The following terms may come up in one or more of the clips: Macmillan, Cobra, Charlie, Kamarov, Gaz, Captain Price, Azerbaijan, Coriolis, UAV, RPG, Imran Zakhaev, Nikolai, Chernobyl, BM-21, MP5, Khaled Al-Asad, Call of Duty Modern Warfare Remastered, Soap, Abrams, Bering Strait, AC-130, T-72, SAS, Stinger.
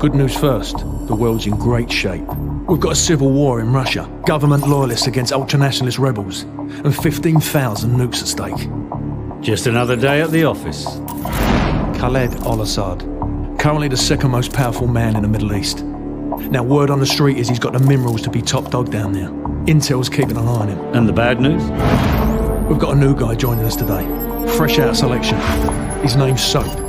Good news first, the world's in great shape. We've got a civil war in Russia, government loyalists against ultranationalist rebels, and 15,000 nukes at stake. Just another day at the office. Khaled Al-Asad, currently the second most powerful man in the Middle East. Now word on the street is he's got the minerals to be top dog down there. Intel's keeping an eye on him. And the bad news? We've got a new guy joining us today, fresh out of selection. His name's Soap.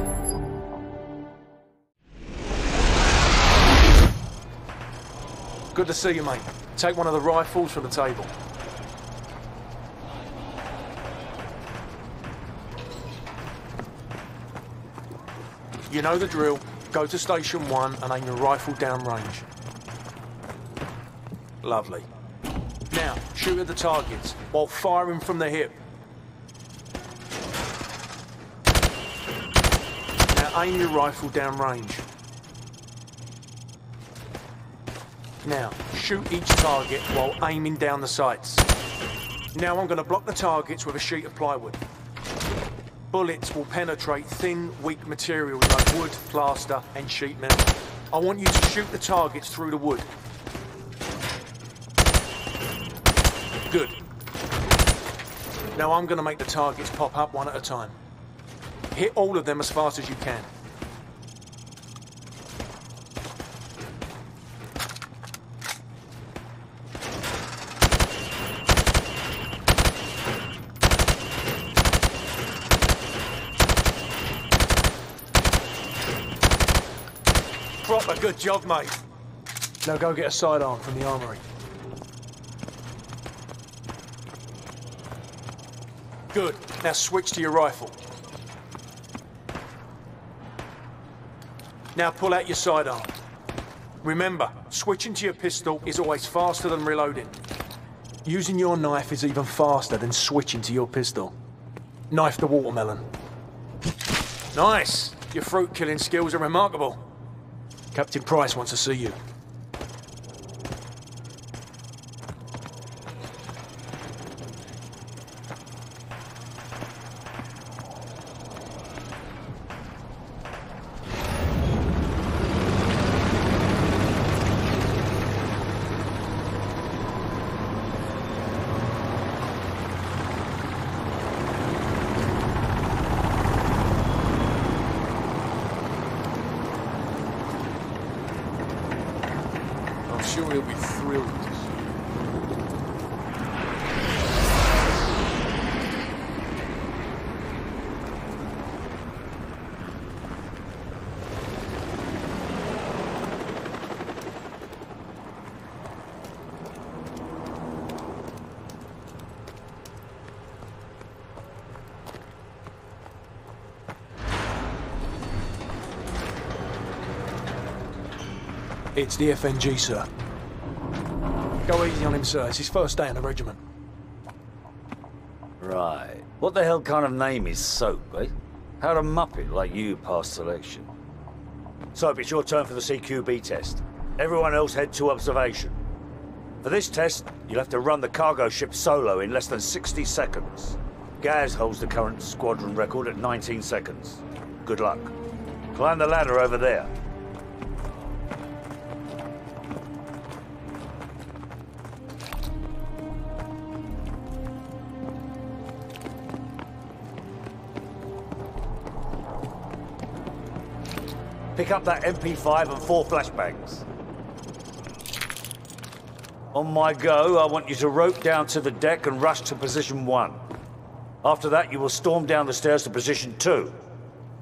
Good to see you, mate. Take one of the rifles from the table. You know the drill. Go to Station 1 and aim your rifle downrange. Lovely. Now, shoot at the targets while firing from the hip. Now aim your rifle downrange. Now, shoot each target while aiming down the sights. Now I'm going to block the targets with a sheet of plywood. Bullets will penetrate thin, weak materials like wood, plaster and sheet metal. I want you to shoot the targets through the wood. Good. Now I'm going to make the targets pop up one at a time. Hit all of them as fast as you can. Proper good job, mate. Now go get a sidearm from the armory. Good. Now switch to your rifle. Now pull out your sidearm. Remember, switching to your pistol is always faster than reloading. Using your knife is even faster than switching to your pistol. Knife the watermelon. Nice! Your fruit killing skills are remarkable. Captain Price wants to see you. He'll be thrilled to see you. It's the FNG, sir. Go easy on him, sir. It's his first day in the regiment. Right. What the hell kind of name is Soap, eh? How'd a muppet like you pass selection? Soap, it's your turn for the CQB test. Everyone else head to observation. For this test, you'll have to run the cargo ship solo in less than 60 seconds. Gaz holds the current squadron record at 19 seconds. Good luck. Climb the ladder over there. Pick up that MP5 and 4 flashbangs. On my go, I want you to rope down to the deck and rush to position 1. After that, you will storm down the stairs to position 2.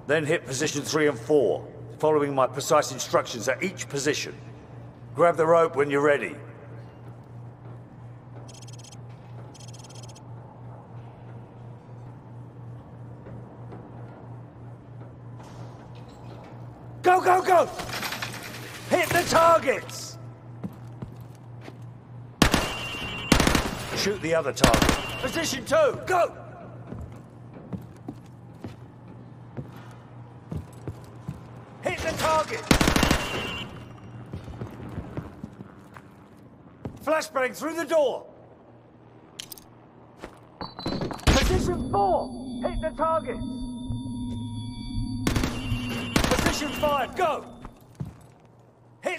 Then hit position 3 and 4, following my precise instructions at each position. Grab the rope when you're ready. Go, go, go! Hit the targets! Shoot the other target. Position 2, go! Hit the target! Flashbang through the door! Position 4, hit the target! Position 5, go!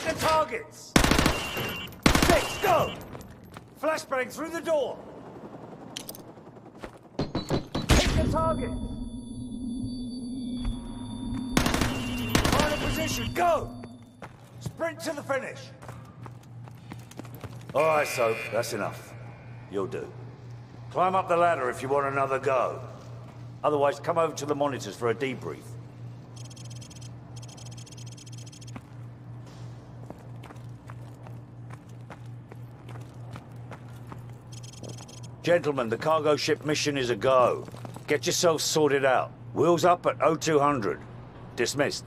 hit the targets! 6, go! Flashbang through the door! Hit the target! Final position, go! Sprint to the finish! Alright, Soap, that's enough. You'll do. Climb up the ladder if you want another go. Otherwise, come over to the monitors for a debrief. Gentlemen, the cargo ship mission is a go. Get yourselves sorted out. Wheels up at 0200. Dismissed.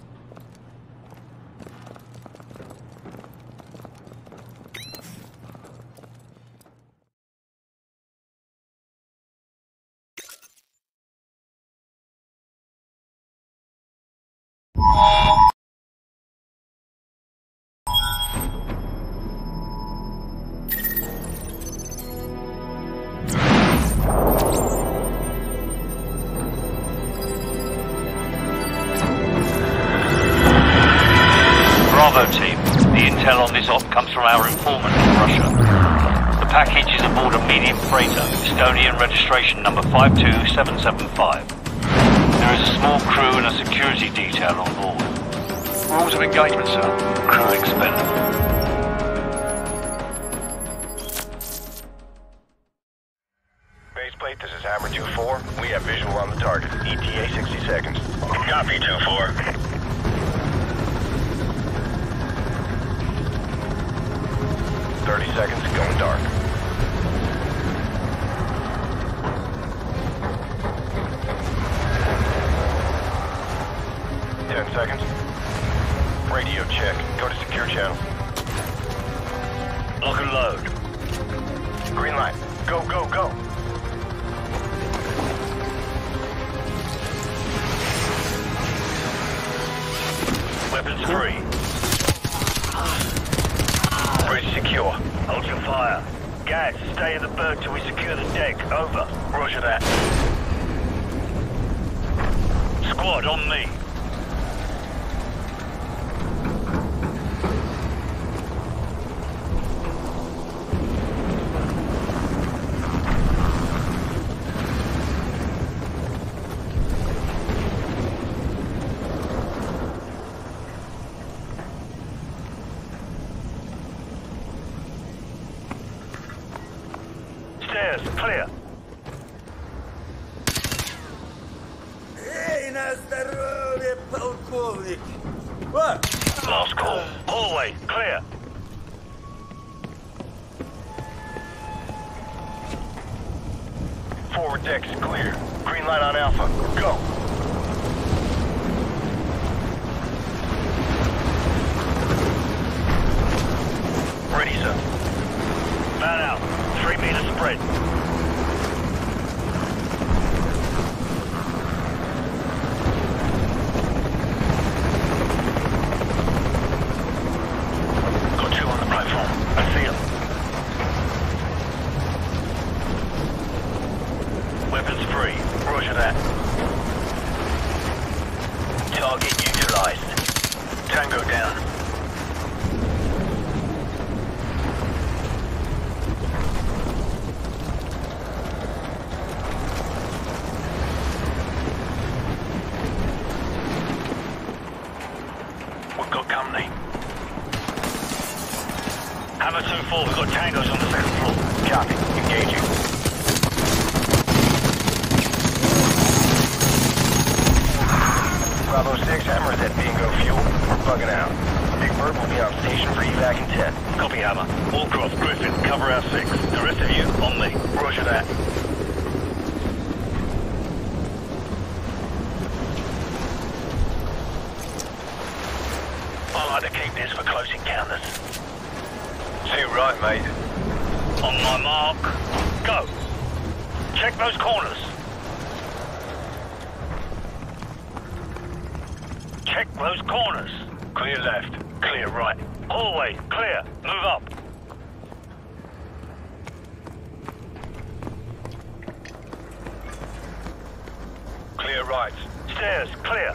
Stairs, clear.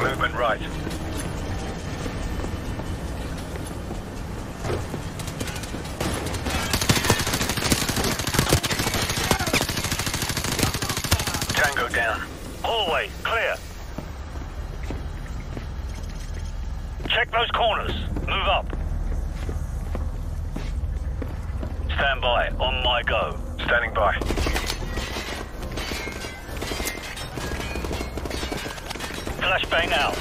Movement right. Tango down. Hallway, clear. Check those corners. Move up. Stand by. On my go. Standing by. Flashbang out.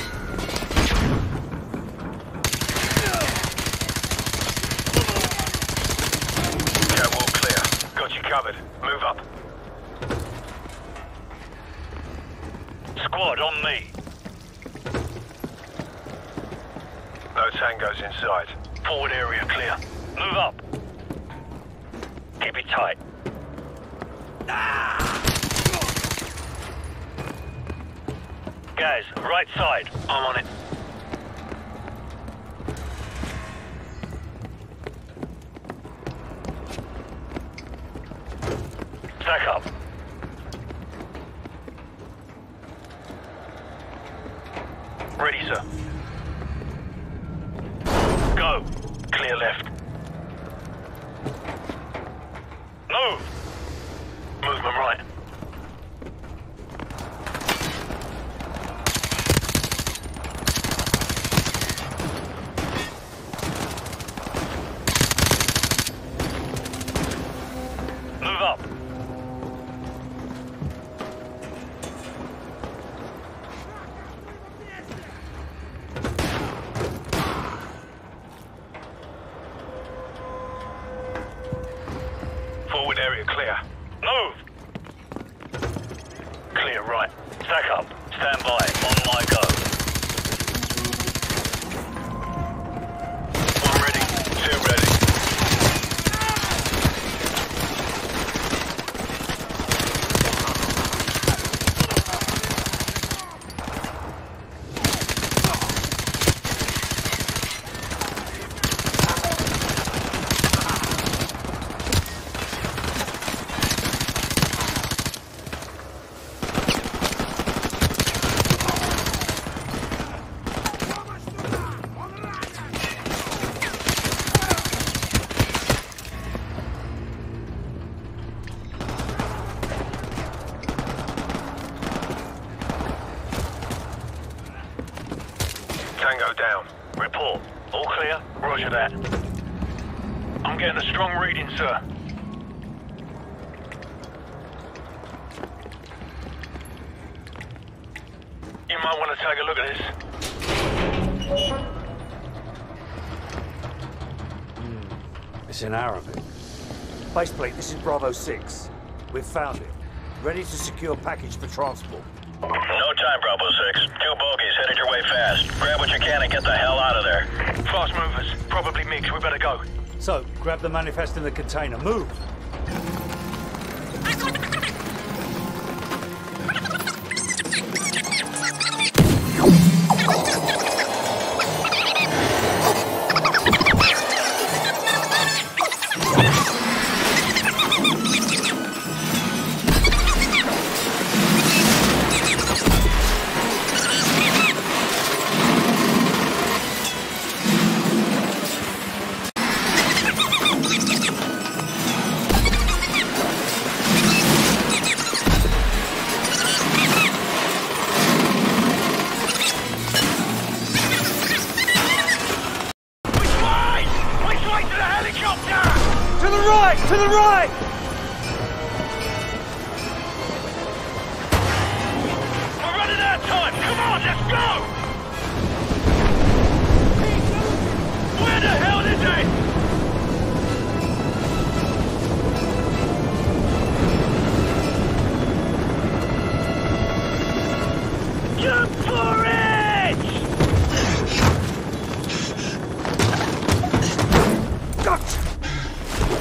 Catwalk clear. Got you covered. Move up. Squad on me. No tangos inside. Forward area clear. Move up. Keep it tight. Gaz, right side. I'm on it. Stack up. Ready, sir. Go. Clear left. Move! Movement right. Move up. Forward area clear. Move! Clear right. Stack up. Stand by. On my go. One ready. Two ready. Tango down. Report. All clear? Roger that. I'm getting a strong reading, sir. You might want to take a look at this. It's in Arabic. Faceplate, this is Bravo 6. We've found it. Ready to secure package for transport. No time, Bravo 6. Two bogeys headed your way fast. Grab what you can and get the hell out of there. Fast movers. Probably mixed. We better go. So, grab the manifest in the container. Move!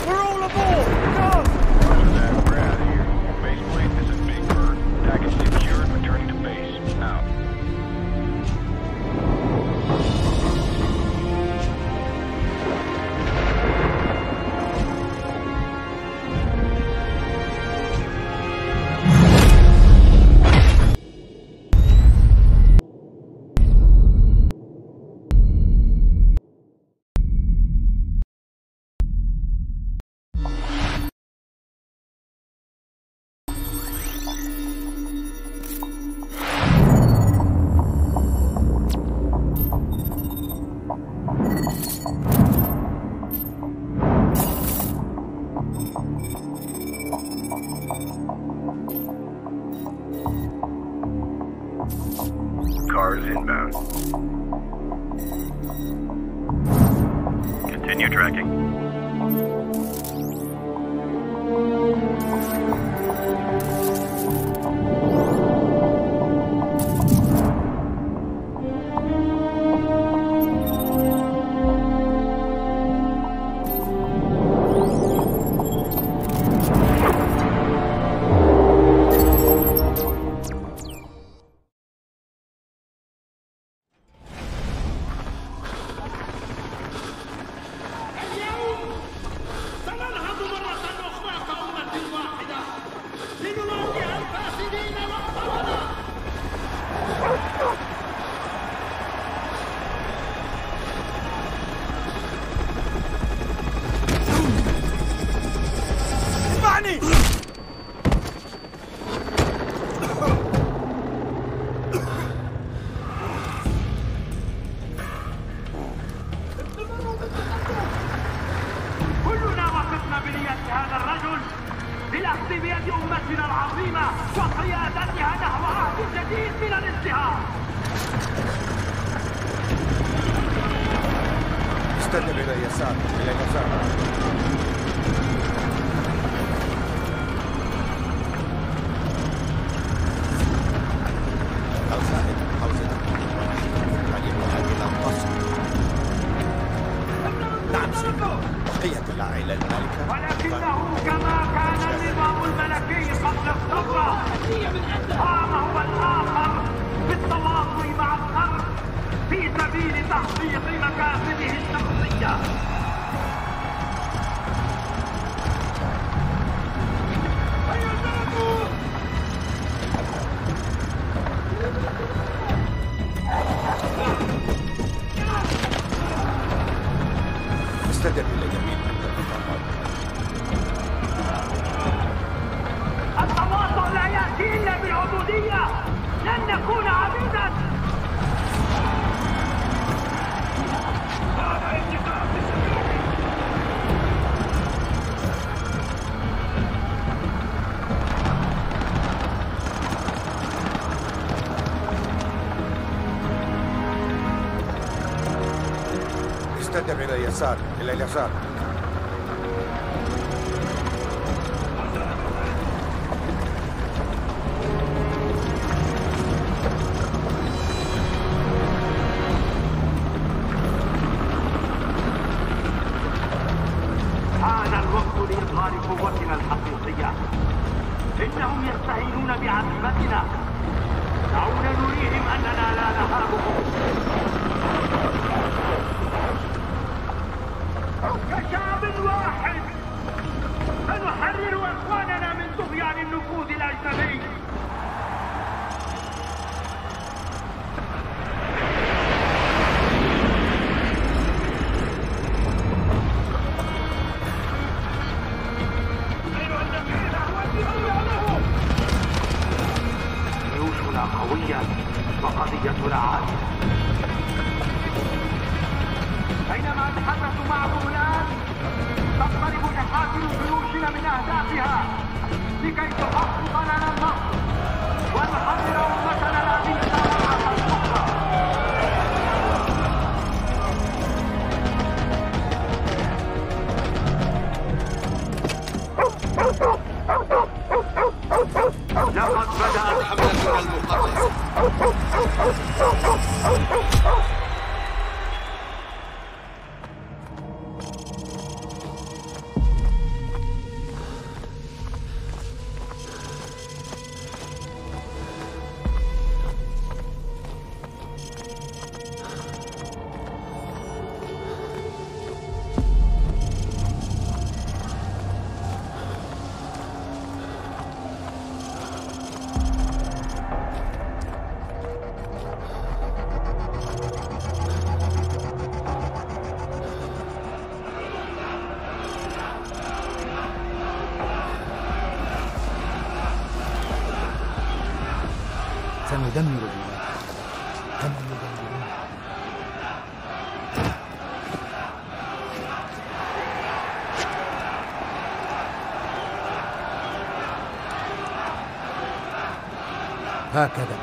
We're all aboard! Go! outbound. Continue tracking. إلى اليسار حان الوقت لإظهار قوتنا الحقيقية. إنهم يستهينون بعزيمتنا. دعونا نريهم أننا لا نهابهم. كشعب واحد سنحرر اخواننا من طغيان النفوذ الاجنبي. جيوشنا قويه وقضيتنا عادله. بينما اتحدث معكم الان تقترب تحاكم جيوشنا من اهدافها لكي تحقق لنا النصر ونحرر امتنا العزيزه مره اخرى. لقد بدات حملتنا المقربه. هكذا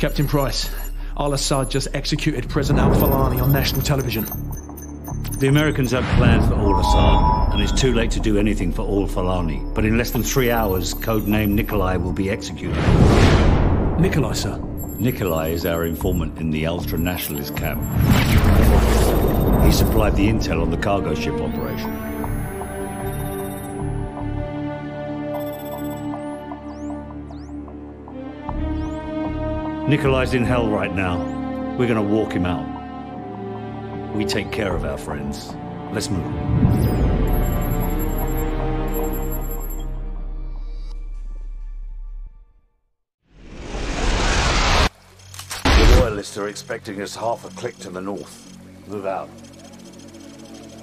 Captain Price, Al-Assad just executed President al-Falani on national television. The Americans have plans for Al-Assad, and it's too late to do anything for al-Falani. But in less than 3 hours, codename Nikolai will be executed. Nikolai, sir? Nikolai is our informant in the ultra-nationalist camp. He supplied the intel on the cargo ship operation. Nikolai's in hell right now. We're gonna walk him out. We take care of our friends. Let's move. The Loyalists are expecting us half a click to the north. Move out.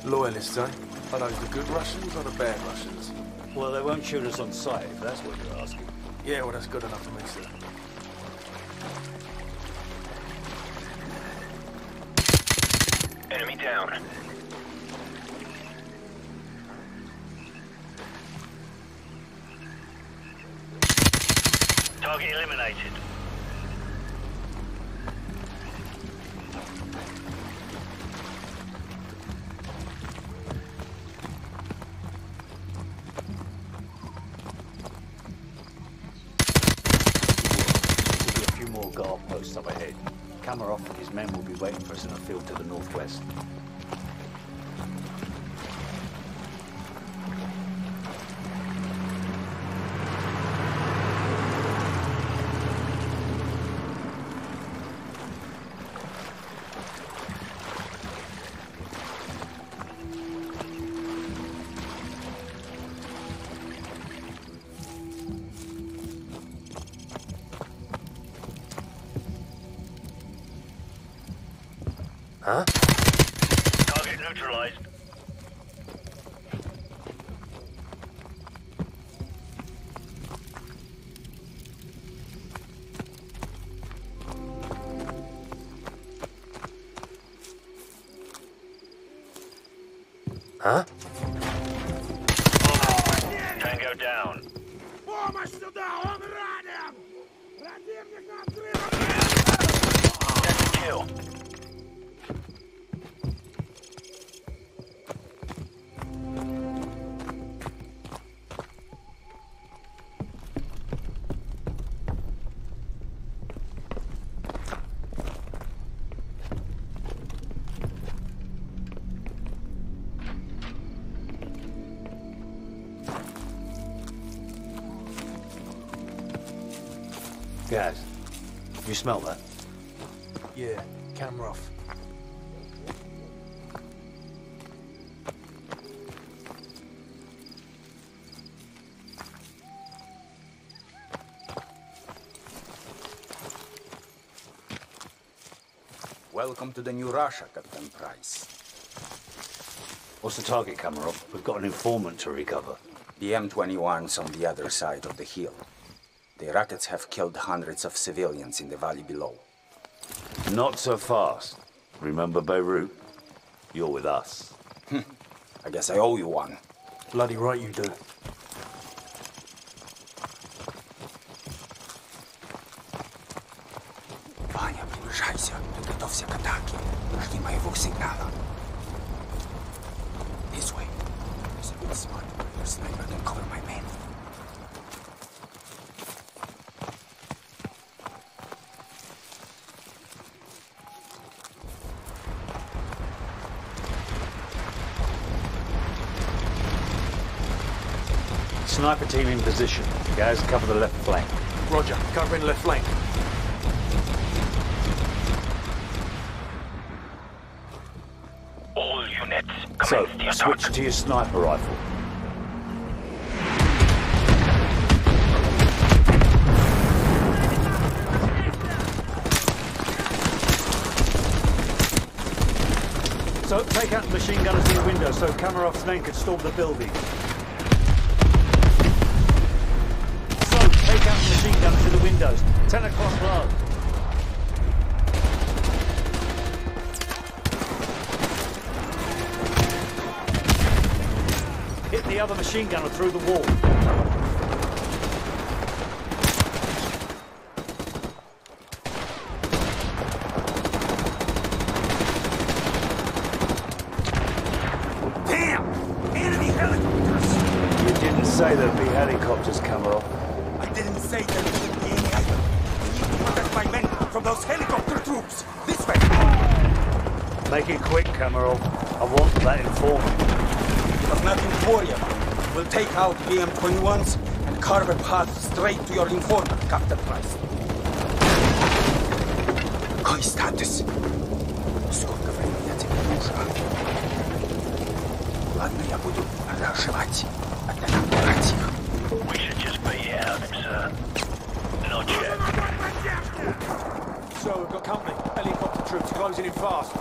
Loyalists, eh? Are those the good Russians or the bad Russians? Well, they won't shoot us on sight, if that's what you're asking. Yeah, well, that's good enough for me, sir. Enemy down. Target eliminated. There'll be a few more guard posts up ahead. Kamarov and his men will be waiting for us in a field to the northwest. Huh? Target neutralized. Huh? Tango down. That's a kill. Gaz, you smell that? Yeah, camera off. Welcome to the new Russia, Captain Price. What's the target, Kamarov? We've got an informant to recover. The M21's on the other side of the hill. The rockets have killed hundreds of civilians in the valley below. Not so fast. Remember Beirut? You're with us. I guess I owe you one. Bloody right you do. Ваня, приближайся. Подготовься к атаке. Жди моего сигнала. This way. There's a bit smart. Your sniper can cover my men. Sniper team in position. Guys, cover the left flank. Roger, covering left flank. All units, commence the attack. So, switch to your sniper rifle. So, take out the machine gunners in the window so Kamarov's men could storm the building. Machine guns to the windows. 10 o'clock low. Hit the other machine gunner through the wall. say there'd be helicopters, Kamarov. I didn't say there wouldn't be any either. I need to protect my men from those helicopter troops. This way. Make it quick, Kamarov. I want that informant. But nothing for you. We'll take out BM-21s and carve a path straight to your informant, Captain Price. Константис. Сколько времени тебе нужно? Ладно, я буду разжевать. We should just be here on him, sir. No check. So we've got company. Helicopter troops closing in fast.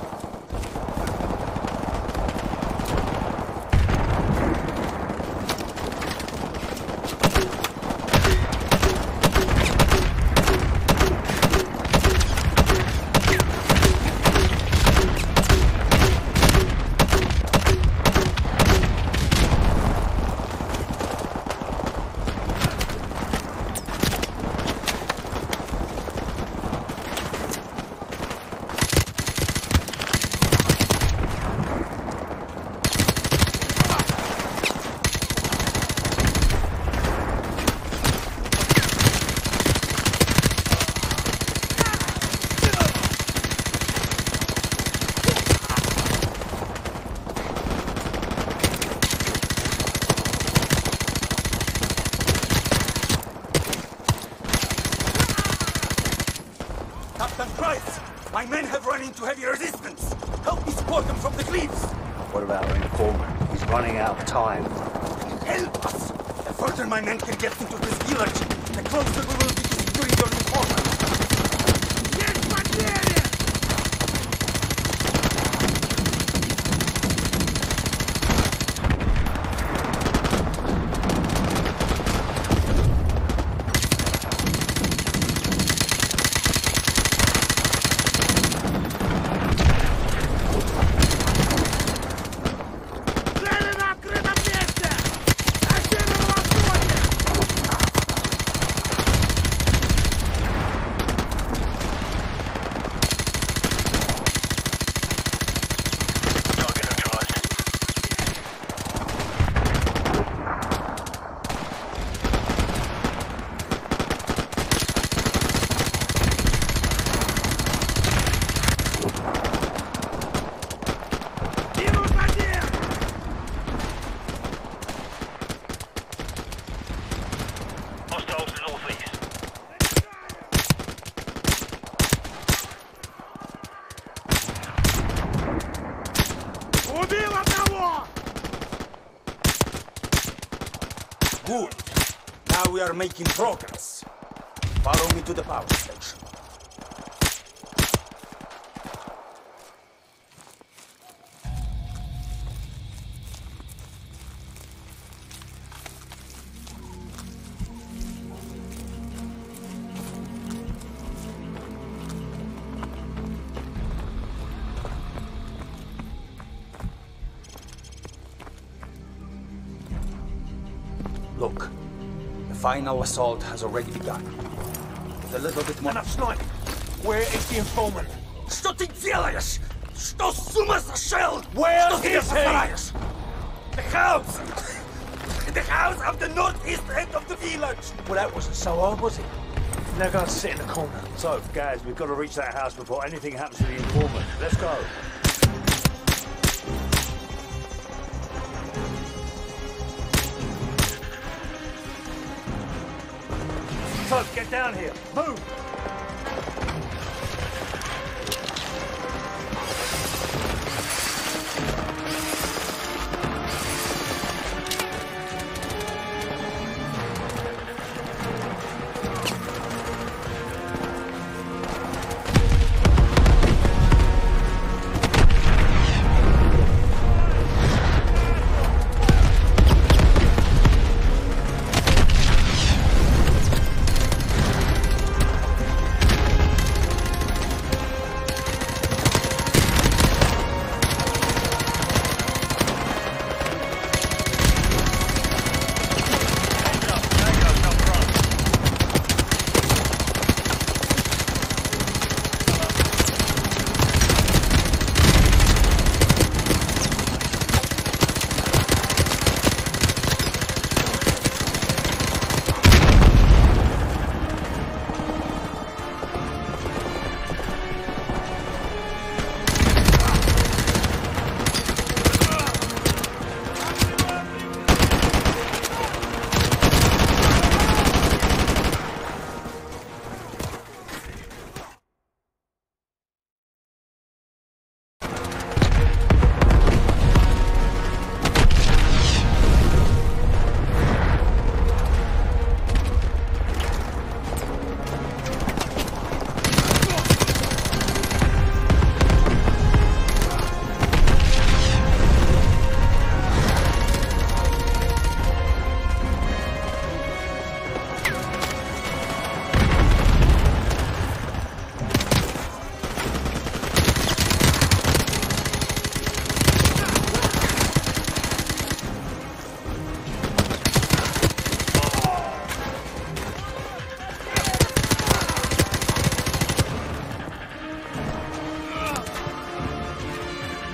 We are making progress. Follow me to the power station. Final assault has already begun. With a little bit more... Enough sniping! Where is the informant? Что ты делаешь? Что с ума сошел? Where is he? The house! The house of the northeast end of the village! Well, that wasn't so hard, was it? Now go and sit in the corner. So, guys, we've got to reach that house before anything happens to the informant. Let's go. Get down here! Move!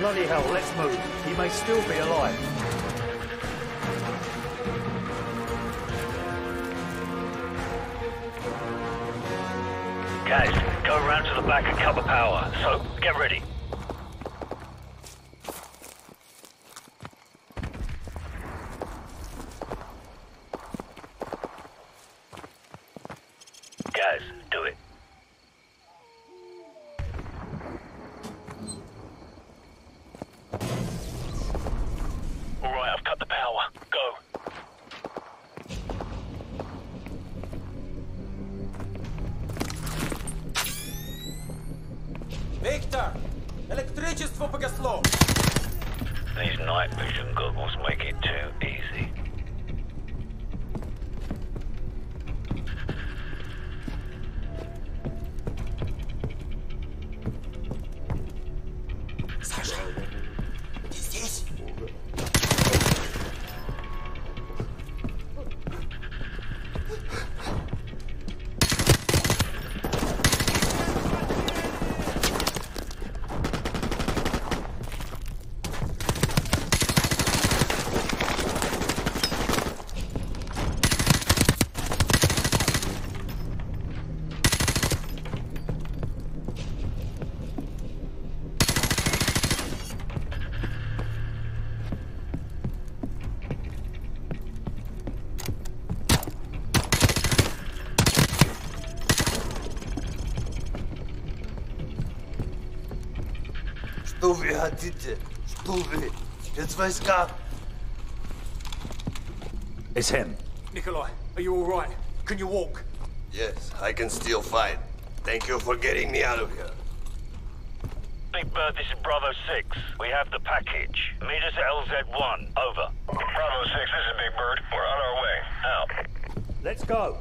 Bloody hell, let's move. He may still be alive. Guys, go around to the back and cover power. So, get ready. Что вы хотите? Что вы? It's войска. It's him. Nikolai, are you all right? Can you walk? Yes, I can still fight. Thank you for getting me out of here. Big Bird, this is Bravo 6. We have the package. Meet us at LZ1. Over. Bravo 6, this is Big Bird. We're on our way. Out. Let's go.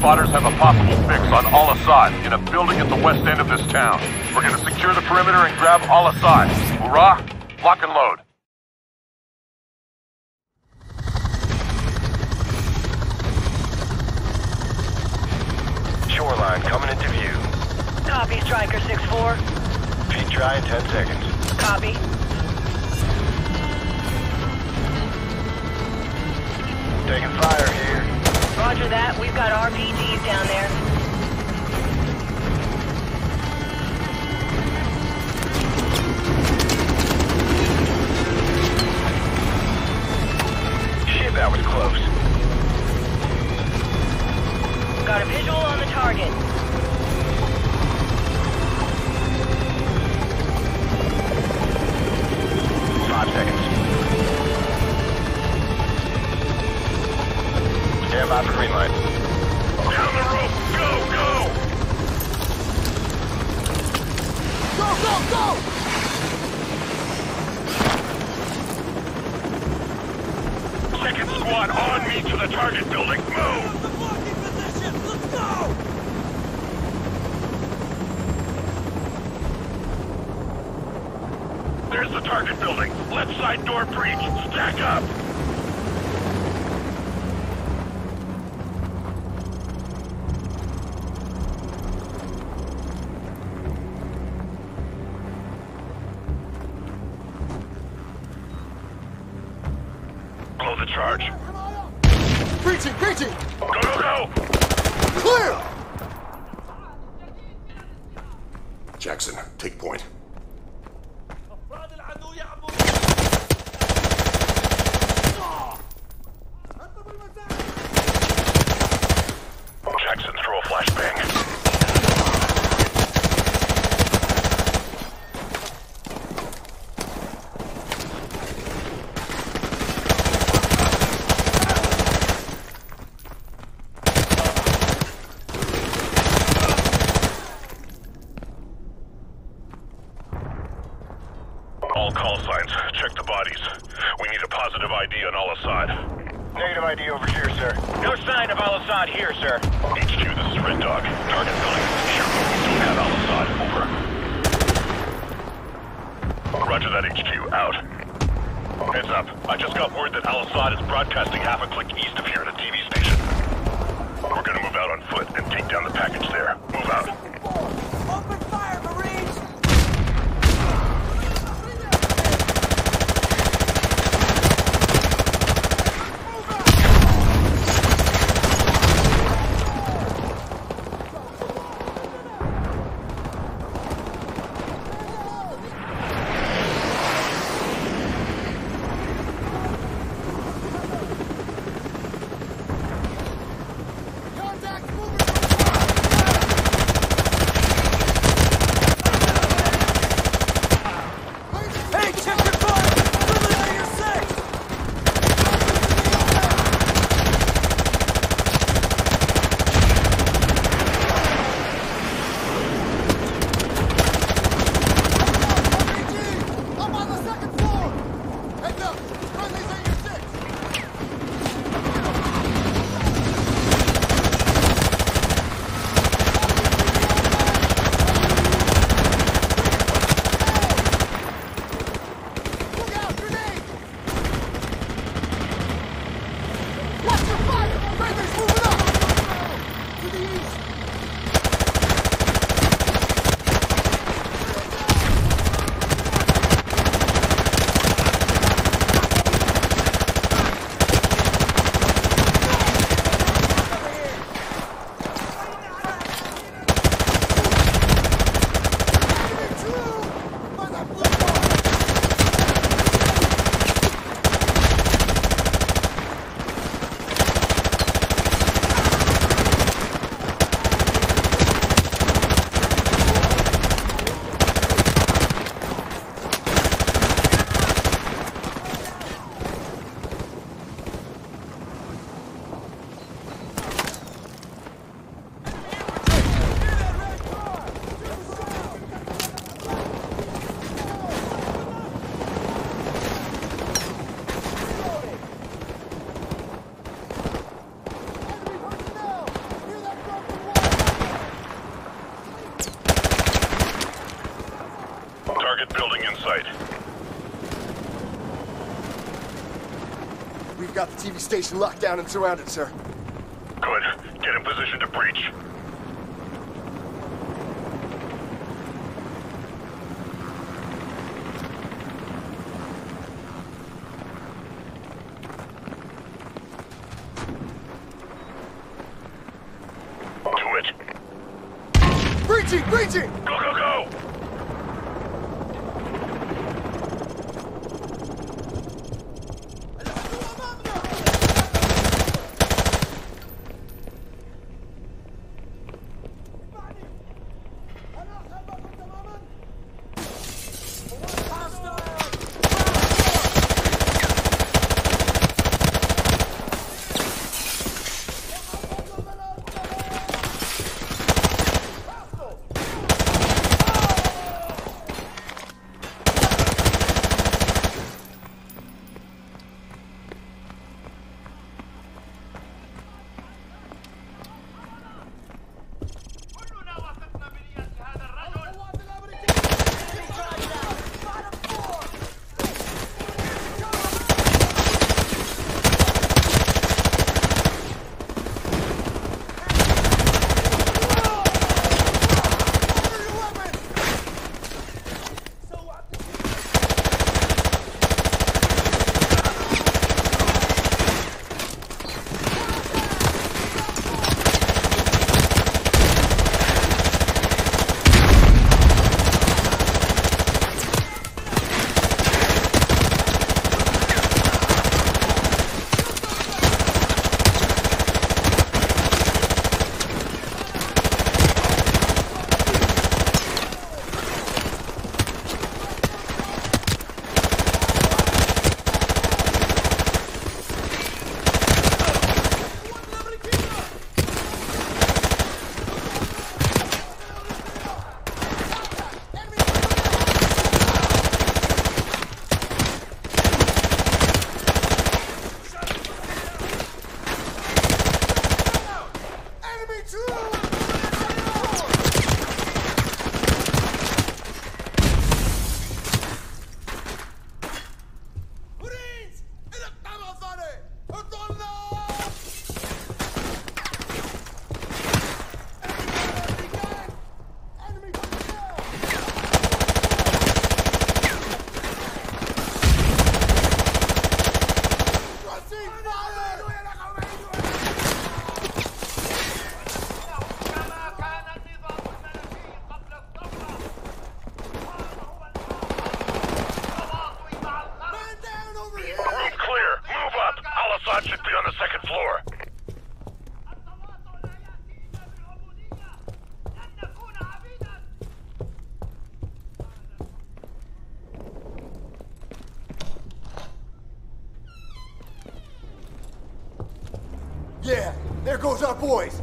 Spotters have a possible fix on Al-Asad in a building at the west end of this town. We're going to secure the perimeter and grab Al-Asad. Hoorah! Lock and load. Shoreline coming into view. Copy, Striker 6-4. Feed dry in 10 seconds. Copy. Taking fire here. Roger that. We've got RPGs down there. Shit, that was close. Got a visual on the target. About green light. Down the rope! Go! Go! Go! Go! Go! Second squad on me to the target building. Move! That's the blocking position! Let's go! There's the target building. Left side door breach. Stack up. Blow the charge. Breaching, breaching! Go, go, go! Clear! Jackson, take point. Got the TV station locked down and surrounded, sir. Good. Get in position to breach. Do it. Breaching! Breaching! Go, go, go! There goes our boys!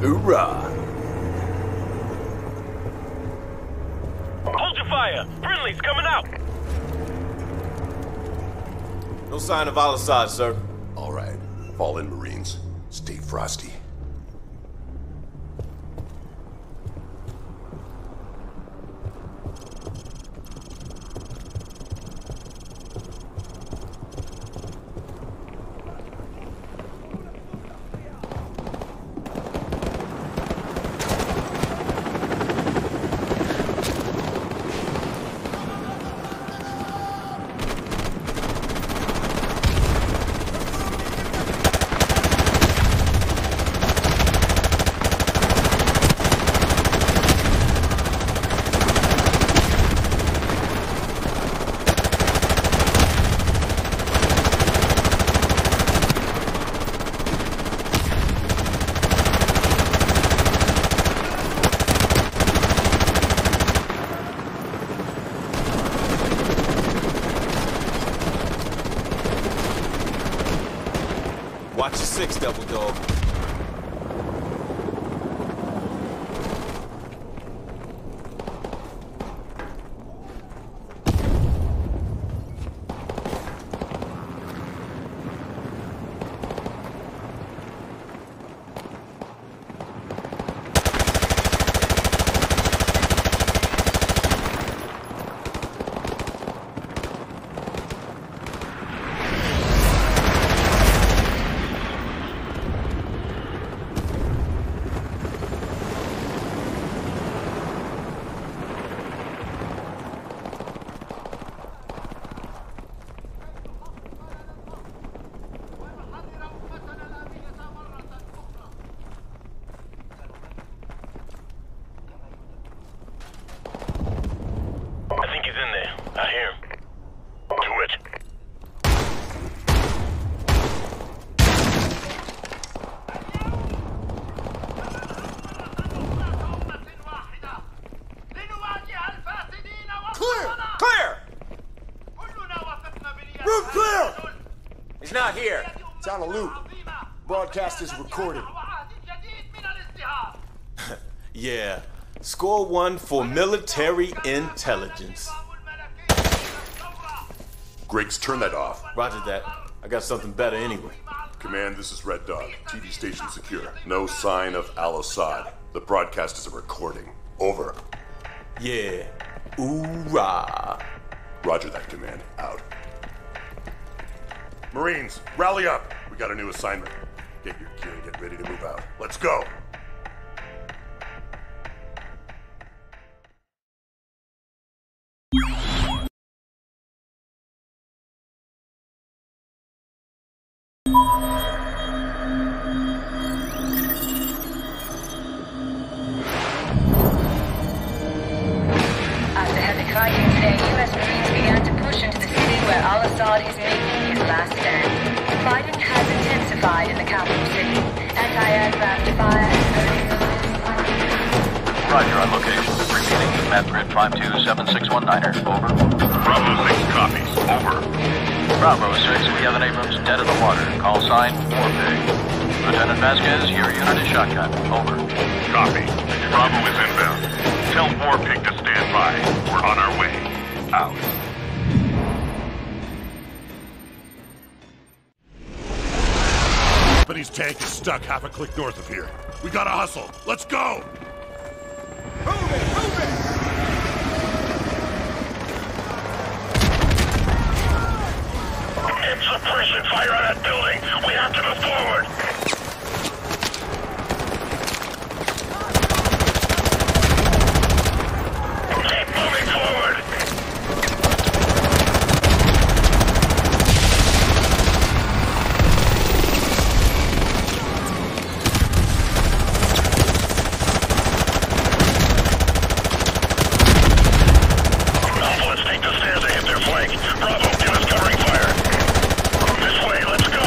Hoorah! Hold your fire! Friendly's coming out! No sign of Al-Asad, sir. All right. Fall in, Marines. Stay frosty. Watch your six, double dog. It's on a loop. Broadcast is recorded. Yeah. Score 1 for military intelligence. Griggs, turn that off. Roger that. I got something better anyway. Command, this is Red Dog. TV station secure. No sign of Al-Asad. The broadcast is a recording. Over. Yeah. Oorah. Roger that, Command. Out. Marines, rally up. We got a new assignment. Get your gear and get ready to move out. Let's go. After heavy fighting today, U.S. Marines began to push into the city where Al-Asad is making last stand. Fighting has intensified in the capital city. Anti-aircraft fire has opened. Roger, on location. Repeating, map grid 527619er. Over. Bravo 6 copies. Over. Bravo 6, we have an Abrams dead in the water. Call sign, War Pig. Lieutenant Vasquez, your unit is shotgun. Over. Copy. Bravo is inbound. Tell War Pig to stand by. We're on our way. Out. His tank is stuck half a click north of here. We gotta hustle. Let's go! Move it! It's suppression fire on that building! We have to move forward! Bravo, give us covering fire. This way, let's go.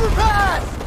overpass!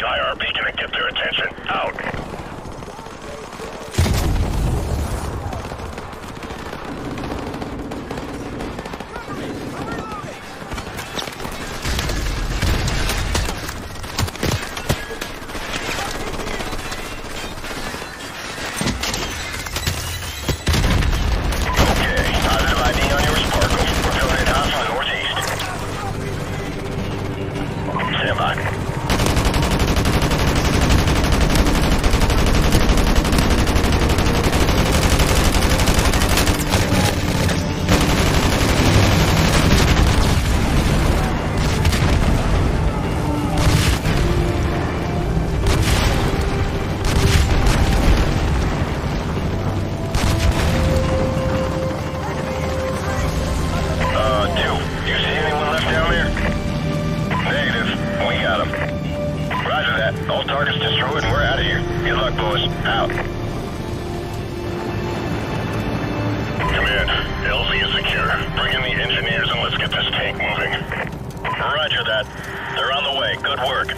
the IRB gonna get their attention.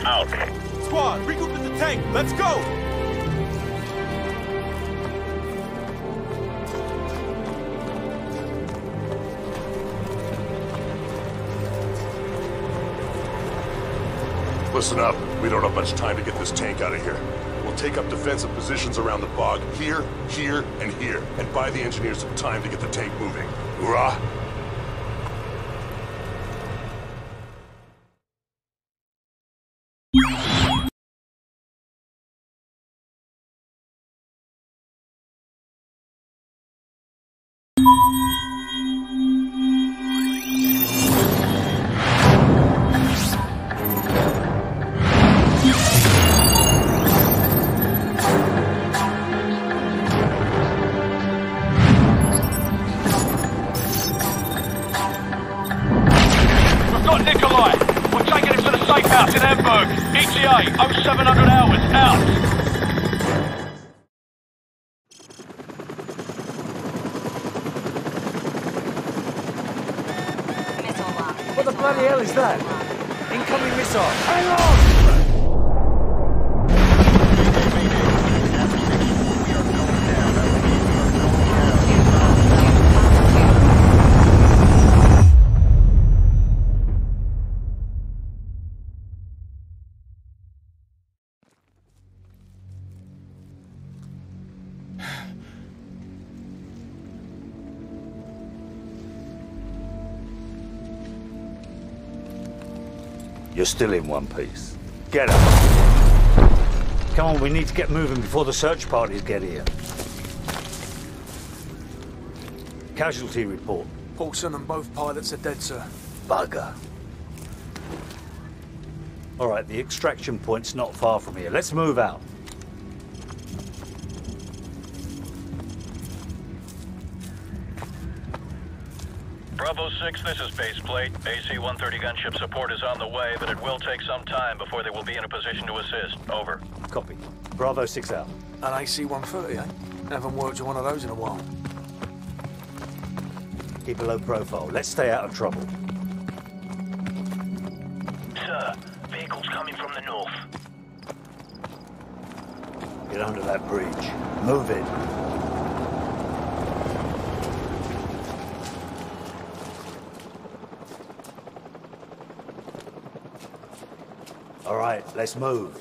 Out. Listen up. We don't have much time to get this tank out of here. We'll take up defensive positions around the bog here, here, and here, and buy the engineers some time to get the tank moving. Hoorah! You're still in one piece. Get up! Come on, we need to get moving before the search parties get here. Casualty report. Paulson and both pilots are dead, sir. Bugger. All right, the extraction point's not far from here. Let's move out. Bravo 6, this is baseplate. AC-130 gunship support is on the way, but it will take some time before they will be in a position to assist. Over. Copy. Bravo 6 out. An AC-130, eh? Haven't worked on one of those in a while. Keep a low profile. Let's stay out of trouble. Sir, vehicles coming from the north. Get under that bridge. Move it. All right, let's move.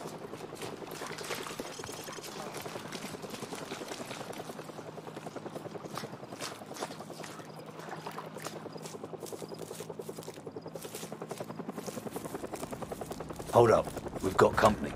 Hold up, we've got company.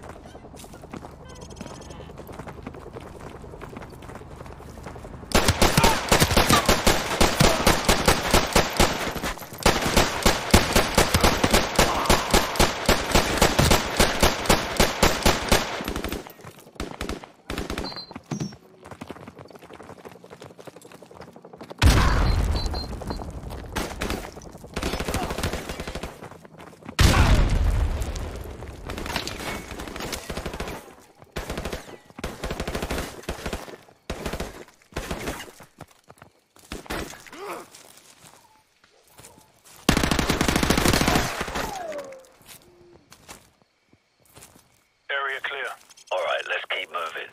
Area clear. All right, let's keep moving.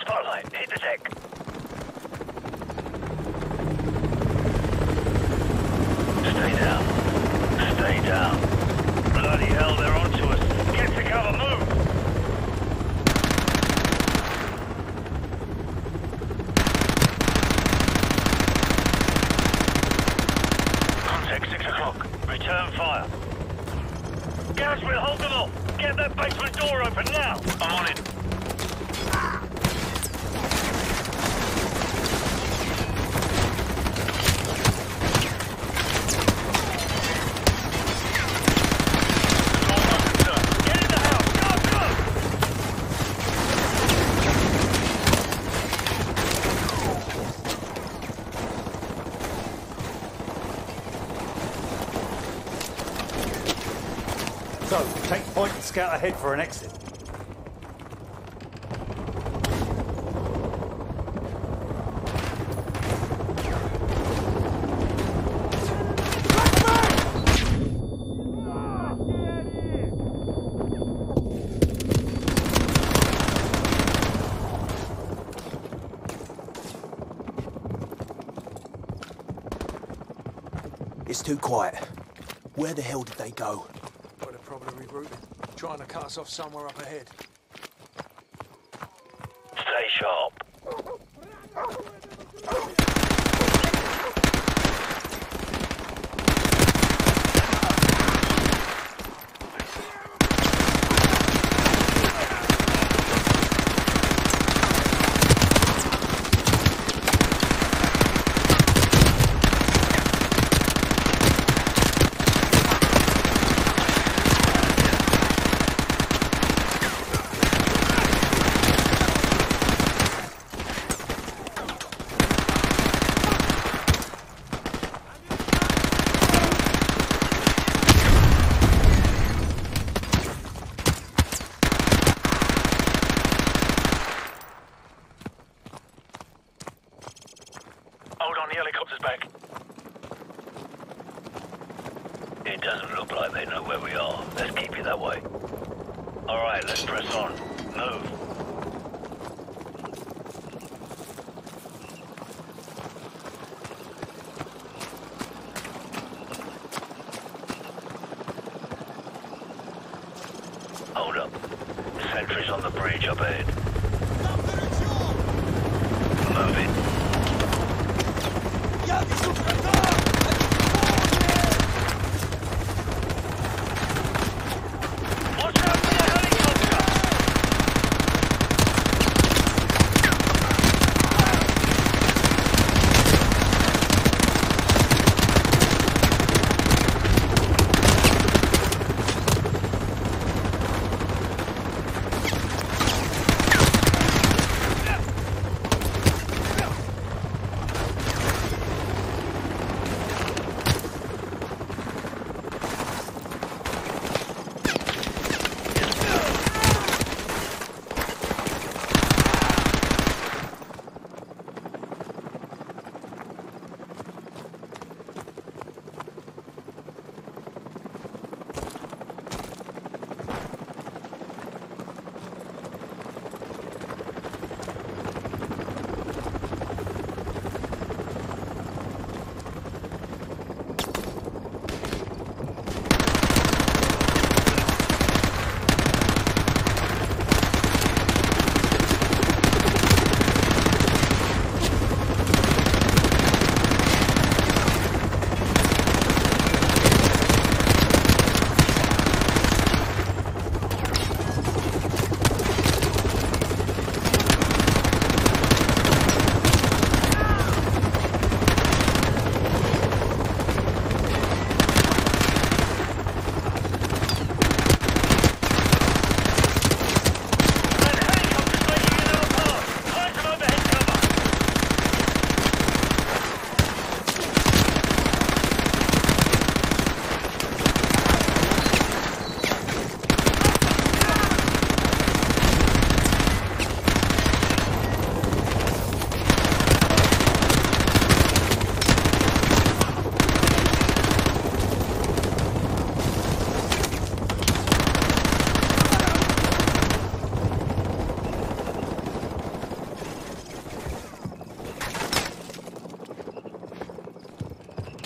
Spotlight, hit the deck. Stay down. Stay down. Bloody hell, they're onto us. Get to cover, move! Contact 6 o'clock. Return fire. Gaz, we'll hold them off. Get that basement door open now. I'm on it. So, take point and scout ahead for an exit. It's too quiet. Where the hell did they go? Probably rerouting. Trying to cut us off somewhere up ahead. Stay sharp. It doesn't look like they know where we are. Let's keep it that way. All right, let's press on. Move. Hold up. Sentries on the bridge up ahead. Move it.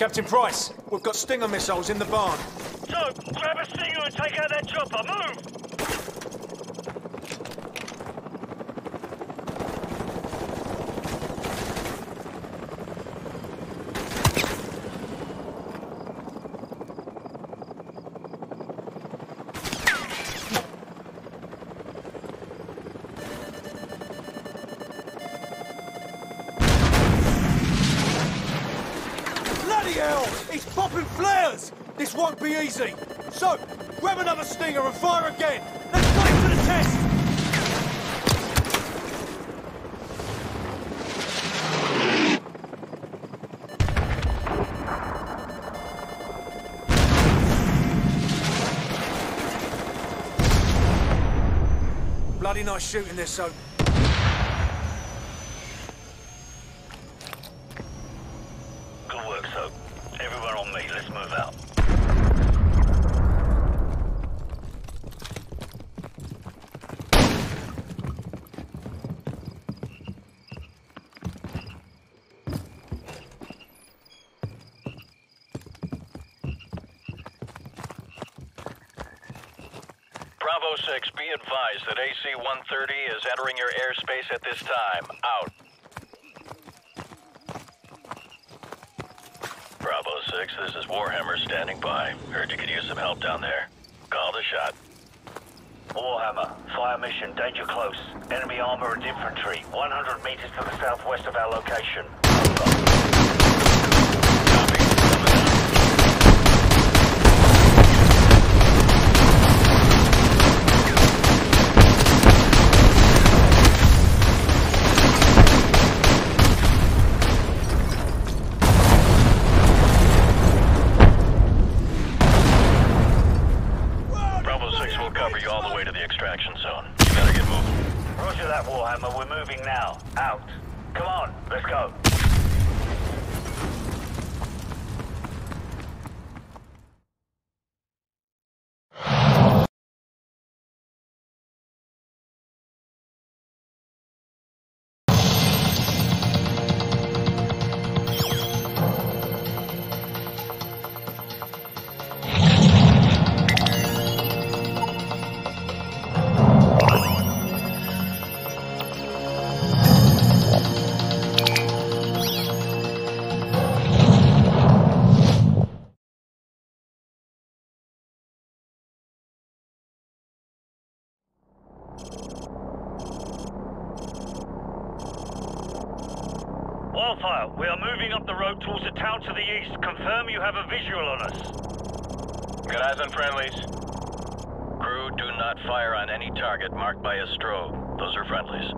Captain Price, we've got Stinger missiles in the barn. Soap, grab a Stinger and take out that chopper. Move! It's popping flares! This won't be easy! So, grab another Stinger and fire again! Let's put it to the test! Bloody nice shooting this, so... Bravo 6, be advised that AC-130 is entering your airspace at this time. Out. Bravo 6, this is Warhammer standing by. Heard you could use some help down there. Call the shot. Warhammer, fire mission, danger close. Enemy armor and infantry, 100 meters to the southwest of our location. Wildfire, we are moving up the road towards a town to the east. Confirm you have a visual on us. Good eyes on friendlies. Crew, do not fire on any target marked by a strobe. Those are friendlies.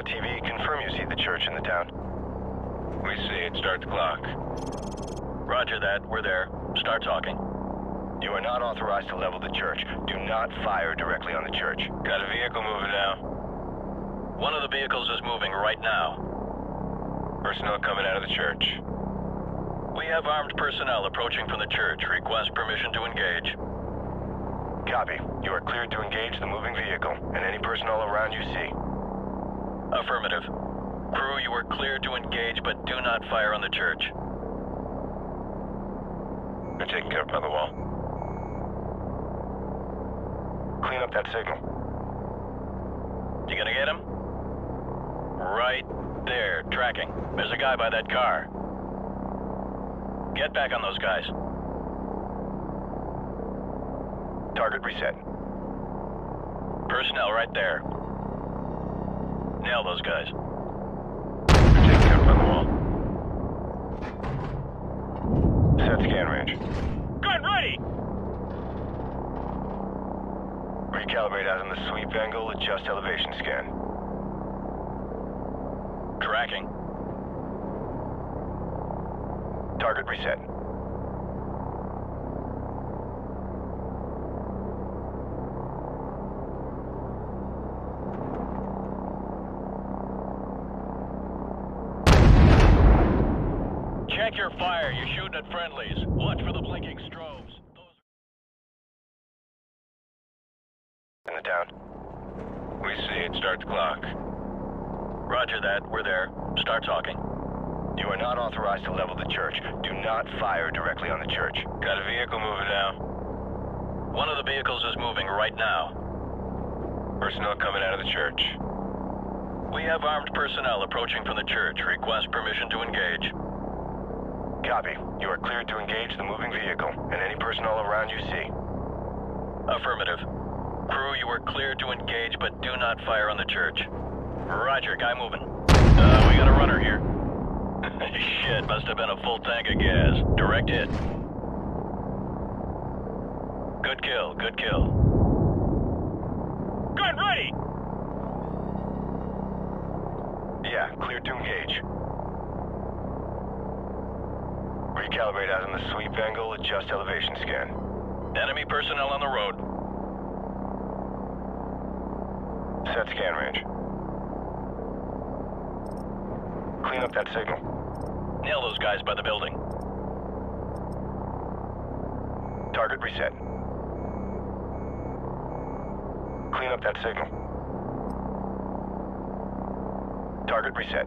TV, confirm you see the church in the town. We see it. Start the clock. Roger that. We're there. Start talking. You are not authorized to level the church. Do not fire directly on the church. Got a vehicle moving now. One of the vehicles is moving right now. Personnel coming out of the church. We have armed personnel approaching from the church. Request permission to engage. Copy. You are cleared to engage the moving vehicle and any personnel around you see. Affirmative. Crew, you are cleared to engage, but do not fire on the church. They're taken care of by the wall. Clean up that signal. You gonna get him? Right there, tracking. There's a guy by that car. Get back on those guys. Target reset. Personnel right there. Nail those guys. They're taken care of by the wall. Set scan range. Good, ready! Recalibrate out on the sweep angle, adjust elevation scan. Tracking. Target reset. Check your fire. You're shooting at friendlies. Watch for the blinking strobes. down. We see it. Start the clock. Roger that. We're there. Start talking. You are not authorized to level the church. Do not fire directly on the church. Got a vehicle moving now. One of the vehicles is moving right now. Personnel coming out of the church. We have armed personnel approaching from the church. Request permission to engage. Copy. You are cleared to engage the moving vehicle and any personnel around you see. Affirmative. Crew, you are cleared to engage, but do not fire on the church. Roger, guy moving. We got a runner here. Shit, must have been a full tank of gas. Direct hit. Good kill, good kill. Gun ready! Yeah, cleared to engage. Recalibrate out on the sweep angle, adjust elevation scan. Enemy personnel on the road. Set scan range. Clean up that signal. Nail those guys by the building. Target reset. Clean up that signal. Target reset.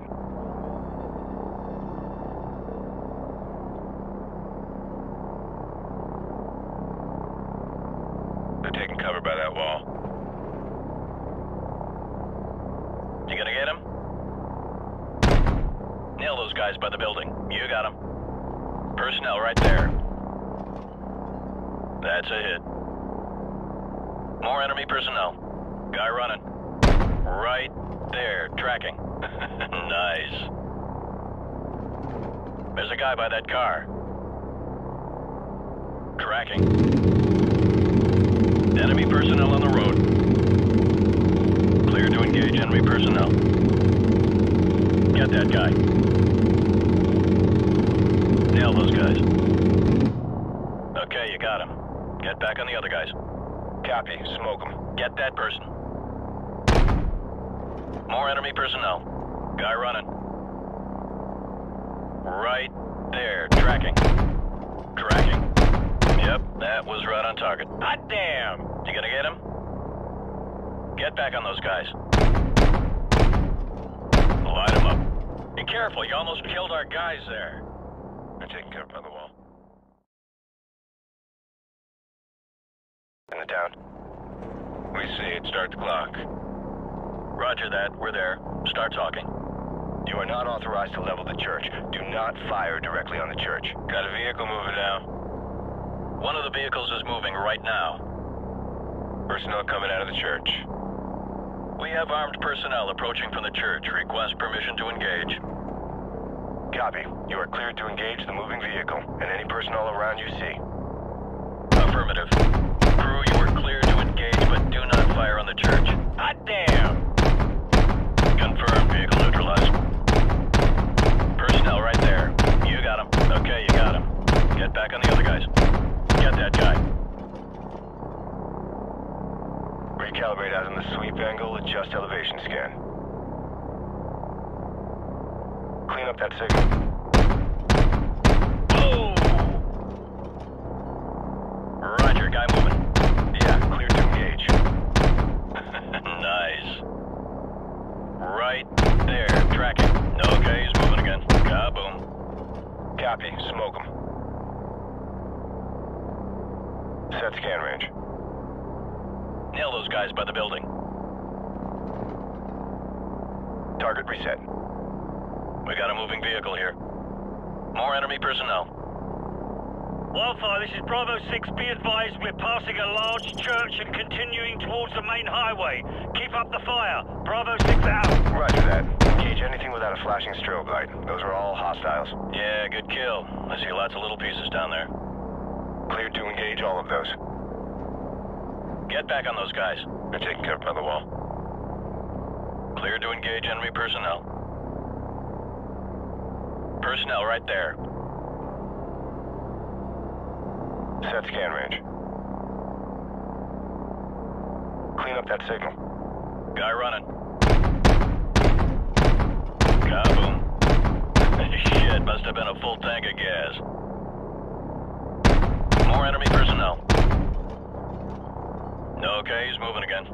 Okay, he's moving again.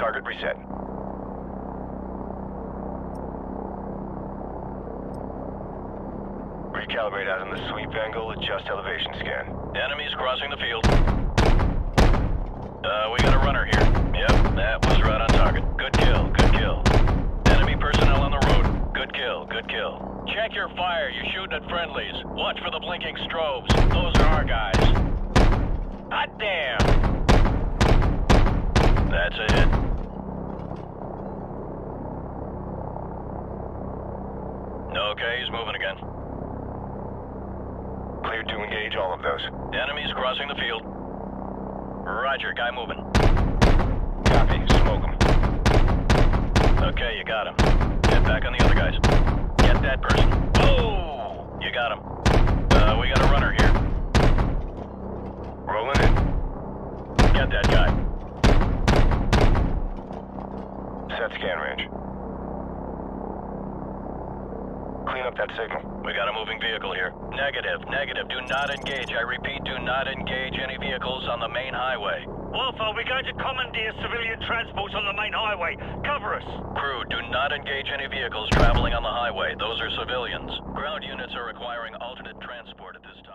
Target reset. Recalibrate out on the sweep angle, adjust elevation scan. Enemies crossing the field. We got a runner here. Yep, that was right on target. Good kill, good kill. Enemy personnel on the road. Good kill, good kill. Check your fire, you're shooting at friendlies. Watch for the blinking strobes. Those are our guys. Hot damn! That's a hit. Okay, he's moving again. Cleared to engage all of those. Enemies crossing the field. Roger, guy moving. Copy, smoke him. Okay, you got him. Get back on the other guys. Get that person. Oh! You got him. We got a runner here. Rolling in. Get that guy. Set scan range. Clean up that signal. We got a moving vehicle here. Negative, negative. Do not engage. I repeat, do not engage any vehicles on the main highway. Wolfo, we're going to commandeer civilian transports on the main highway. Cover us. Crew, do not engage any vehicles traveling on the highway. Those are civilians. Ground units are requiring alternate transport at this time.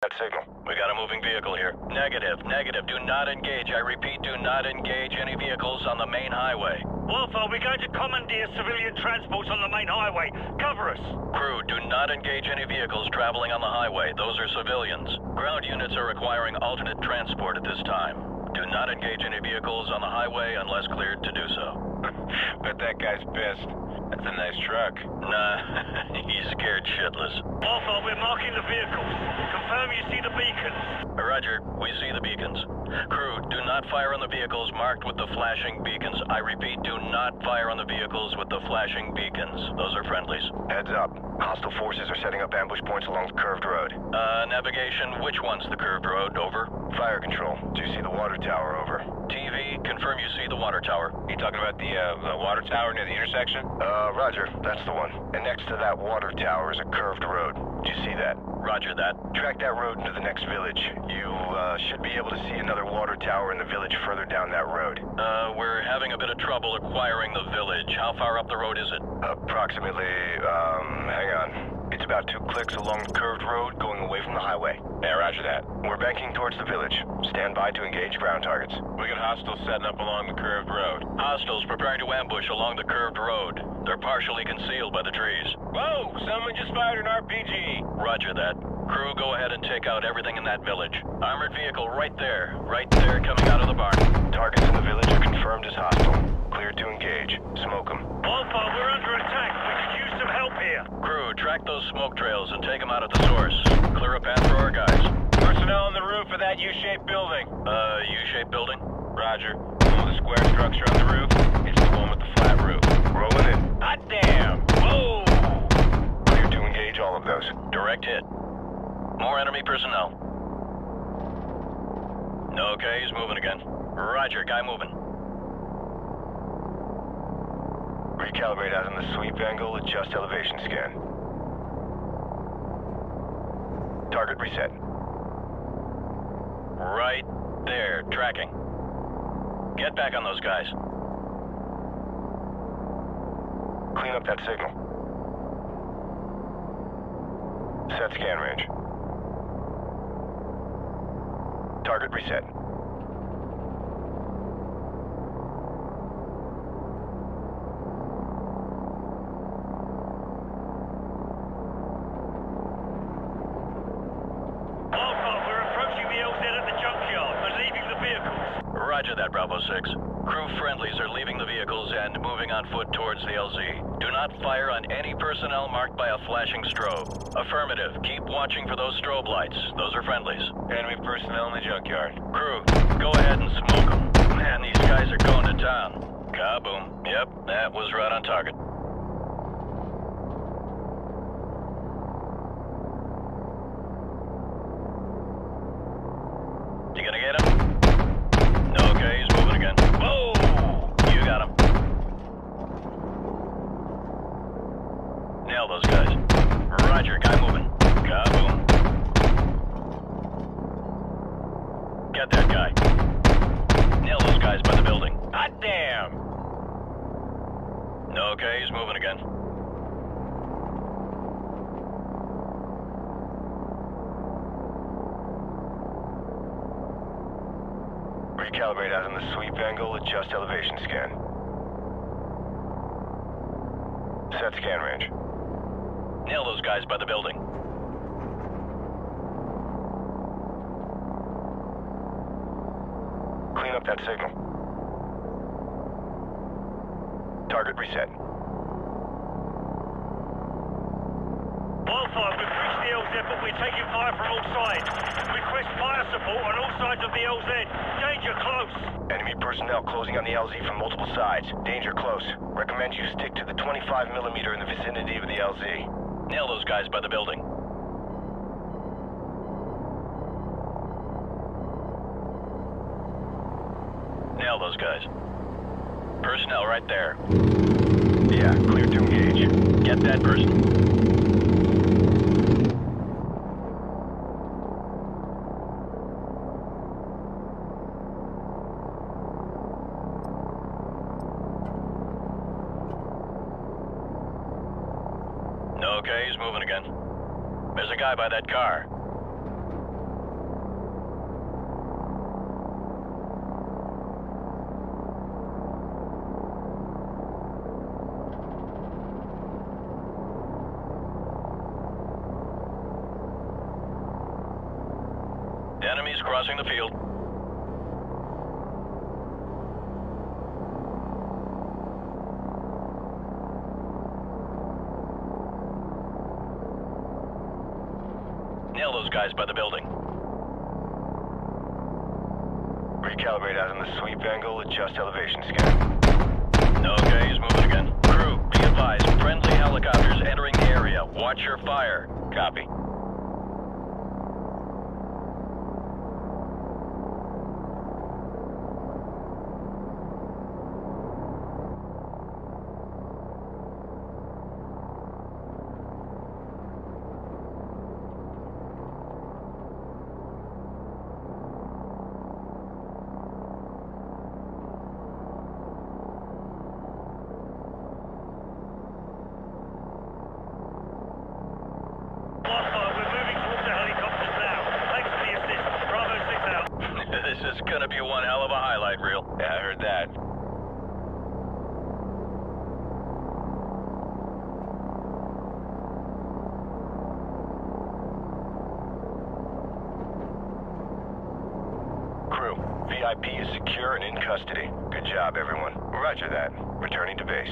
That signal. We got a moving vehicle here. Negative, negative. Do not engage. I repeat, do not engage any vehicles on the main highway. Wolfo, we're going to commandeer civilian transports on the main highway. Cover us. Crew, do not engage any vehicles traveling on the highway. Those are civilians. Ground units are requiring alternate transport at this time. Do not engage any vehicles on the highway unless cleared to do so. Bet that guy's pissed. That's a nice truck. Nah, he's scared shitless. Alpha, we're marking the vehicles. Confirm you see the beacons. Roger, we see the beacons. Crew, do not fire on the vehicles marked with the flashing beacons. I repeat, do not fire on the vehicles with the flashing beacons. Those are friendlies. Heads up. Hostile forces are setting up ambush points along the curved road. Navigation, which one's the curved road? Over. Fire control. Do you see the water tower? Over. TV, confirm you see the water tower. You talking about the water tower near the intersection? Roger, that's the one. And next to that water tower is a curved road. Do you see that? Roger that. Track that road into the next village. You, should be able to see another water tower in the village further down that road. We're having a bit of trouble acquiring the village. How far up the road is it? Approximately, hang on. It's about 2 clicks along the curved road going away from the highway. Yeah, roger that. We're banking towards the village. Stand by to engage ground targets. We got hostiles setting up along the curved road. Hostiles preparing to ambush along the curved road. They're partially concealed by the trees. Whoa! Someone just fired an RPG! Roger that. Crew, go ahead and take out everything in that village. Armored vehicle right there. Right there coming out of the barn. Targets in the village are confirmed as hostile. Cleared to engage. Smoke them. Alpha, we're under attack. We could use some help here. Crew, track those smoke trails and take them out at the source. Clear a path for our guys. Personnel on the roof of that U-shaped building. U-shaped building? Roger. The square structure on the roof. It's the one with the flat roof. Rolling in. Hot damn! Whoa! Clear to engage all of those. Direct hit. More enemy personnel. Okay, he's moving again. Roger, guy moving. Recalibrate out on the sweep angle, adjust elevation scan. Target reset. Right there, tracking. Get back on those guys. Clean up that signal. Set scan range. Target reset. Bravo 6. Crew friendlies are leaving the vehicles and moving on foot towards the LZ. Do not fire on any personnel marked by a flashing strobe. Affirmative. Keep watching for those strobe lights. Those are friendlies. Enemy personnel in the junkyard. Crew, go ahead and smoke them. Man, these guys are going to town. Kaboom. Yep, that was right on target. You gonna get him? Okay, he's moving again. Whoa! You got him. Nail those guys. Roger, guy moving. Kaboom. Get that guy. Okay, he's moving again. Recalibrate out on the sweep angle, adjust elevation scan. Set scan range. Nail those guys by the building. Clean up that signal. Target reset. Wildfire, we've reached the LZ, but we're taking fire from all sides. Request fire support on all sides of the LZ. Danger close. Enemy personnel closing on the LZ from multiple sides. Danger close. Recommend you stick to the 25mm in the vicinity of the LZ. Nail those guys by the building. Nail those guys. Personnel right there. Yeah, clear to engage. Get that person. By that car. The enemy's crossing the field. Guys by the building. Recalibrate out on the sweep angle, adjust elevation scan. Okay, he's moving again. Crew, be advised, friendly helicopters entering the area. Watch your fire. Copy. VIP is secure and in custody. Good job, everyone. Roger that. Returning to base.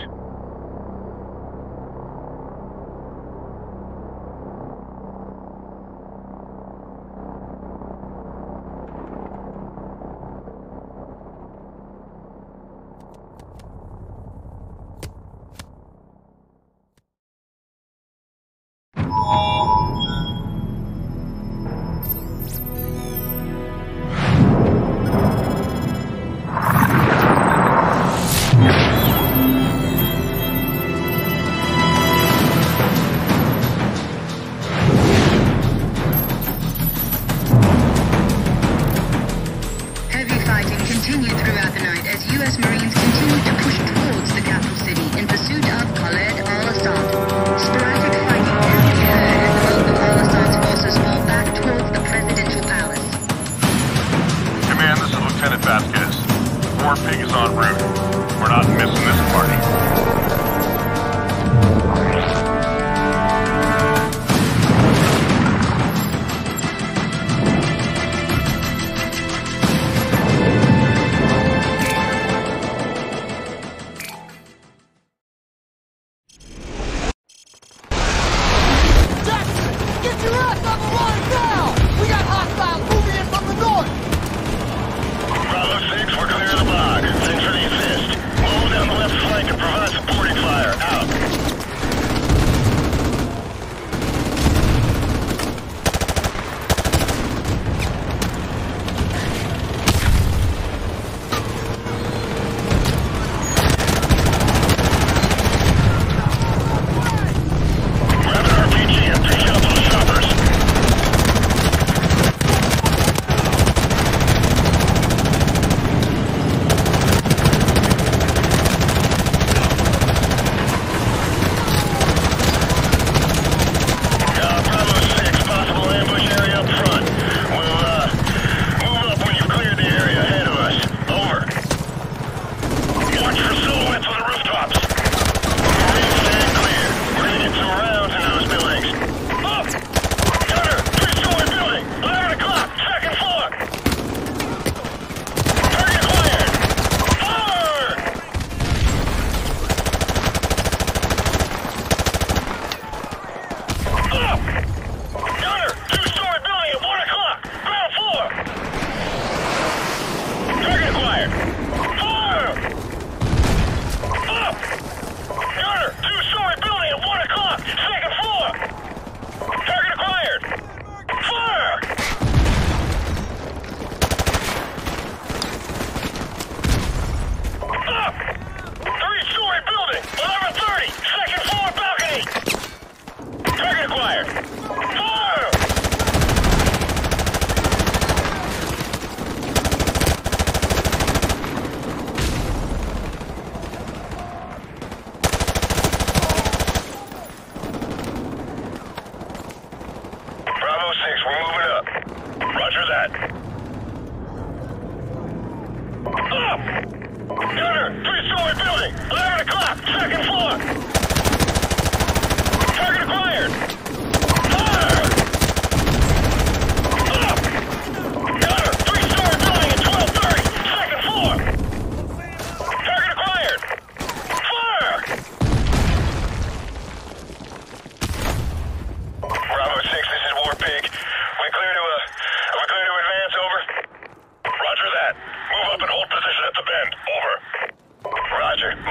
We're clear of the block. Thanks for the assist. Move down the left.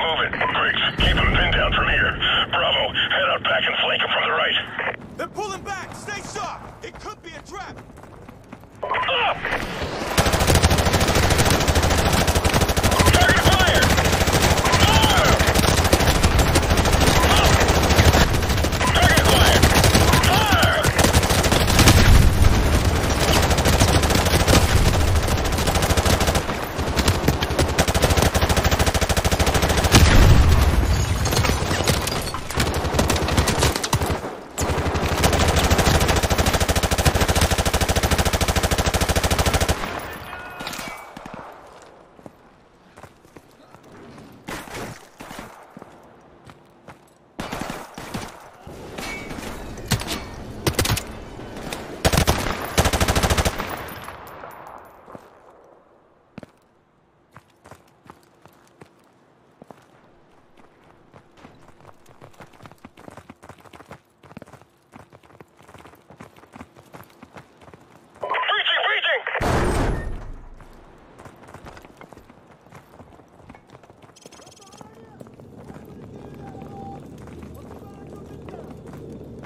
Move it. Griggs, keep them pinned down from here. Bravo, head out back and flank them from the right. They're pulling back. Stay sharp. It could be a trap. Target fire!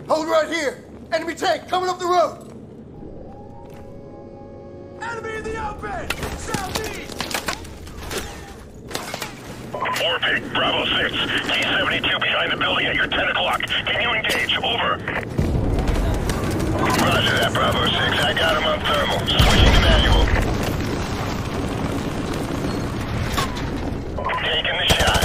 Hold right here! Enemy tank coming up the road! Enemy in the open! Southeast! Warpig, Bravo 6, T-72 behind the building at your 10 o'clock. Can you engage? Over. Roger that, Bravo 6. I got him on thermal. Switching to manual. Taking the shot.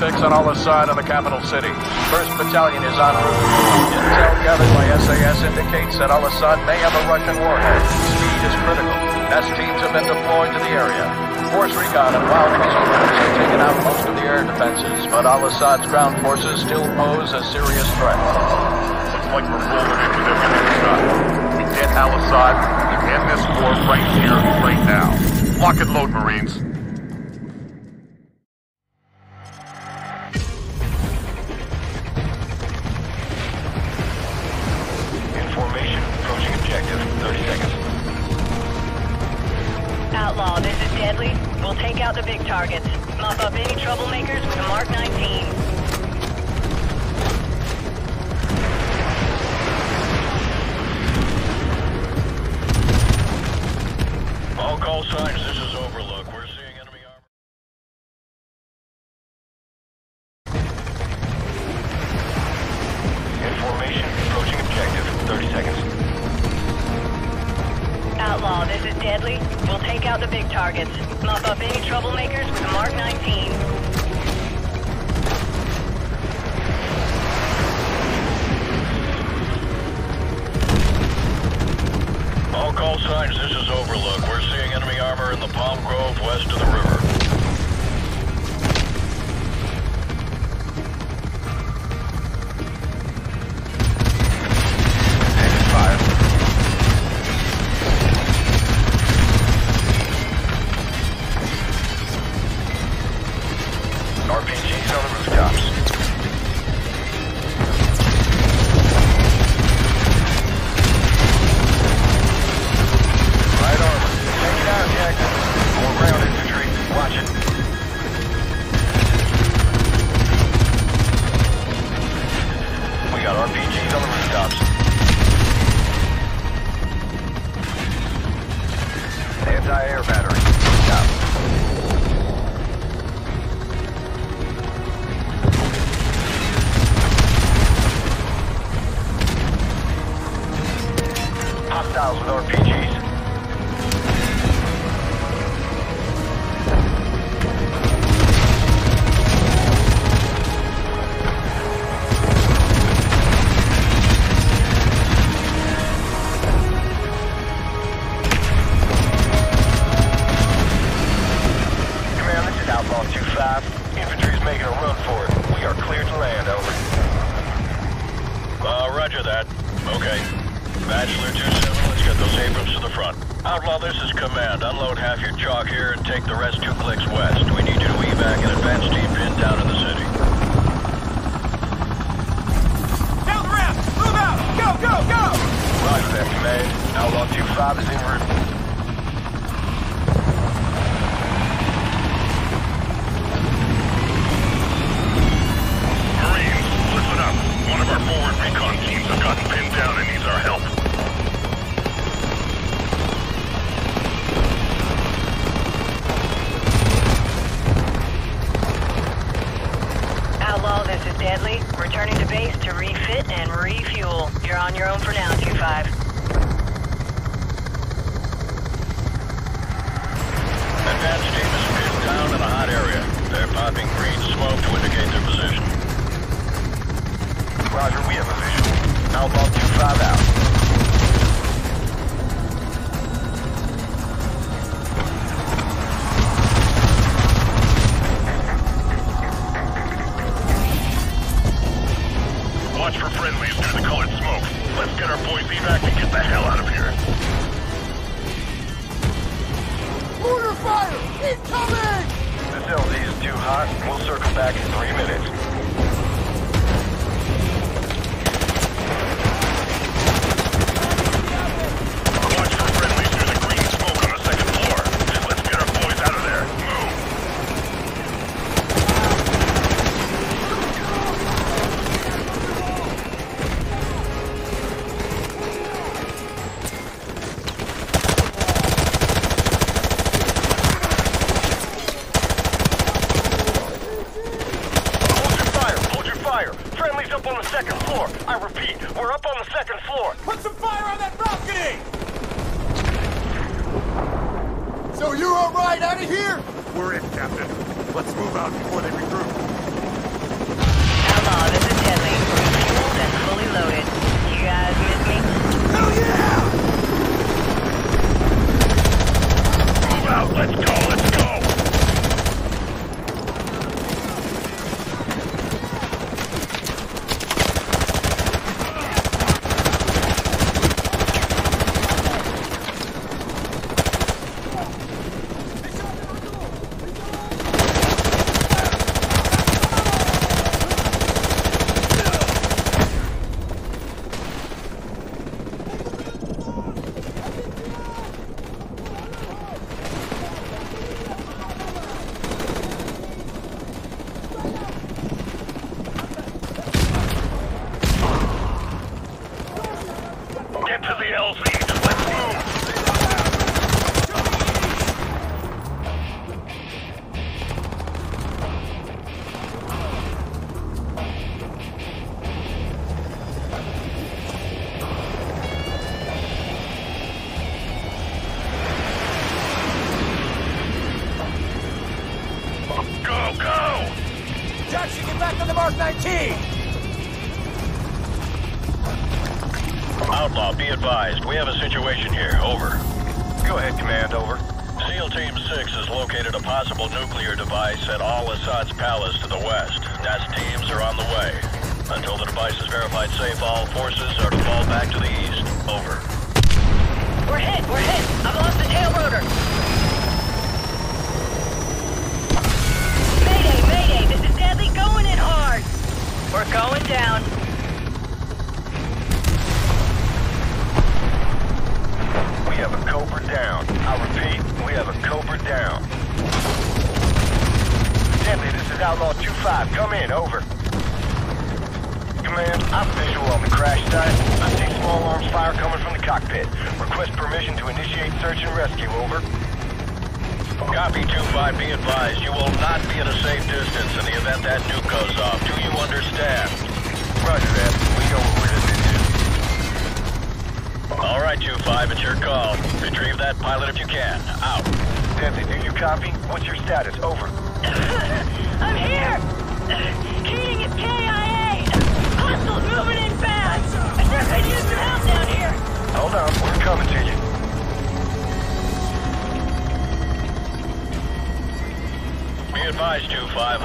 Fix on Al-Asad of the capital city. First Battalion is en route. Intel gathered by SAS indicates that Al-Asad may have a Russian warhead. Speed is critical. S teams have been deployed to the area. Force recon and wild missile units have taken out most of the air defenses, but Al-Assad's ground forces still pose a serious threat. Looks like we're rolling into them in the shot. We get Al-Asad and end this war right here, right now. Lock and load, Marines. We're seeing enemy armor in the Palm Grove west of the river. making a run for it. We are cleared to land, over. Roger that. Okay. Bachelor 27, let's get those Abrams to the front. Outlaw, this is command. Unload half your chalk here and take the rest 2 clicks west. We need you to evac an advance team pinned down in the city. Down the ramp! Move out! Go, go, go! Roger that, command. Outlaw 25 is in route. One of our forward recon teams have gotten pinned down and needs our help. Outlaw, this is Deadly. Returning to base to refit and refuel. You're on your own for now, 25. Advanced team is pinned down in a hot area. They're popping green smoke to indicate their position. Roger, we have a visual. Outlaw 25 out. Watch for friendlies through the colored smoke. Let's get our point B back and get the hell out of here. Mortar fire! Incoming! This LZ is too hot. We'll circle back in 3 minutes.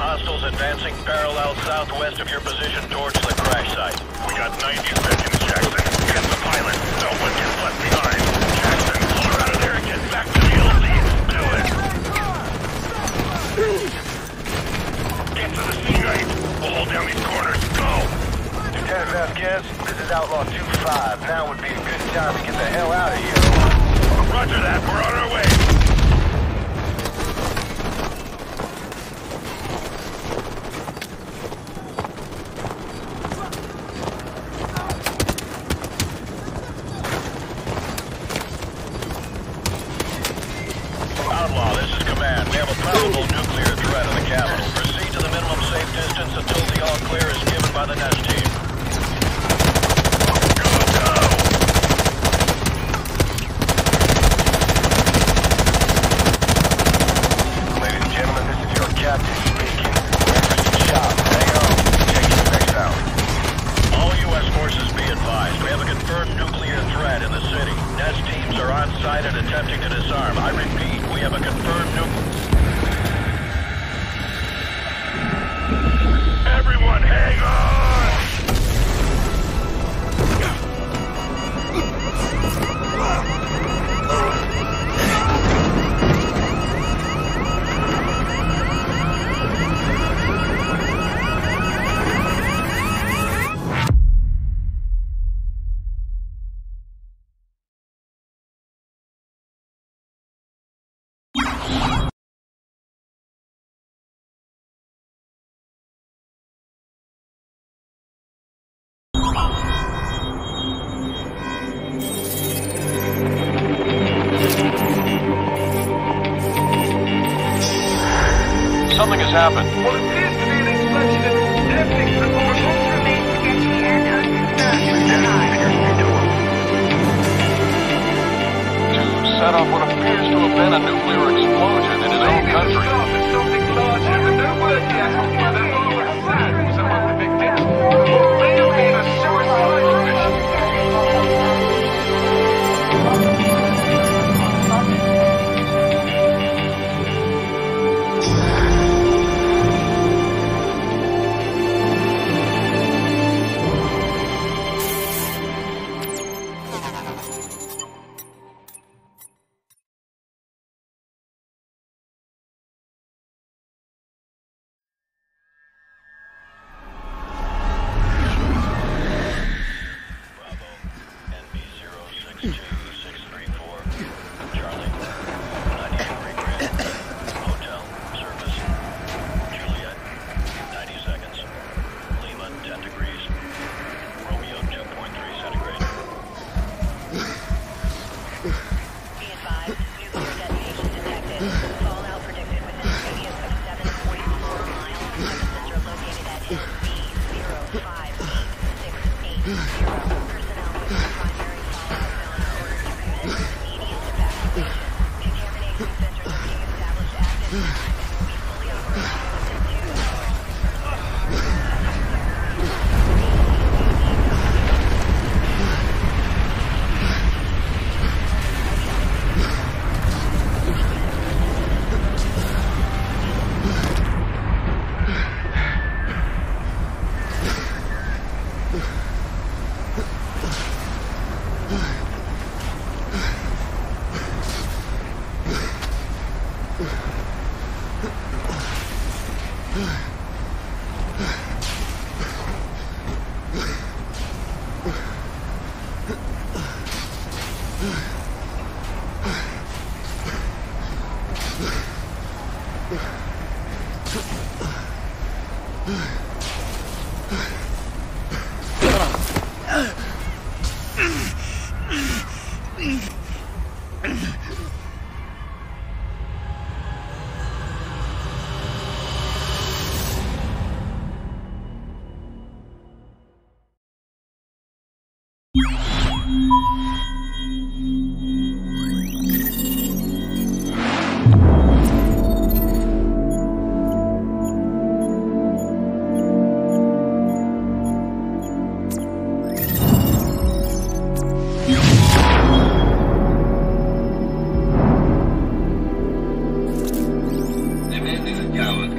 Hostiles advancing parallel southwest of your position towards the crash site. We got 90 seconds, Jackson. Get the pilot. No one gets left behind. Jackson, pull out of there and get back to the LZ. Do it. Get to the sea night. We'll hold down these corners. Go. Lieutenant Vasquez, this is Outlaw 2-5. Now would be a good time to get the hell out of here. Roger that. We're on our way. Something has happened. What appears to be an explosion at Epic before ultimate engineered to set off what appears to have been a nuclear explosion in his own country. Something larger, but no word yet. The Lord Sad was among the victims. May have been a suicide mission.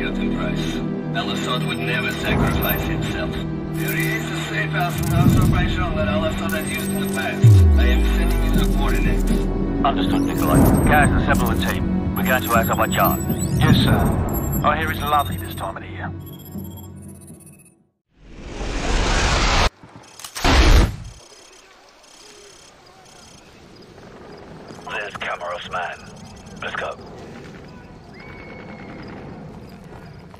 Captain Price. never sacrifice himself. There is a safe house in house operational that Al-Asad has used in the past. I am sending you the coordinates. Understood, Nikolai. Gaz and several of the team. We're going to Azerbaijan. Yes, sir. I hear it's lovely this time of the year. There's Kamarov's man. Let's go.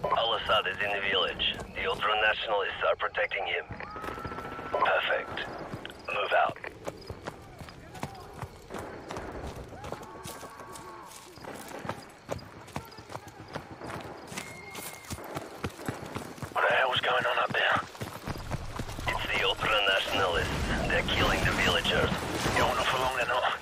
Al-Asad is in the village. The ultra-nationalists are protecting him. Perfect. Move out. What the hell's going on up there? It's the ultra-nationalists. They're killing the villagers. Going on for long enough.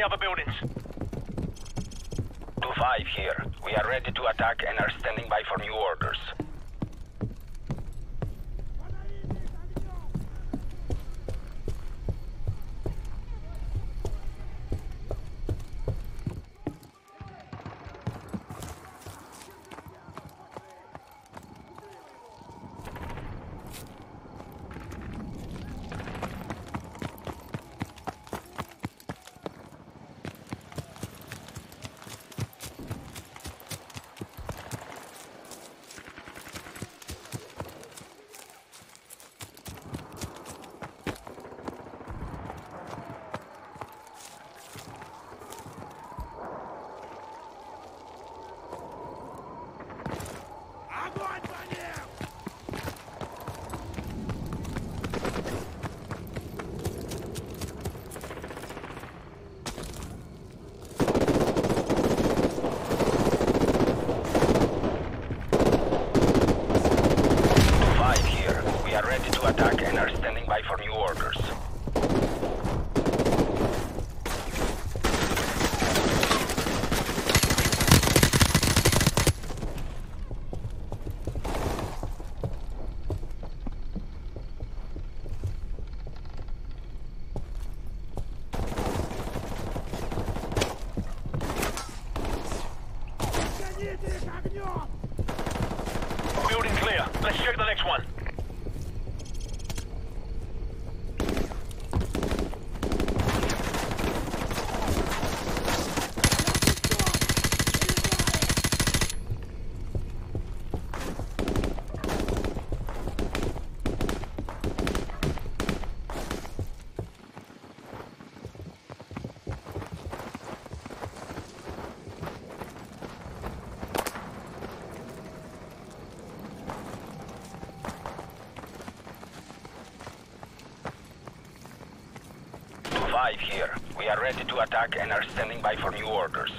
the other buildings. 2-5 here. We are ready to attack and are standing by for new orders. Here. We are ready to attack and are standing by for new orders.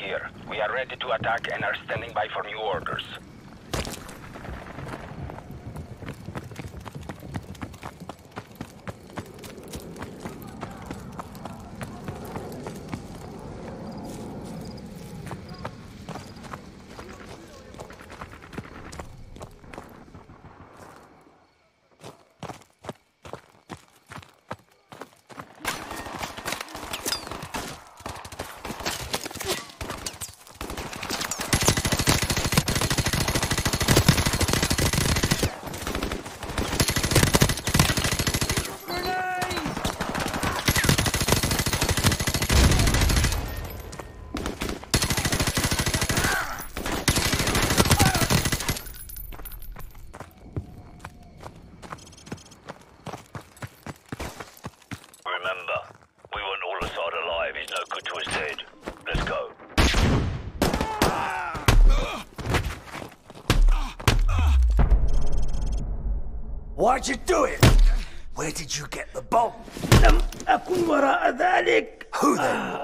Here. We are ready to attack and are standing by for new orders. Why'd you do it? Where did you get the bomb? لم أكن وراء ذلك. Who then?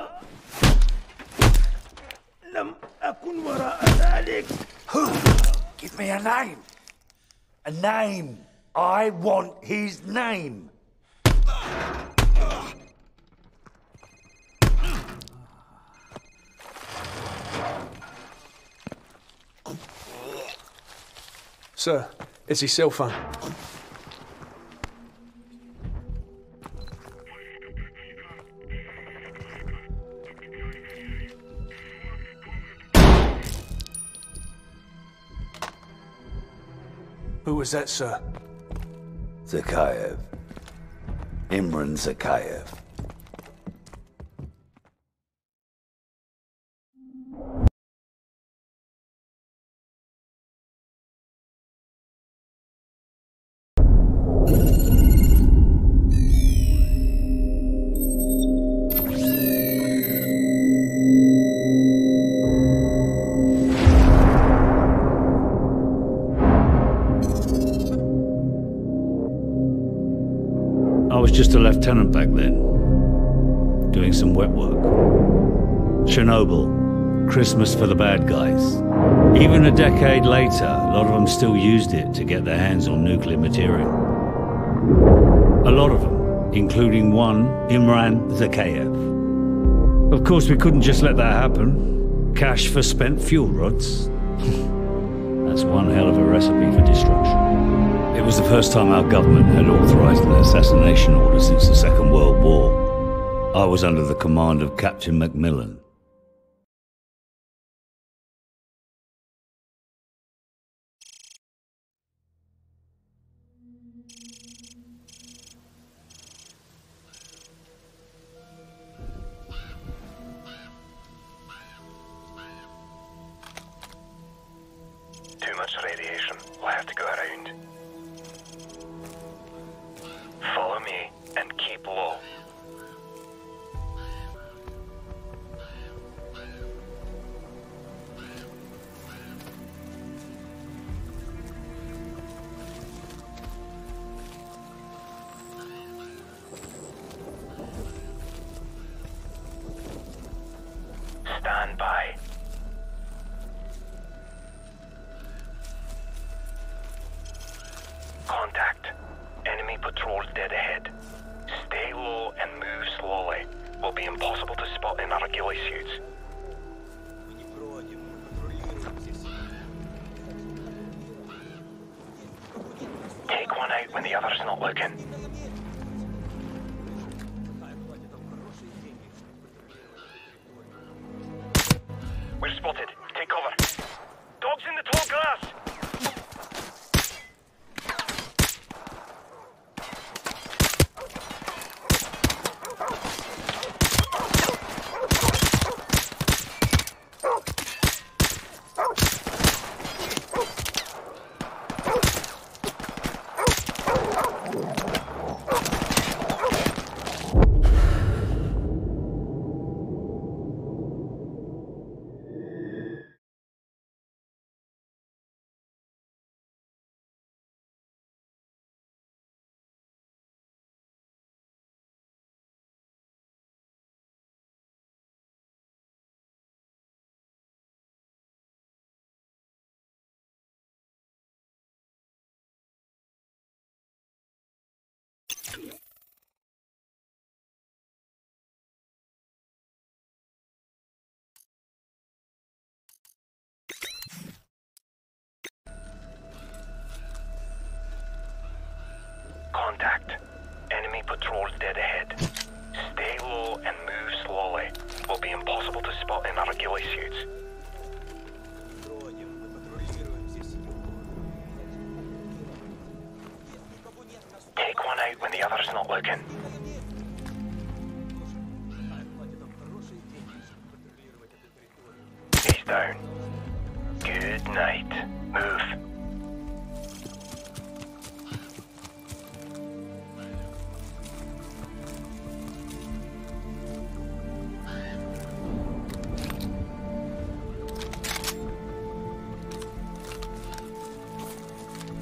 لم أكن وراء ذلك. Who? Give me a name. A name. I want his name. Sir, it's his cell phone. Who was that, sir? Zakhaev. Imran Zakhaev. Just a lieutenant back then, doing some wet work. Chernobyl, Christmas for the bad guys. Even a decade later, a lot of them still used it to get their hands on nuclear material. A lot of them, including one, Imran Zakhaev. Of course, we couldn't just let that happen. Cash for spent fuel rods. That's one hell of a recipe for destruction. It was the first time our government had authorized an assassination order since the Second World War. I was under the command of Captain Macmillan. Too much radiation. We'll have to go around. Follow me and keep low. Stand by. Contact. Enemy patrols dead ahead. Stay low and move slowly. Will be impossible to spot in our ghillie suits. Take one out when the other's not looking. We're spotted. Take cover. Dogs in the tall grass! Contact. Enemy patrols dead ahead. Stay low and move slowly. Will be impossible to spot in our ghillie suits. Take one out when the other's not looking. He's down. Good night. Move.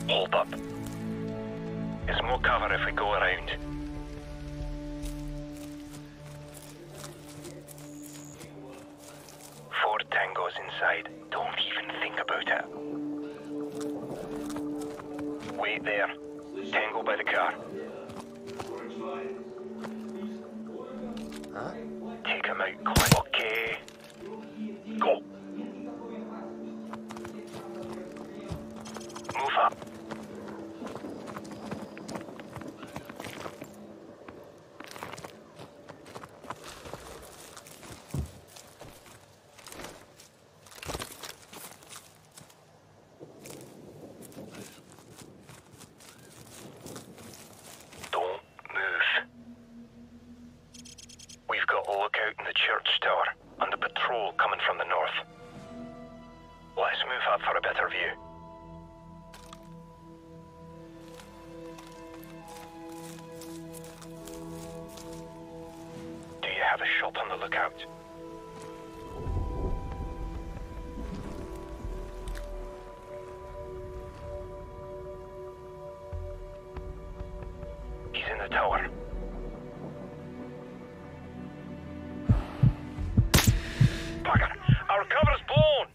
Hold up. There's more cover if we go around. Four tangos inside. Don't even think about it. Wait there. Tango by the car. Huh? Take him out quick. Okay. Go. Move up. here. Do you have a shop on the lookout? He's in the tower. Bugger! Our cover's blown!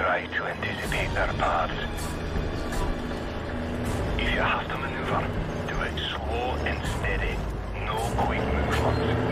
Try to anticipate their paths. If you have to maneuver, do it slow and steady. No quick movements.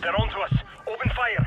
They're onto us. Open fire.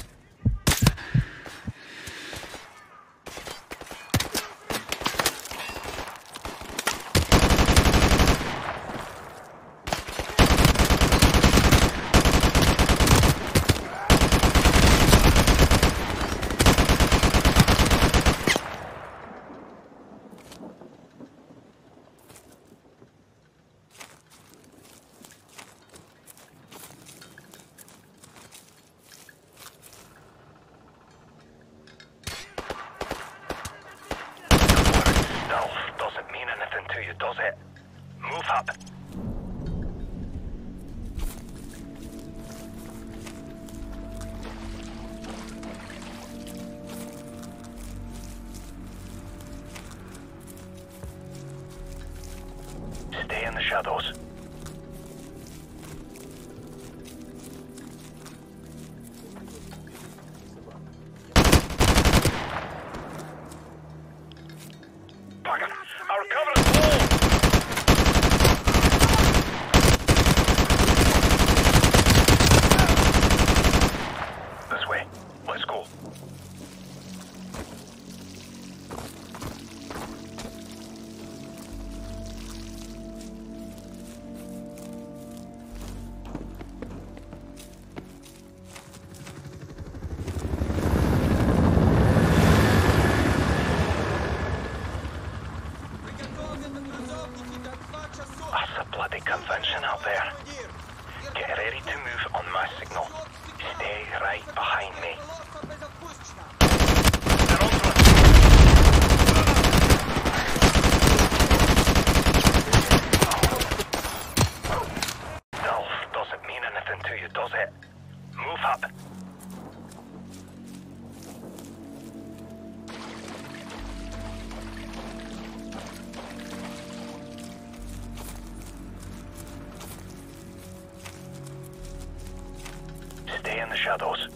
shadows.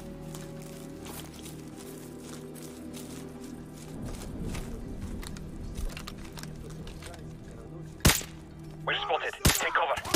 We're spotted. Take cover.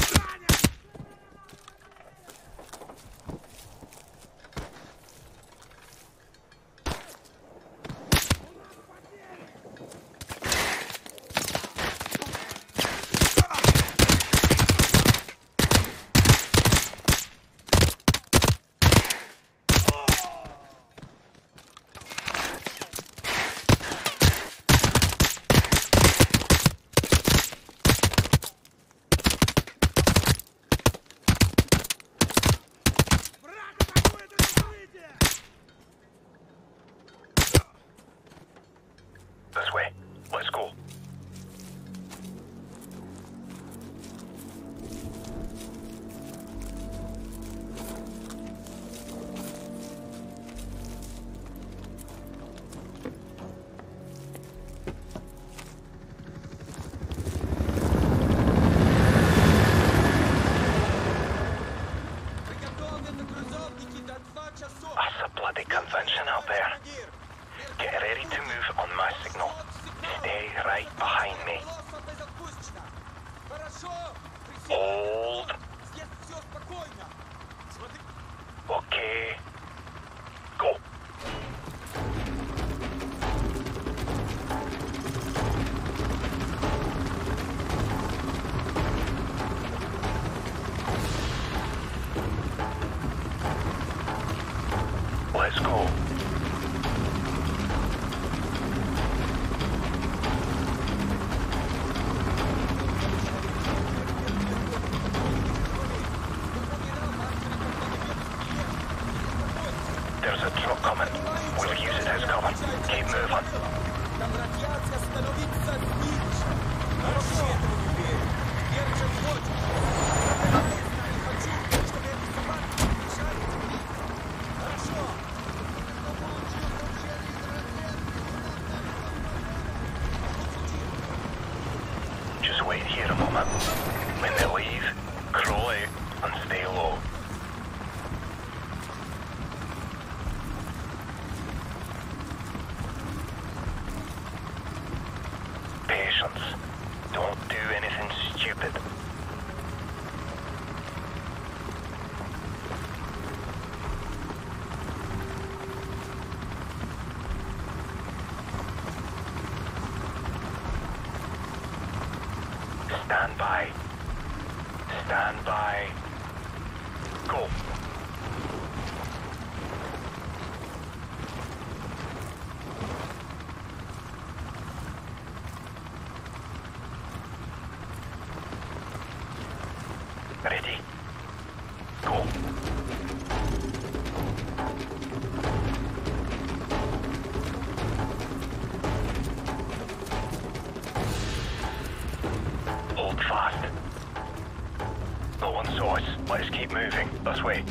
Let's keep moving. This way.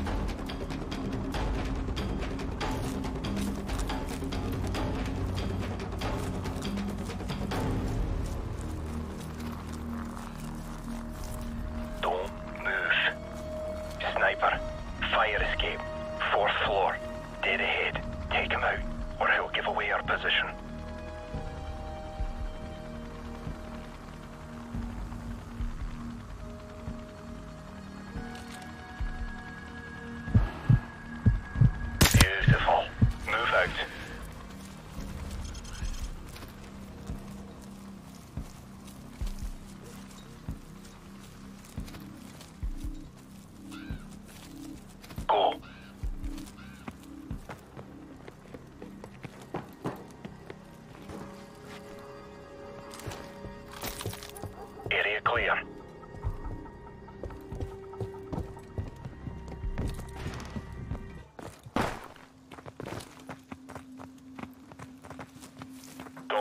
Don't move. Sniper. Fire escape. Fourth floor. Dead ahead. Take him out, or he'll give away our position.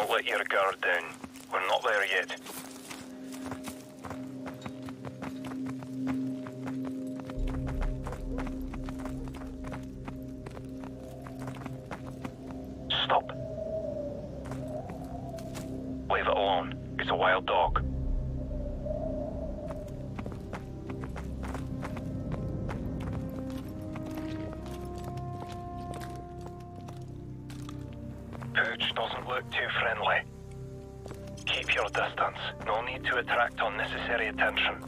Let your guard down. We're not there yet. Stop. Leave it alone. It's a wild dog. approach doesn't look too friendly. Keep your distance. No need to attract unnecessary attention.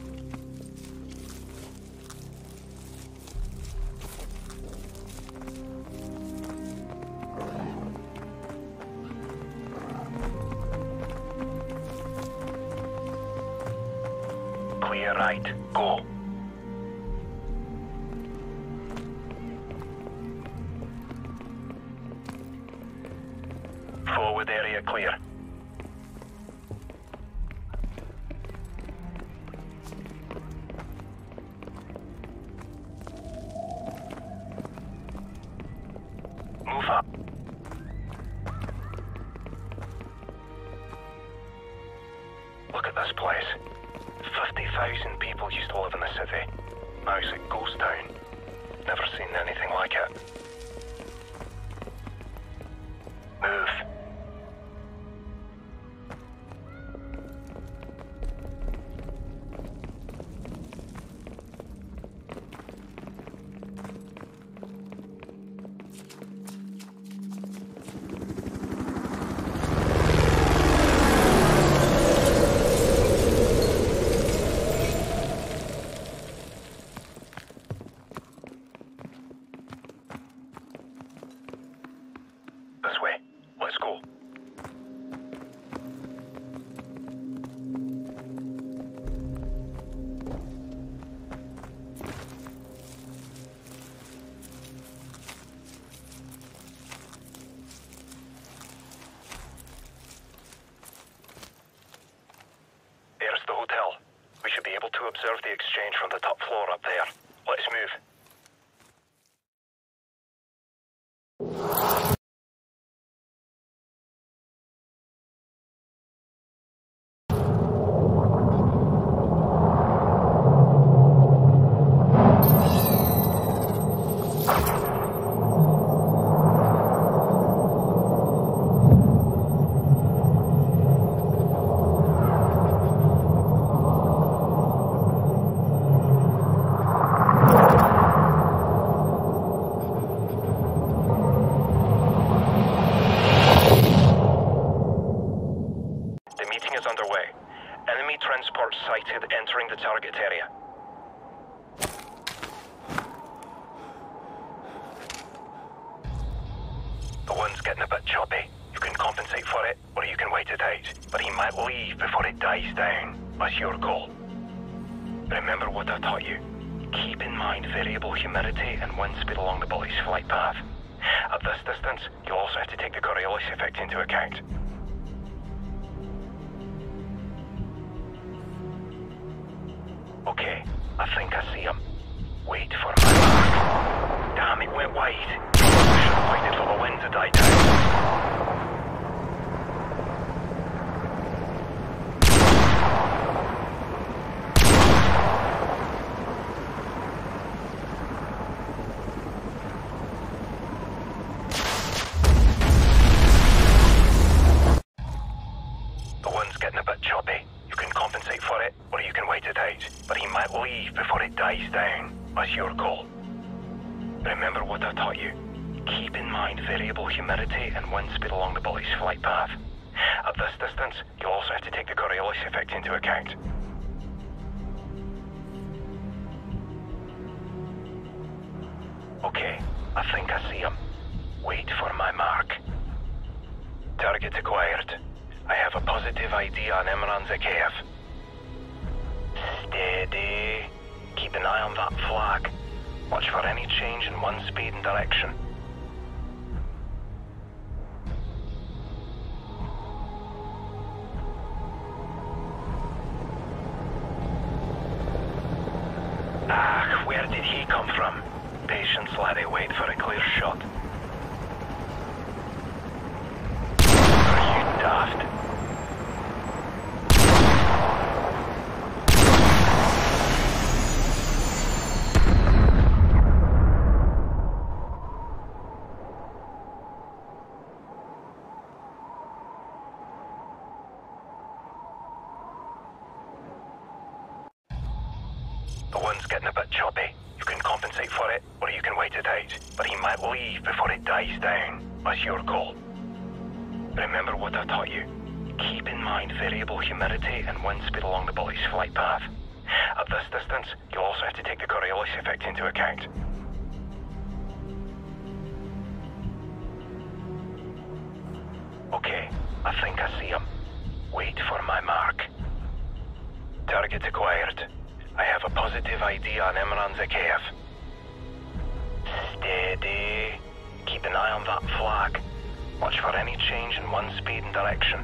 Clear right. Go. Forward area clear. Observe the exchange from the top floor up there. Let's move. Before it dies down, that's your call. Remember what I taught you. Keep in mind variable humidity and wind speed along the bullet's flight path. At this distance, you'll also have to take the Coriolis effect into account. Okay, I think I see him. Wait for my mark. Target acquired. I have a positive ID on Imran Zakhaev. Steady. Keep an eye on that flag. Watch for any change in wind speed and direction.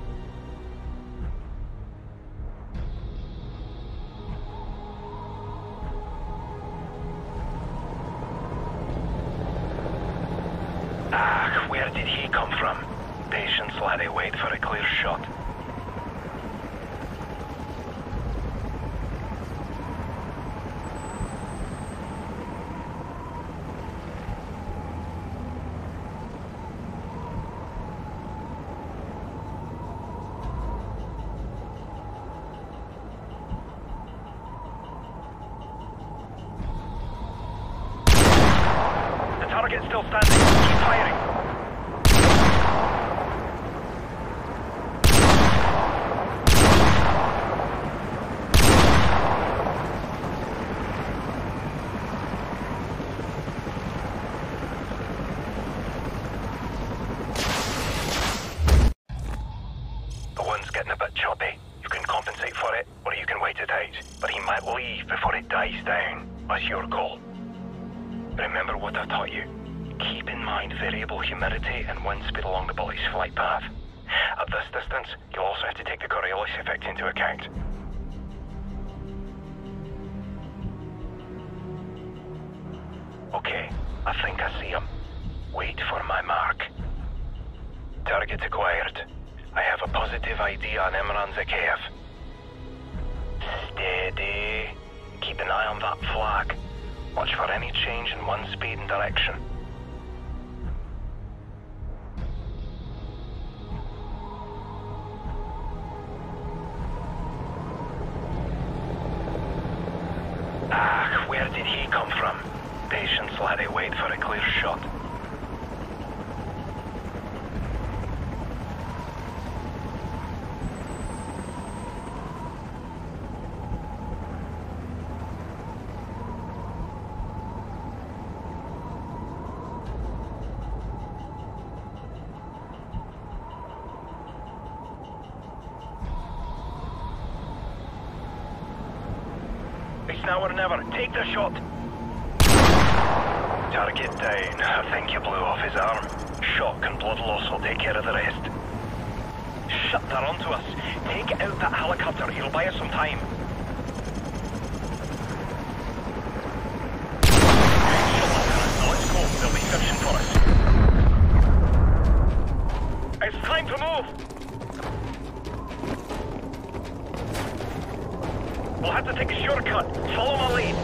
Ah, where did he come from? Patience, laddie, wait for a clear shot. Now or never. Take the shot. Target down. I think you blew off his arm. Shock and blood loss will take care of the rest. Shut, they're onto us. Take out that helicopter. He'll buy us some time. Let's go. They'll be searching for us. It's time to move. We'll have to take a shortcut. Follow my lead.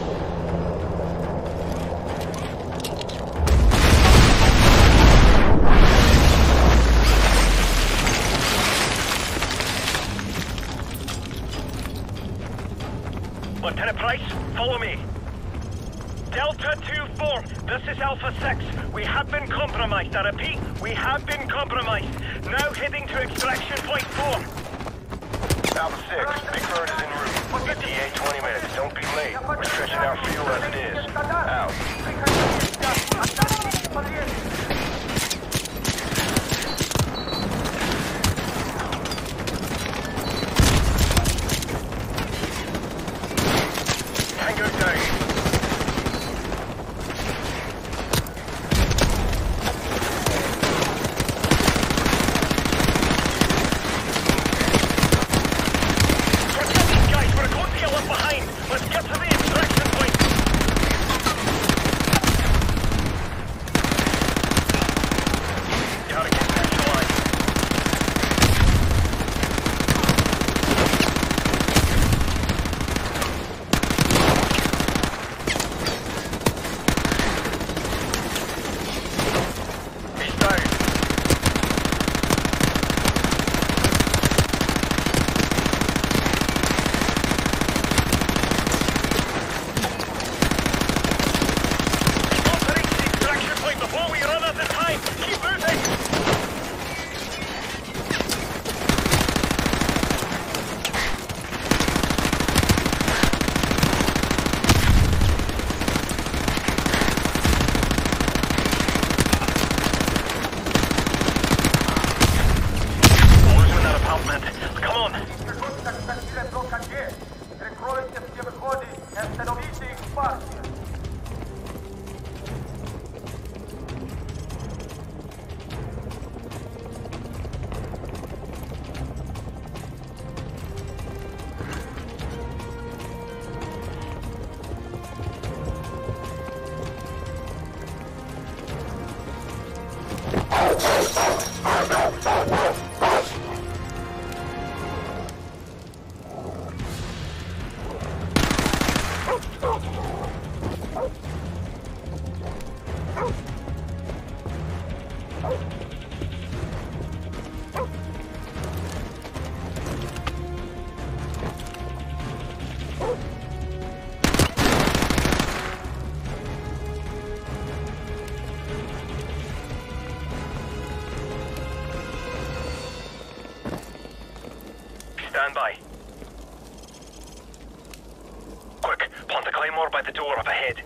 Lieutenant Price, follow me. Delta 2-4, this is Alpha 6. We have been compromised. I repeat, we have been compromised. Now heading to extraction point 4. Alpha 6, Big Bird is en route. ETA 20 minutes, don't be late. We're stretching our field as it is. Out. Tango movement. Come on. Stand by. Quick, plant the claymore by the door up ahead.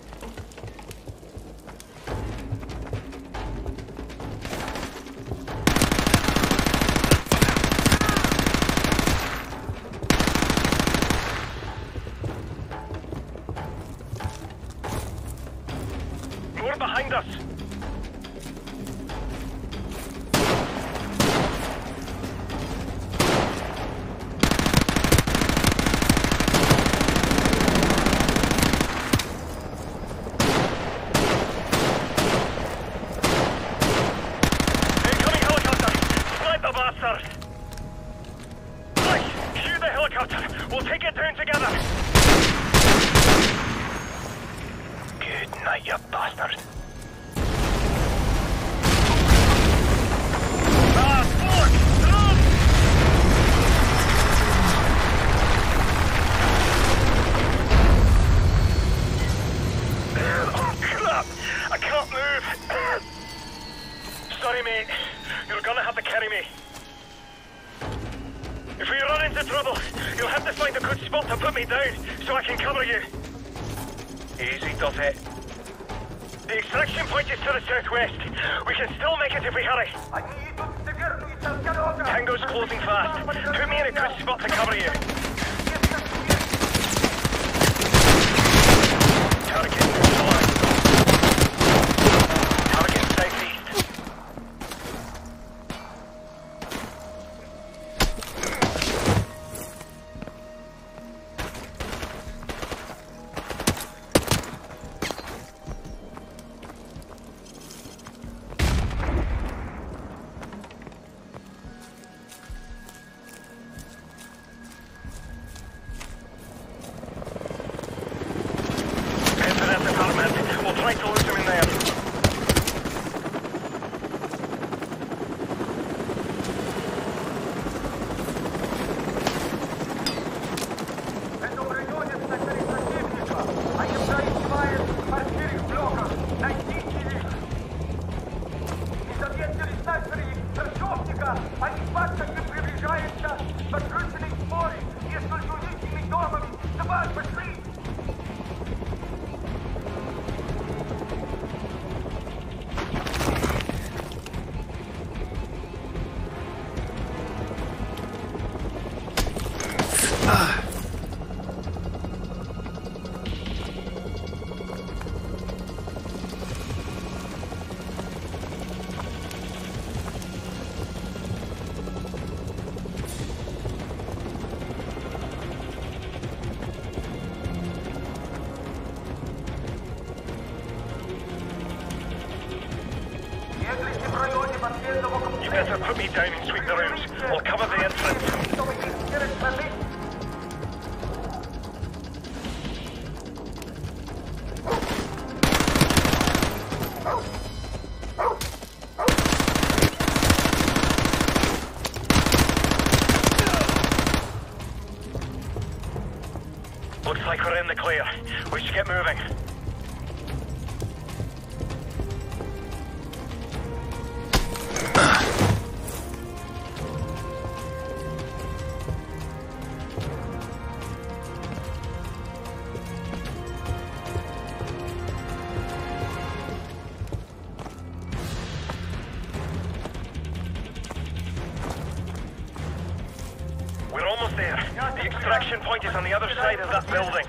almost there. The extraction point is on the other side of that building.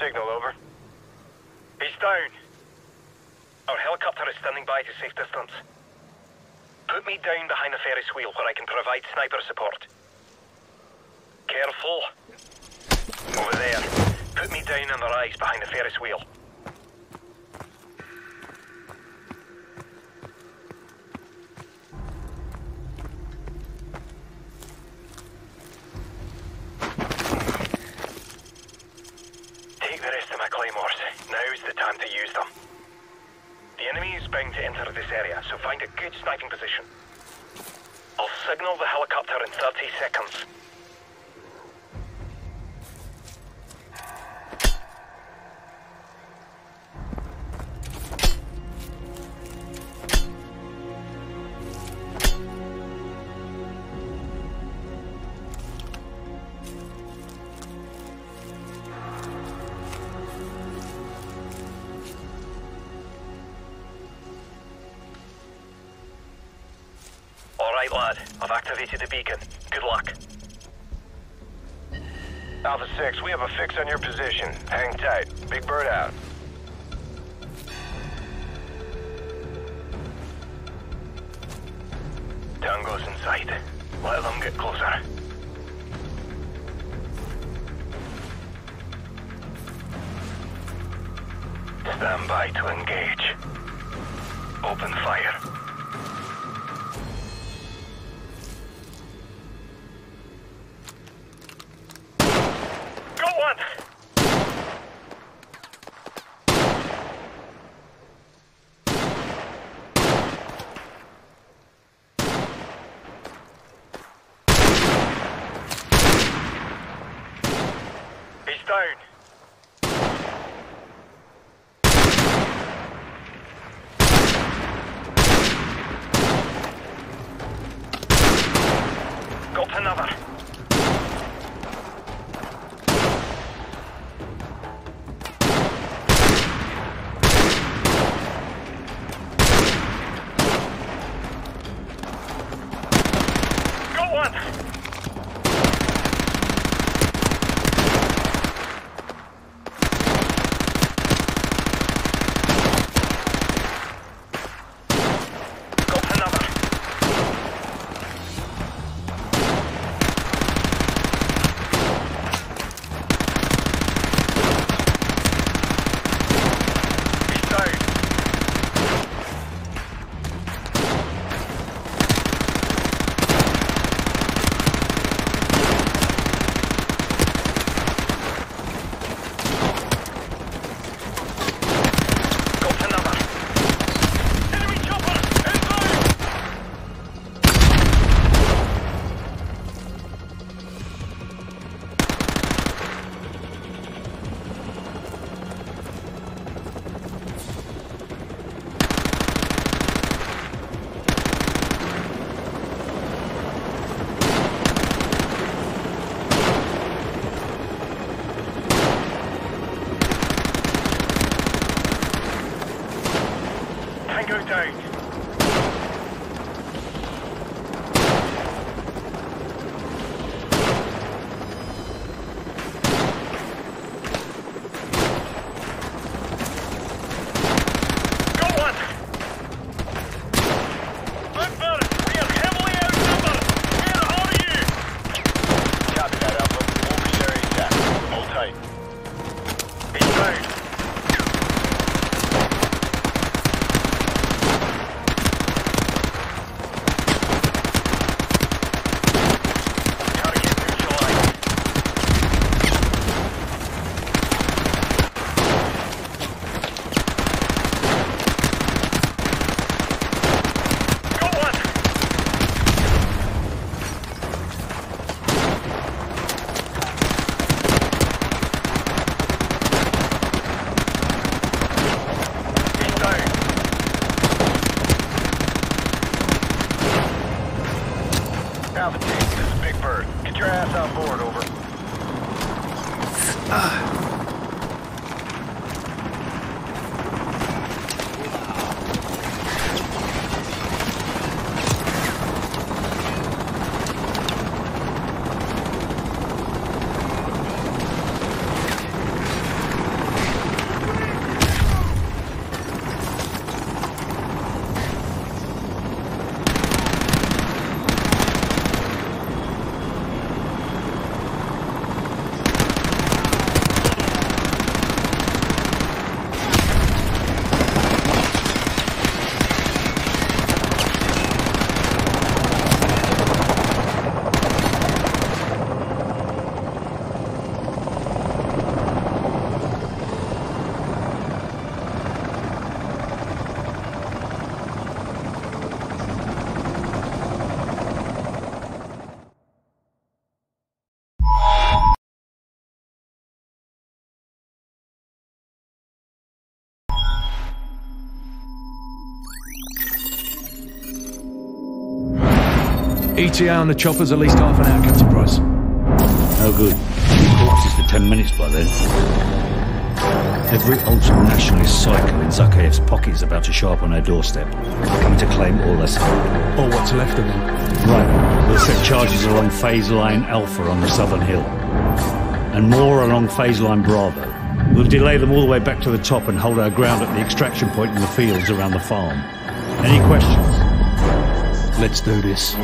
Signal, over. He's down. Our helicopter is standing by to safe distance. Put me down behind the Ferris wheel where I can provide sniper support. Careful. Over there. Put me down on the rise behind the Ferris wheel. Lad, I've activated the beacon. Good luck. Alpha 6, we have a fix on your position. Hang tight. Big Bird out. Tango's in sight. Let them get closer. Stand by to engage. Open fire. Go tight. ETA on the chopper's at least half an hour, Captain Price. Oh, good. Two corpses for 10 minutes by then. Every ultra-nationalist psycho in Zakhaev's pocket is about to show up on our doorstep, coming to claim all their stuff. Or what's left of them. Right. We'll set charges along phase line Alpha on the southern hill. And more along phase line Bravo. We'll delay them all the way back to the top and hold our ground at the extraction point in the fields around the farm. Any questions? Let's do this.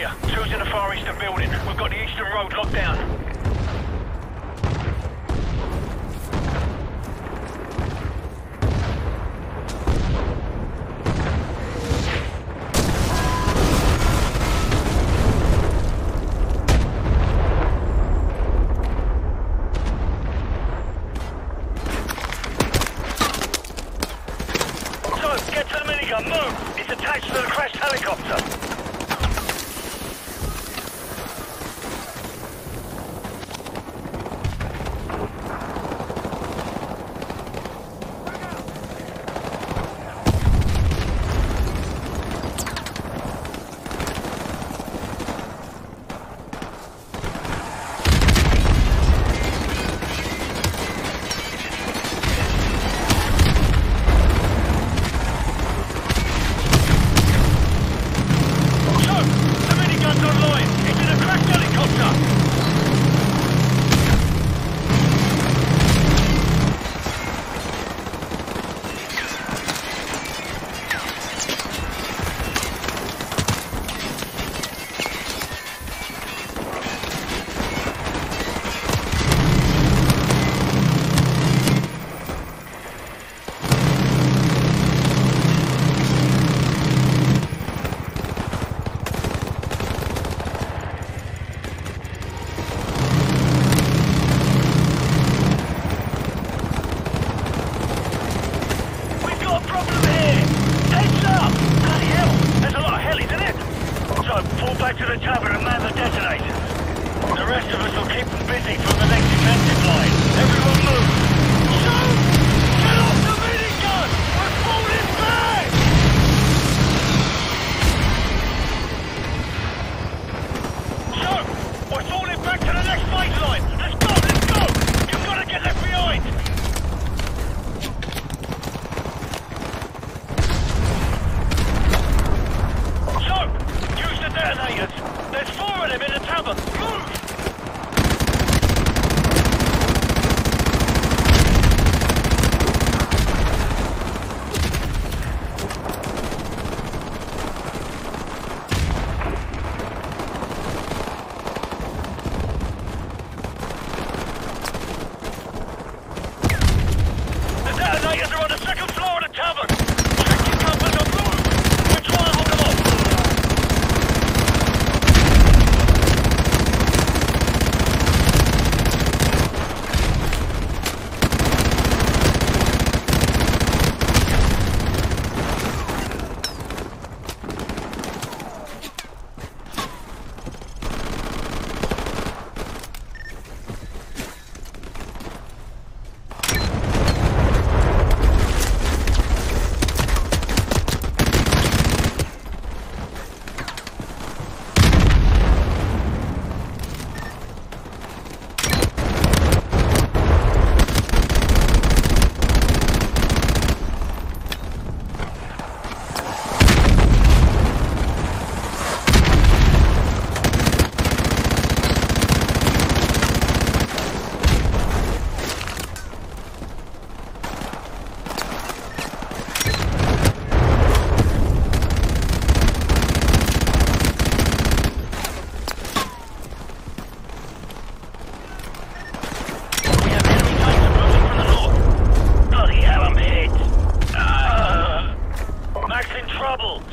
here. Two's in the far eastern building. We've got the eastern road locked down. So, get to the minigun, move! It's attached to the crashed helicopter.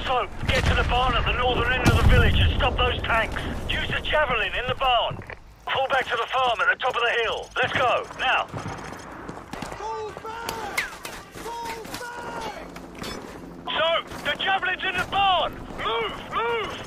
Soap, get to the barn at the northern end of the village and stop those tanks. Use the javelin in the barn. Fall back to the farm at the top of the hill. Let's go, now. Fall back! Fall back! Soap, the javelin's in the barn! Move, move!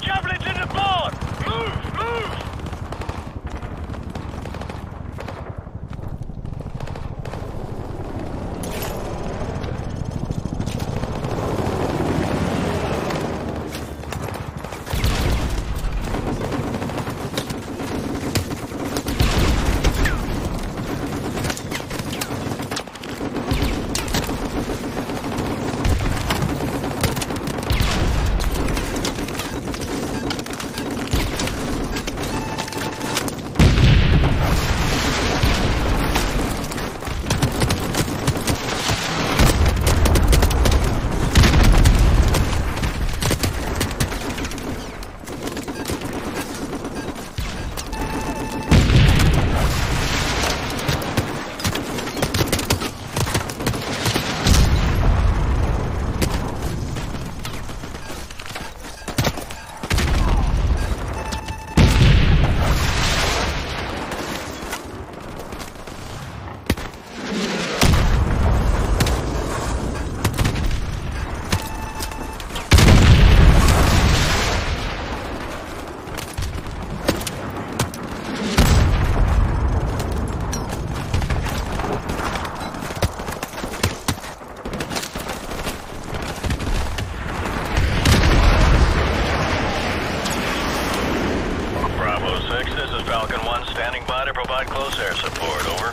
Javelin's in the barn! Move! Move! Moving by to provide close air support, over.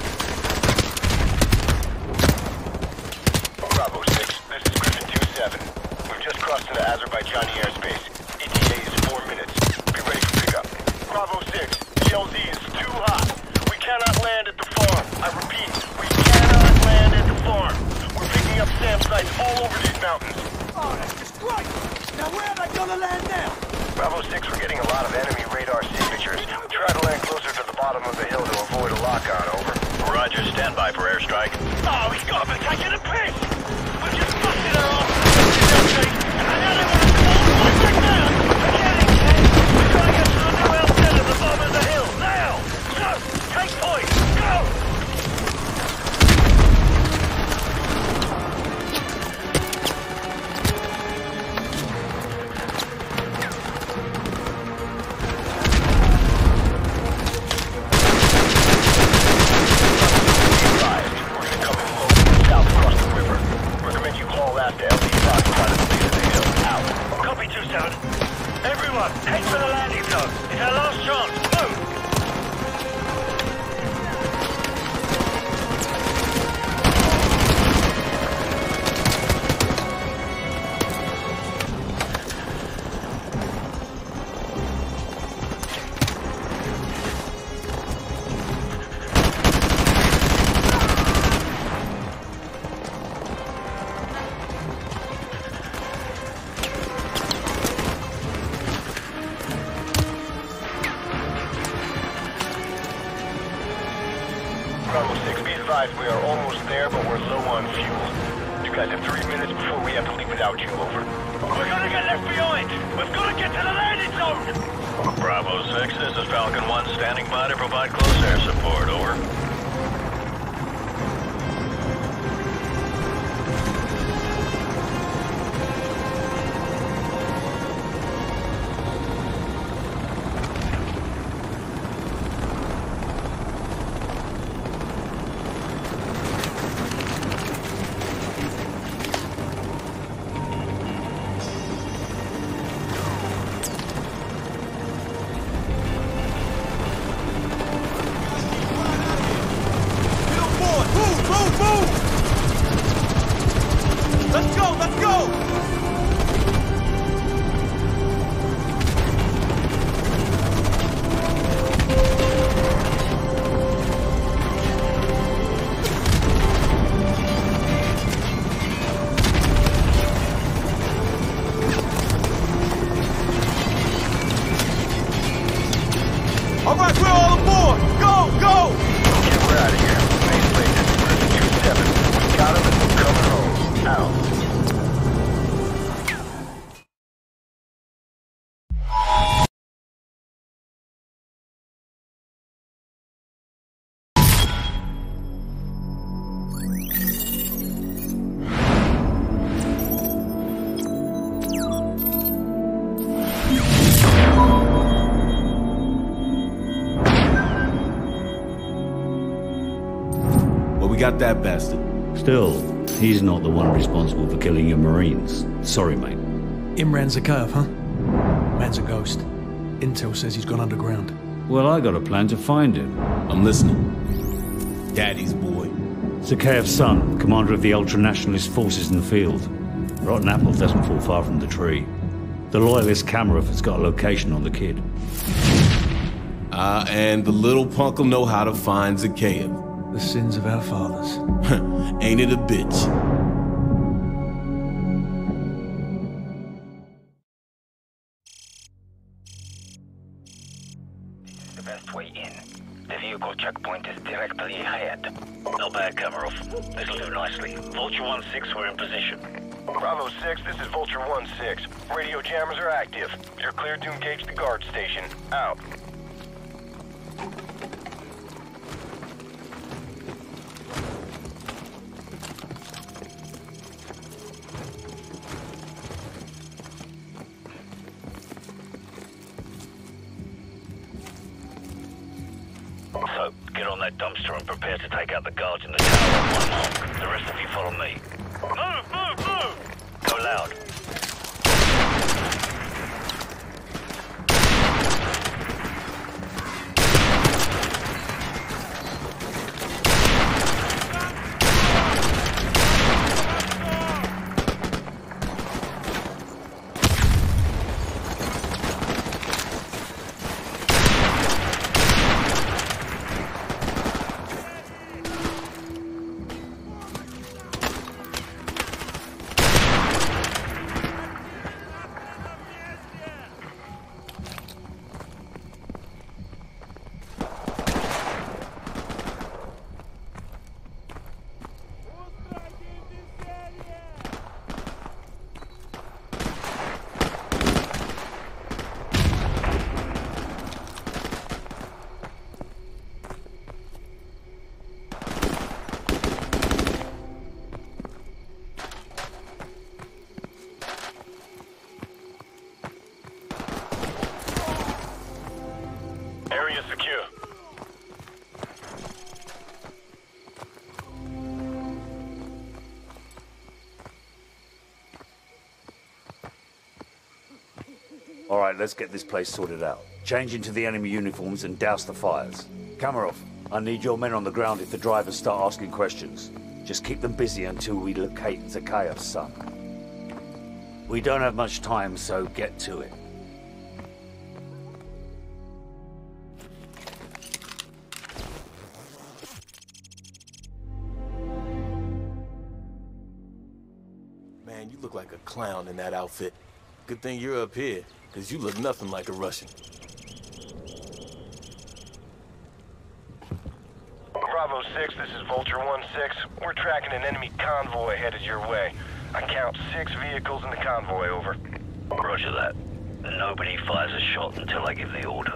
Bravo 6, this is Griffin 2-7. We've just crossed into Azerbaijani airspace. ETA is 4 minutes. Be ready for pickup. Bravo 6, GLZ is too hot. We cannot land at the farm. I repeat, we cannot land at the farm. We're picking up SAM sites all over these mountains. Oh, that's great! Now where am I gonna land now? Bravo 6, we're getting a lot of enemy radar signatures. Try to land closer to the bottom of the hill to avoid a lock-on, over. Roger, stand by for airstrike. Oh, he's got me! I get a piss! We're just busted her off! And now they want to blow us back down! Forget it, kid! We're trying to get to the new outset at the bottom of the hill, now! So, take point! Go! Got that bastard. Still, he's not the one responsible for killing your Marines. Sorry, mate. Imran Zakhaev, huh? Man's a ghost. Intel says he's gone underground. Well, I got a plan to find him. I'm listening. Daddy's boy. Zakhaev's son, commander of the ultra-nationalist forces in the field. Rotten apple doesn't fall far from the tree. The loyalist Kamarov has got a location on the kid. And the little punk'll know how to find Zakhaev. The sins of our fathers. Ain't it a bitch? Right, let's get this place sorted out. Change into the enemy uniforms and douse the fires. Kamarov, I need your men on the ground if the drivers start asking questions. Just keep them busy until we locate Zakhaev's son. We don't have much time, so get to it. Man, you look like a clown in that outfit. Good thing you're up here, because you look nothing like a Russian. Bravo 6, this is Vulture 1-6. We're tracking an enemy convoy headed your way. I count 6 vehicles in the convoy, over. Roger that. Nobody fires a shot until I give the order.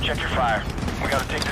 Check your fire. We gotta take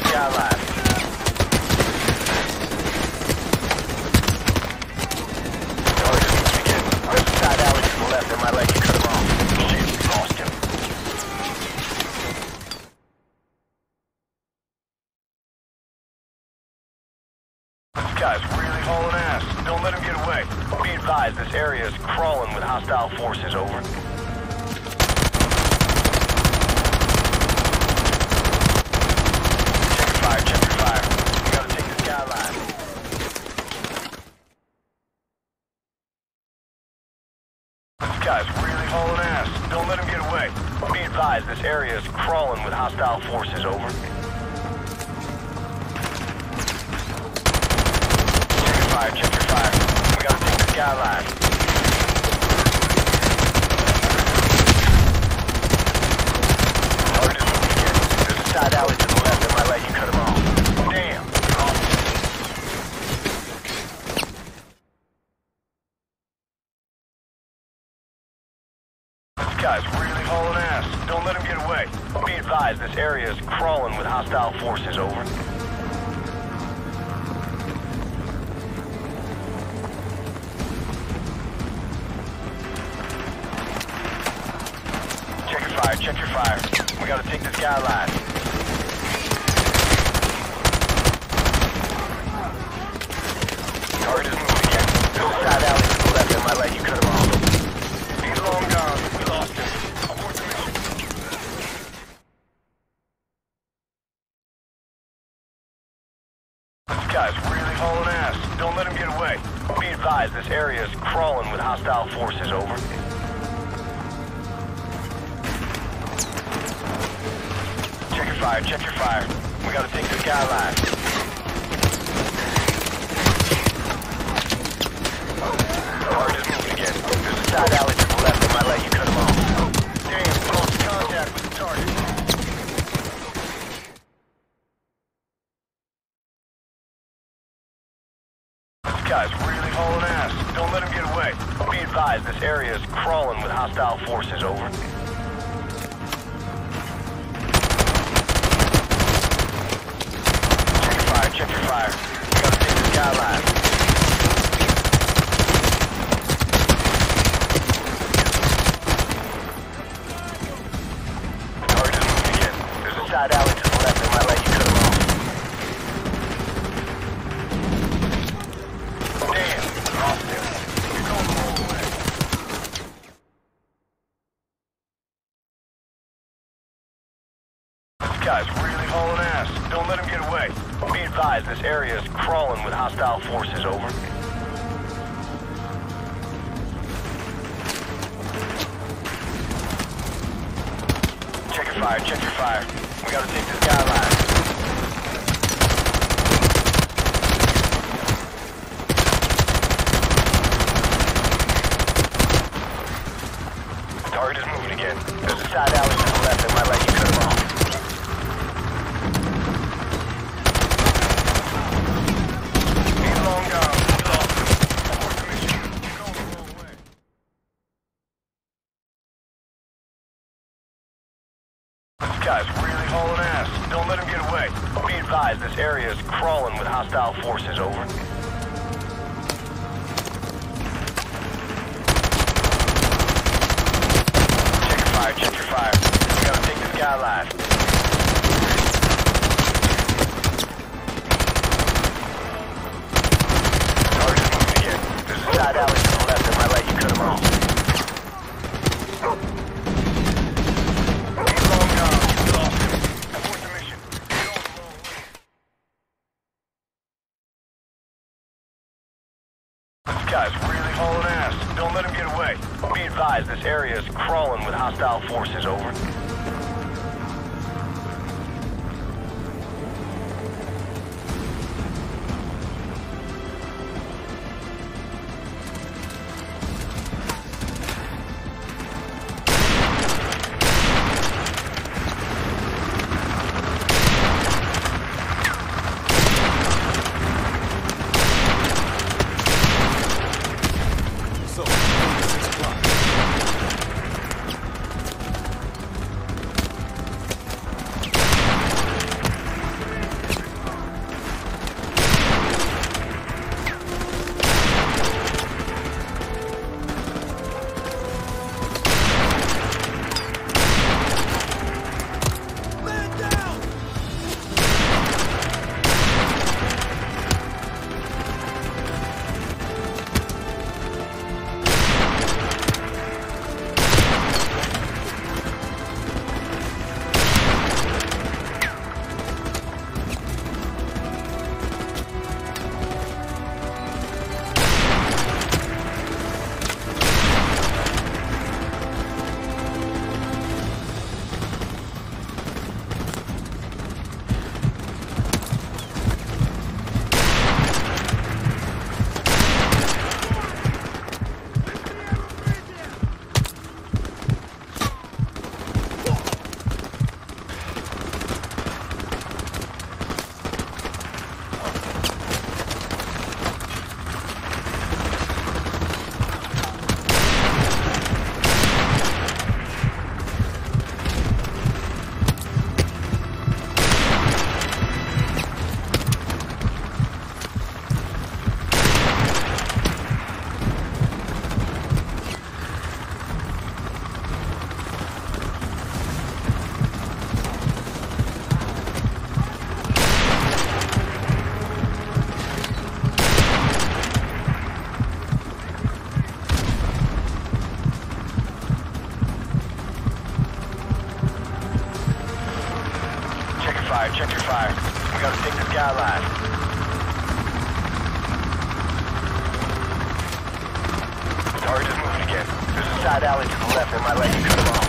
this guy alive. crawling with hostile forces, over. Check your fire, check your fire. We gotta take this guy alive. Hard is moving again. There's a side alley to the left that might let you cut him off. Damn, close contact with the target. Guys, really hauling ass. Don't let him get away. Be advised, this area is crawling with hostile forces, over. Check your fire, check your fire. We gotta take this guy alive. Target is moving again. There's a side alley to the left that might let you cut him off. Guys, really hauling ass. Don't let him get away. Be advised, this area is crawling with hostile forces, over. Check your fire, check your fire. We gotta take this guy alive. Target is moving again. There's a side alley to the left that might let you cut him off. Guys, really hauling ass. Don't let him get away. Be advised, this area is crawling with hostile forces, over. Check your fire, check your fire. We gotta take this guy alive. Target is moving again. There's a side alley to the left that might let you cut him off. Guys, really hauling ass. Don't let him get away. Be advised, this area is crawling with hostile forces, over. Check your fire. We gotta take this guy alive. Cobra just moved again. There's a side alley to the left. They might let you cut them off.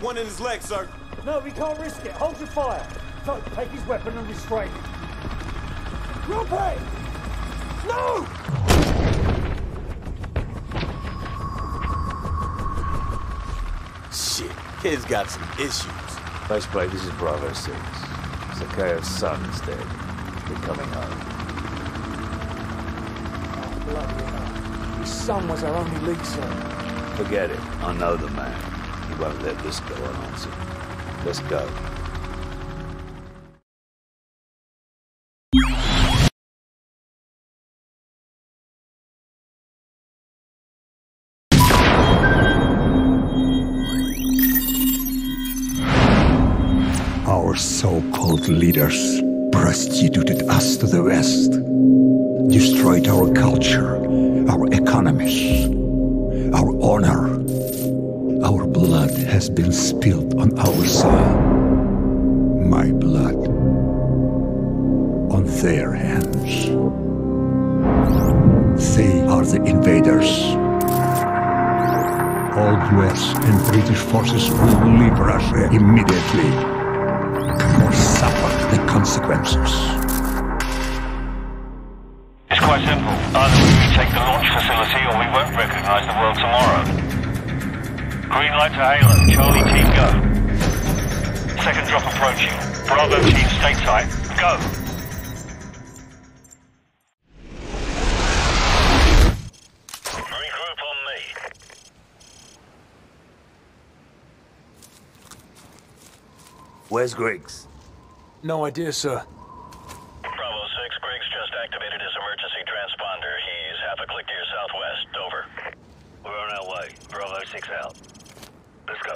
One in his leg, sir. No, we can't risk it. Hold your fire. Don't take his weapon and restrain him. Rupe! No! Shit, kid's got some issues. Nice play, this is Bravo 6. Zakhaev's son is dead. We're coming home. Oh, bloody hell. His son was our only lead, sir. Forget it. I know the man. I won't let this go unanswered. Let's go. Our so-called leaders prostituted us to the West, destroyed our culture, our economies, our honor. Our blood has been spilled on our soil. My blood on their hands. They are the invaders. All US and British forces will leave Russia immediately or suffer the consequences. It's quite simple. Either we retake the launch facility or we won't recognize the world tomorrow. Green light to Halo. Charlie, team, go. 10-second drop approaching. Bravo team stateside. Go! Regroup on me. Where's Griggs? No idea, sir. Bravo 6, Griggs just activated his emergency transponder. He's half a click to your southwest. Over. We're on our way. Bravo 6 out. Let's go.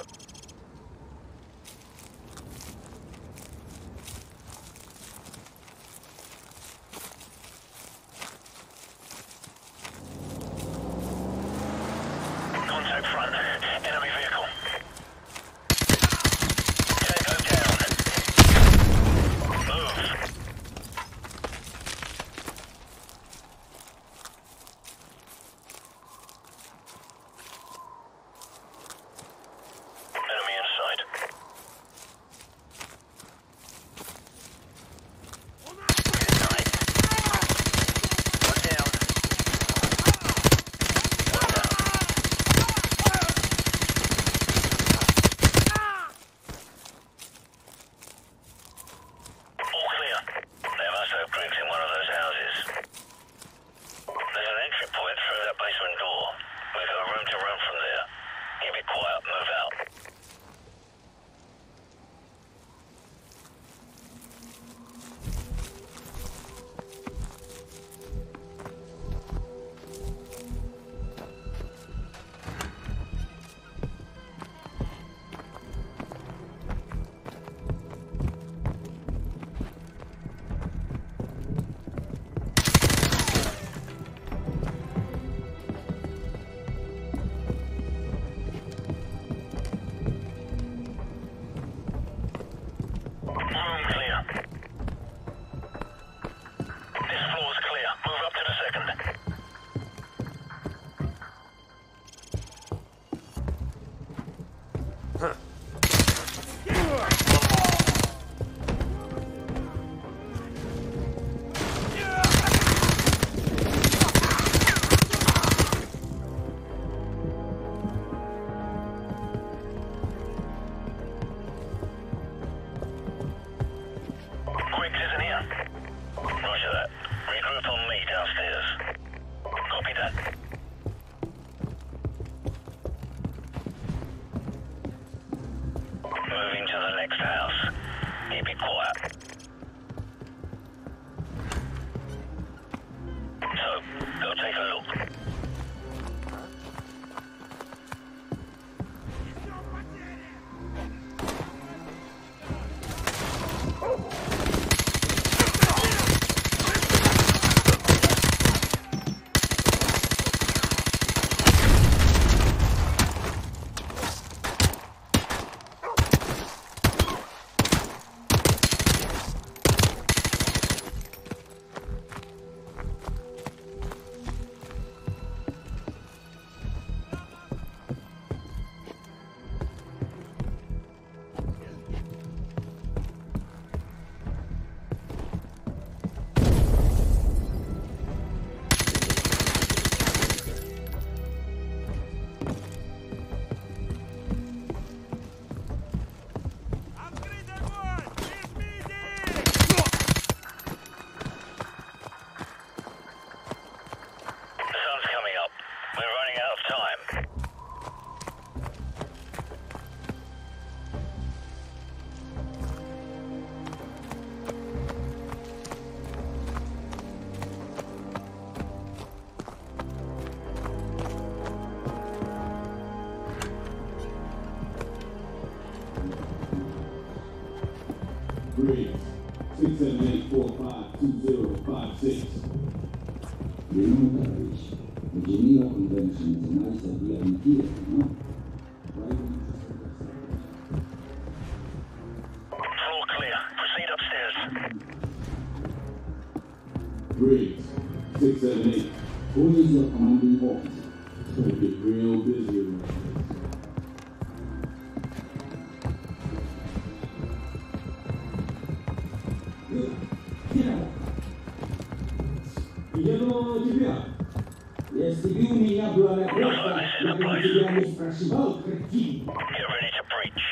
Get ready to breach.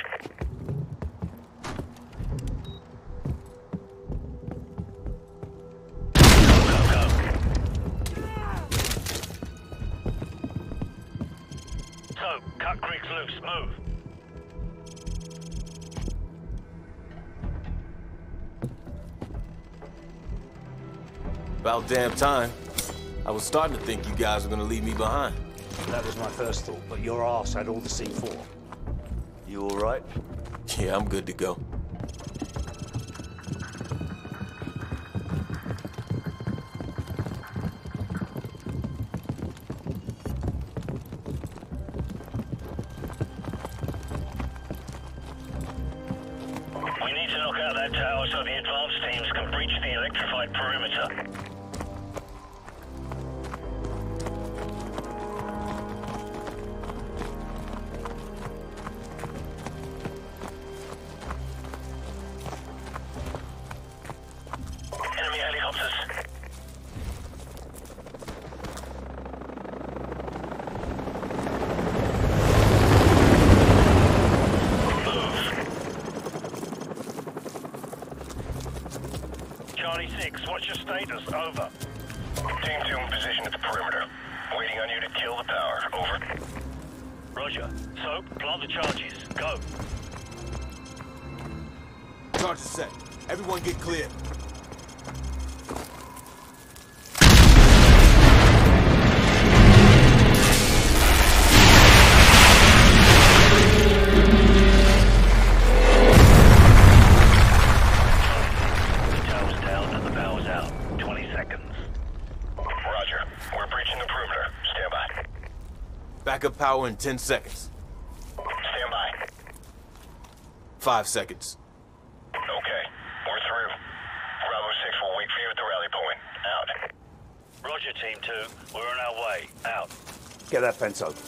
loose. Move. About damn time. I was starting to think you guys were gonna leave me behind. That was my first thought, but your ass had all the C4. You all right? Yeah, I'm good to go. What's your status? Over. Team 2 in position at the perimeter. Waiting on you to kill the power. Over. Roger. Soap, plant the charges. Go. Charges set. Everyone get clear. Backup power in 10 seconds. Stand by. 5 seconds. Okay, we're through. Bravo 6 will wait for you at the rally point. Out. Roger, Team 2. We're on our way. Out. Get that fence open.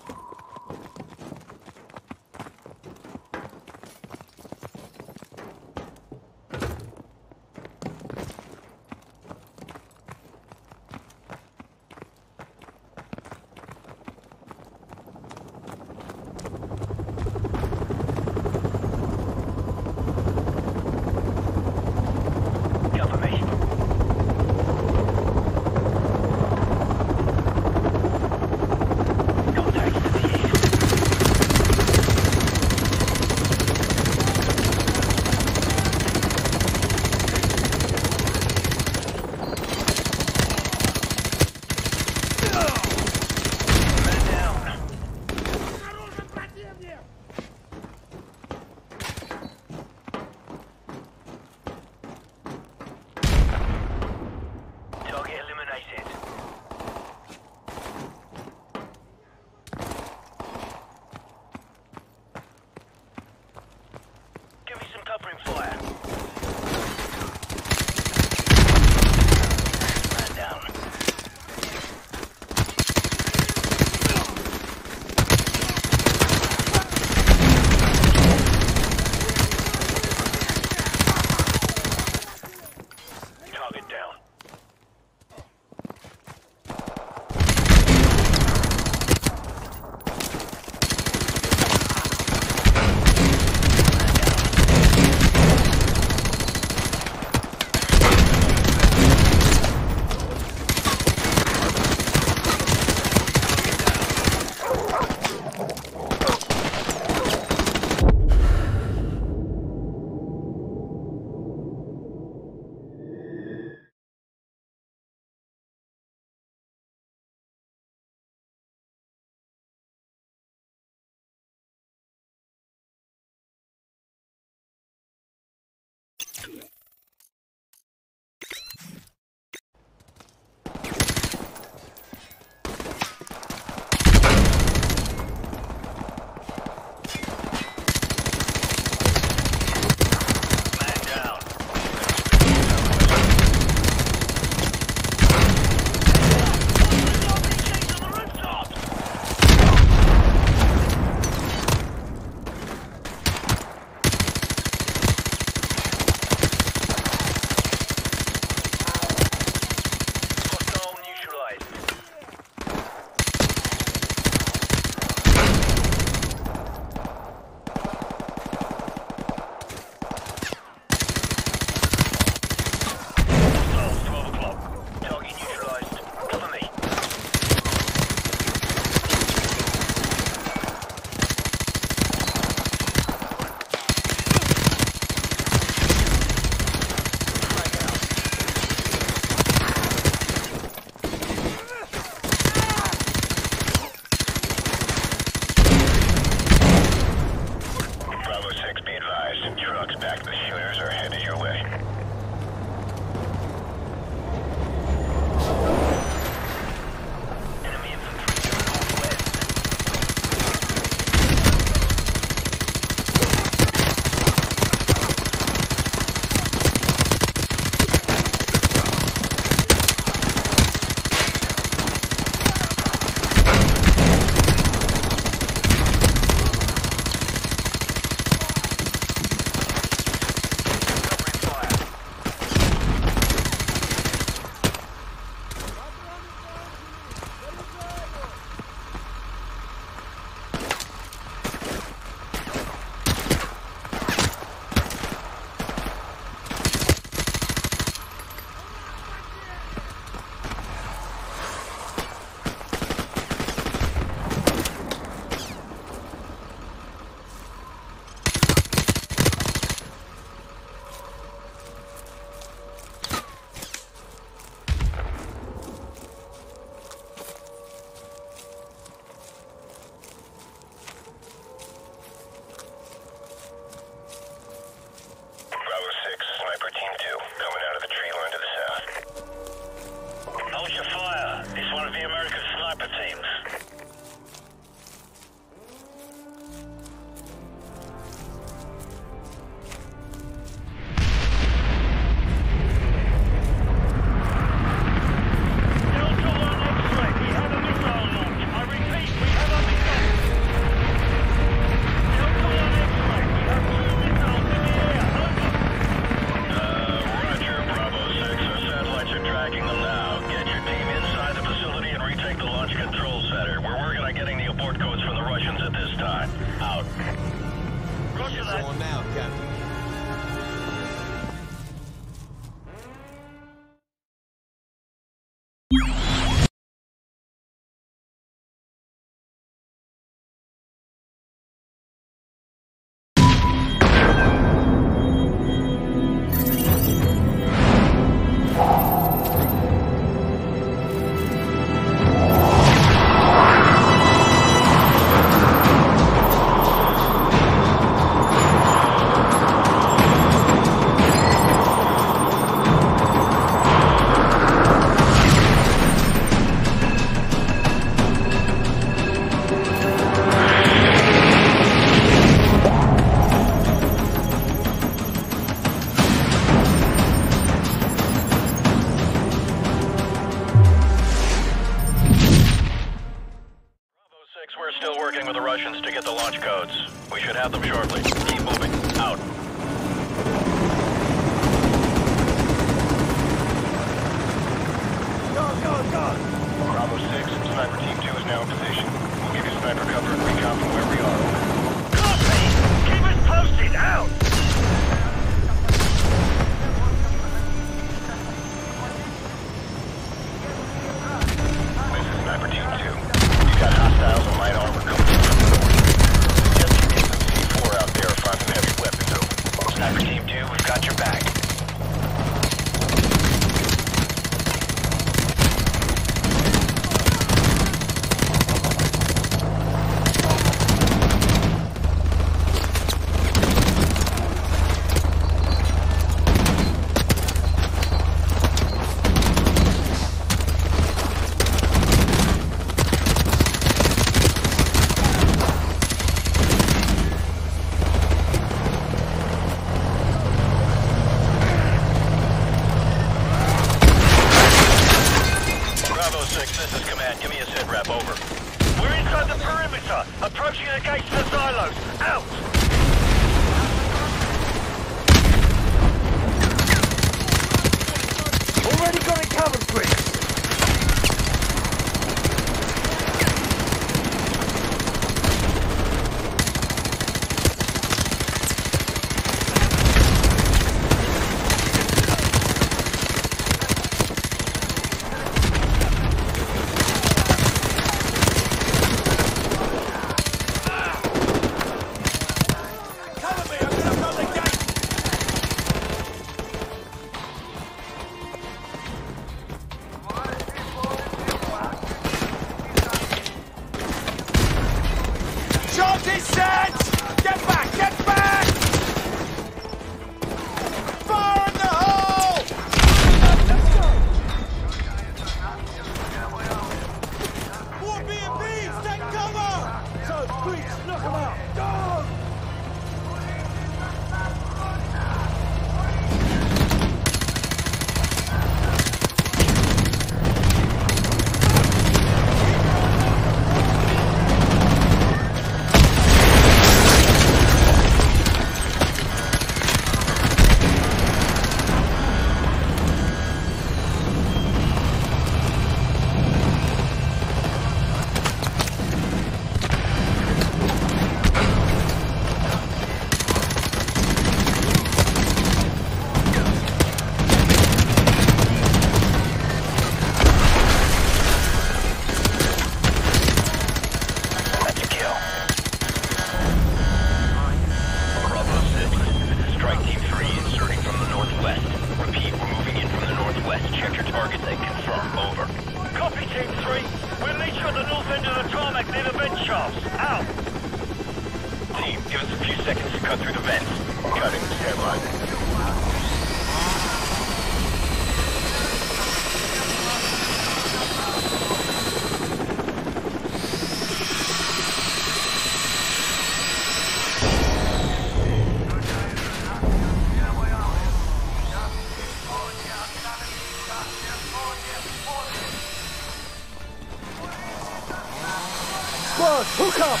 Explode! Hook up!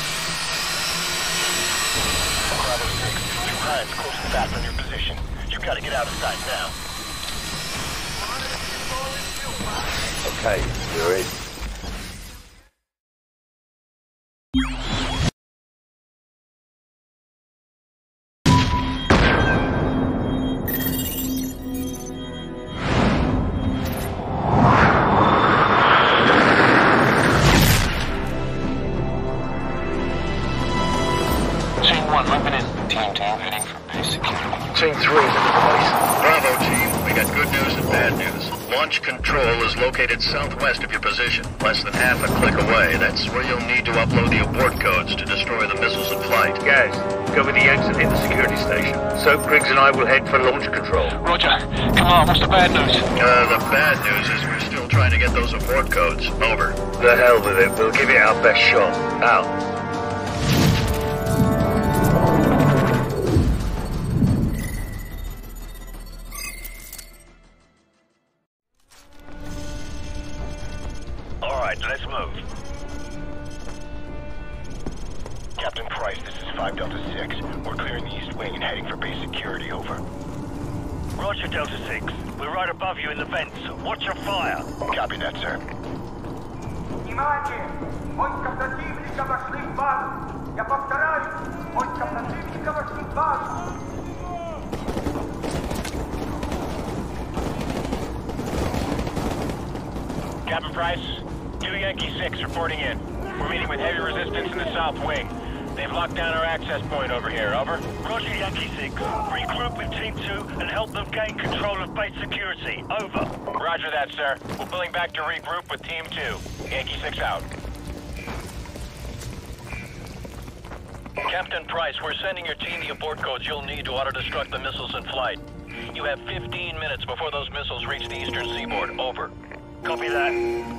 Bravo 6, two Himes close and fast on your position. You've got to get out of sight now. Okay, you're in. Southwest of your position, less than half a click away. That's where you'll need to upload the abort codes to destroy the missiles in flight. Gaz, cover the exit in the security station. Soap, Griggs and I will head for launch control. Roger. Come on, what's the bad news? The bad news is we're still trying to get those abort codes. Over. The hell with it. We'll give it our best shot. Out. Let's move. Captain Price, this is 5 Delta 6. We're clearing the east wing and heading for base security, over. Roger, Delta 6. We're right above you in the vents. Watch your fire. Copy that, sir. Captain Price? 2 Yankee 6 reporting in. We're meeting with heavy resistance in the south wing. They've locked down our access point over here, over. Roger, Yankee 6. Regroup with Team 2 and help them gain control of base security, over. Roger that, sir. We're pulling back to regroup with Team 2. Yankee 6 out. Captain Price, we're sending your team the abort codes you'll need to auto-destruct the missiles in flight. You have 15 minutes before those missiles reach the eastern seaboard, over. Copy that.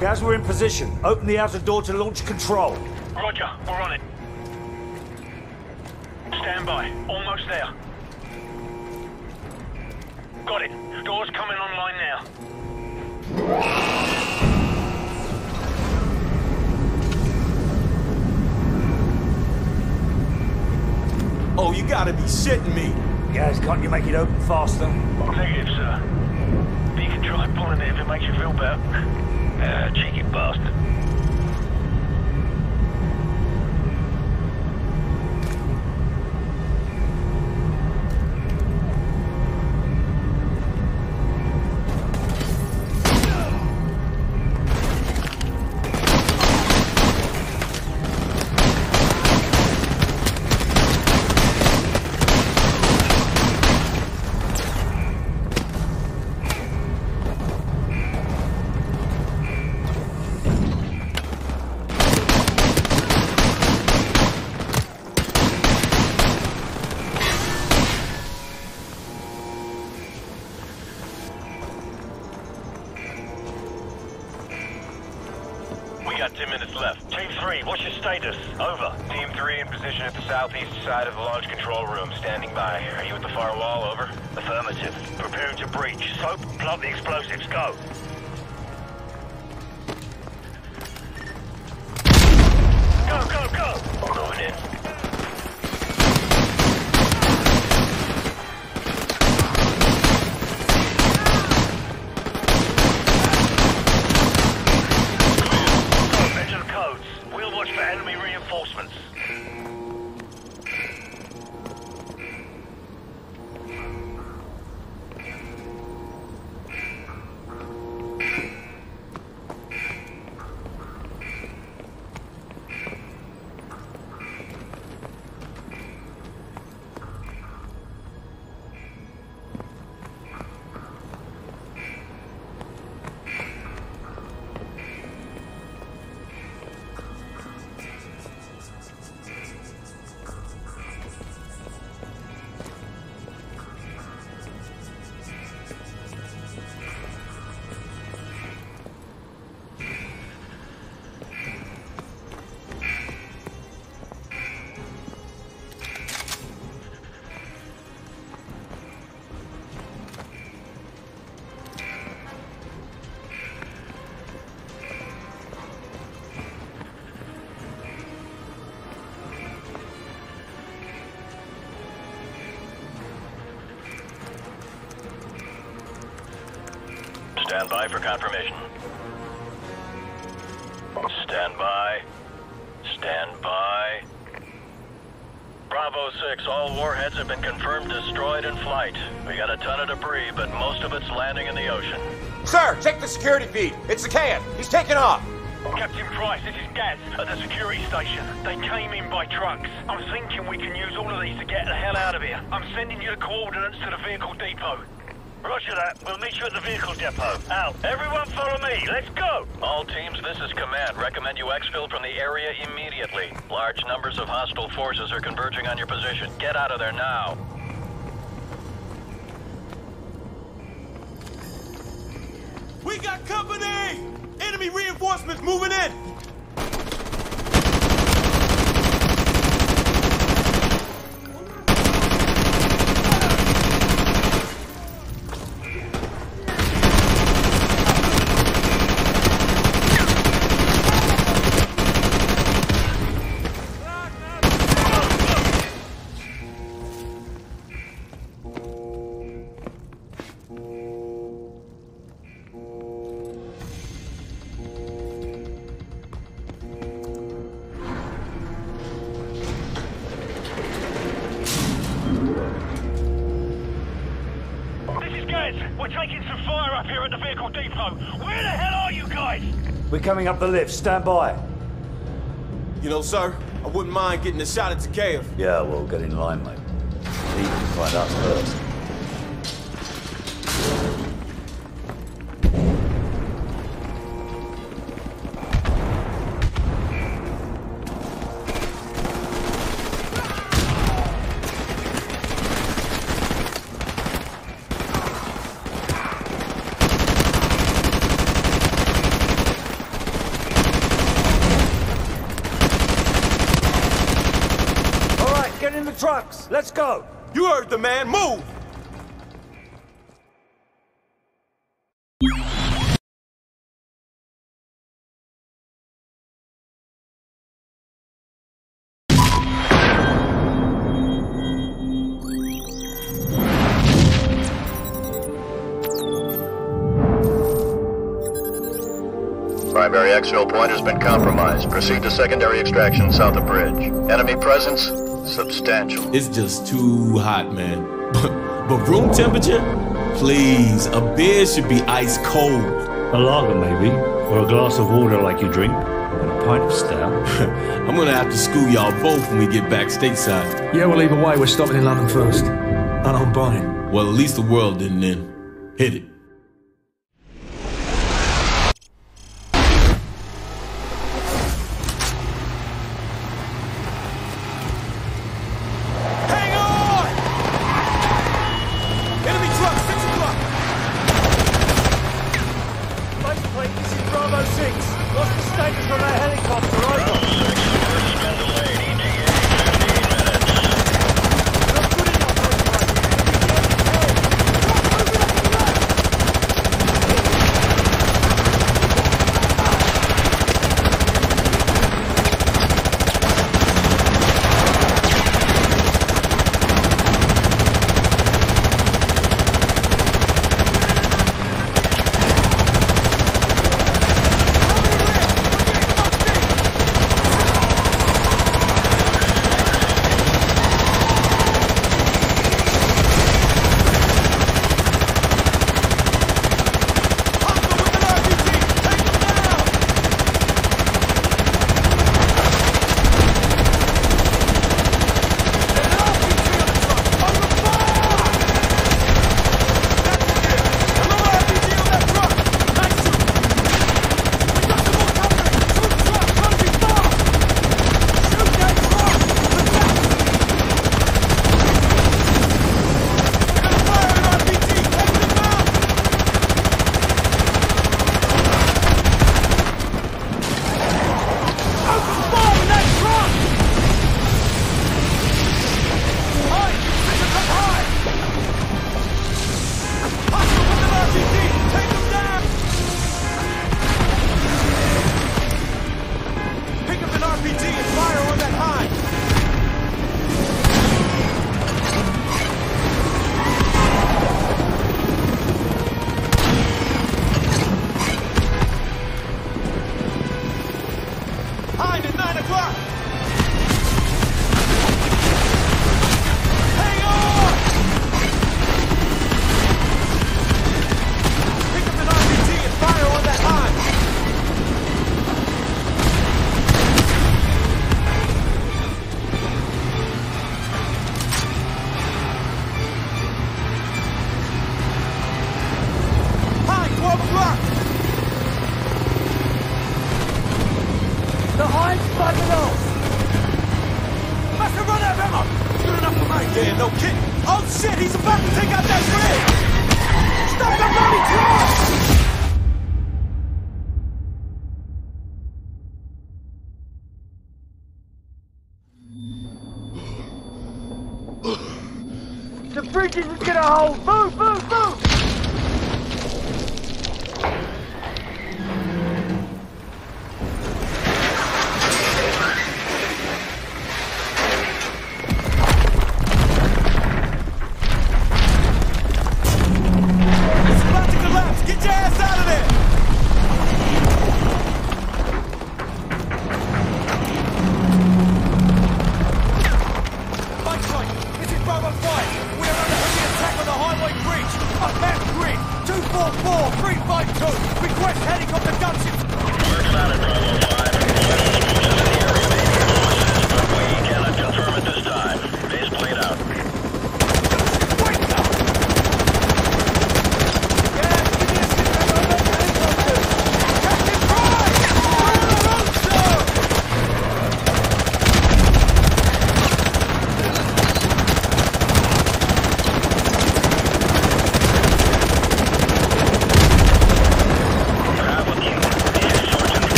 Gaz, we're in position. Open the outer door to launch control. Roger, we're on it. Stand by. Almost there. Got it. Door's coming online now. Oh, you gotta be shitting me. Guys, can't you make it open faster? Negative, sir. But you can try pulling it if it makes you feel better. Cheeky bastard. Southeast side of the launch control room, standing by. Are you at the far wall, over? Affirmative. Preparing to breach. Soap, plug the explosives, go! Go, go, go! Moving in. Mental codes. We'll watch for enemy reinforcements. Stand by for confirmation. Stand by. Stand by. Bravo 6, all warheads have been confirmed destroyed in flight. We got a ton of debris, but most of it's landing in the ocean. Sir, check the security feed. It's the KF. He's taking off. Captain Price, this is Gaz at the security station. They came in by trucks. I'm thinking we can use all of these to get the hell out of here. I'm sending you the coordinates to the vehicle depot. Roger that. We'll meet you at the vehicle depot. Out. Everyone follow me. Let's go! All teams, this is command. Recommend you exfil from the area immediately. Large numbers of hostile forces are converging on your position. Get out of there now. We got company! Enemy reinforcements moving in! Coming up the lift, stand by. You know, sir, I wouldn't mind getting a shot at the cave. Yeah, well, get in line, mate. We can find out first. You heard the man. Move! Primary exfil point has been compromised. Proceed to secondary extraction south of bridge. Enemy presence? Substantial. It's just too hot, man. But room temperature? Please, a beer should be ice cold. A lager, maybe. Or a glass of water like you drink. And a pint of stout. I'm gonna have to school y'all both when we get back stateside. Yeah, well, either way, we're stopping in London first. And I'm buying. Well, at least the world didn't end. Hit it.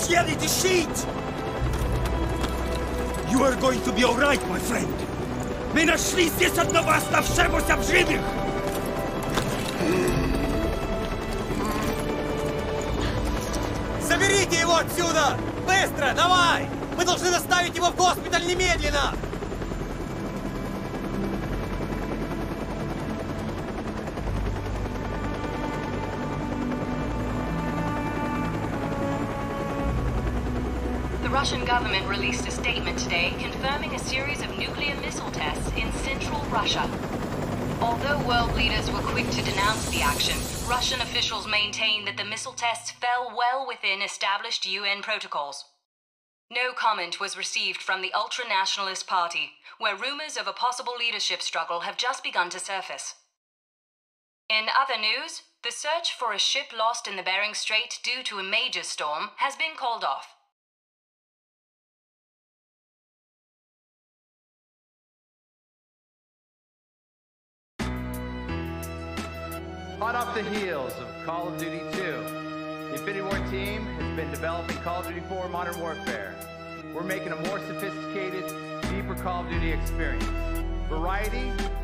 Artillery, the sheet! You are going to be all right, my friend. Мы нашли здесь одного оставшегося в живых! Заберите его отсюда! Быстро, давай! Мы должны доставить его в госпиталь немедленно! The Russian government released a statement today confirming a series of nuclear missile tests in central Russia. Although world leaders were quick to denounce the action, Russian officials maintain that the missile tests fell well within established UN protocols. No comment was received from the ultra-nationalist party, where rumors of a possible leadership struggle have just begun to surface. In other news, the search for a ship lost in the Bering Strait due to a major storm has been called off. Hot off the heels of Call of Duty 2, the Infinity War team has been developing Call of Duty 4 Modern Warfare. We're making a more sophisticated, deeper Call of Duty experience. Variety,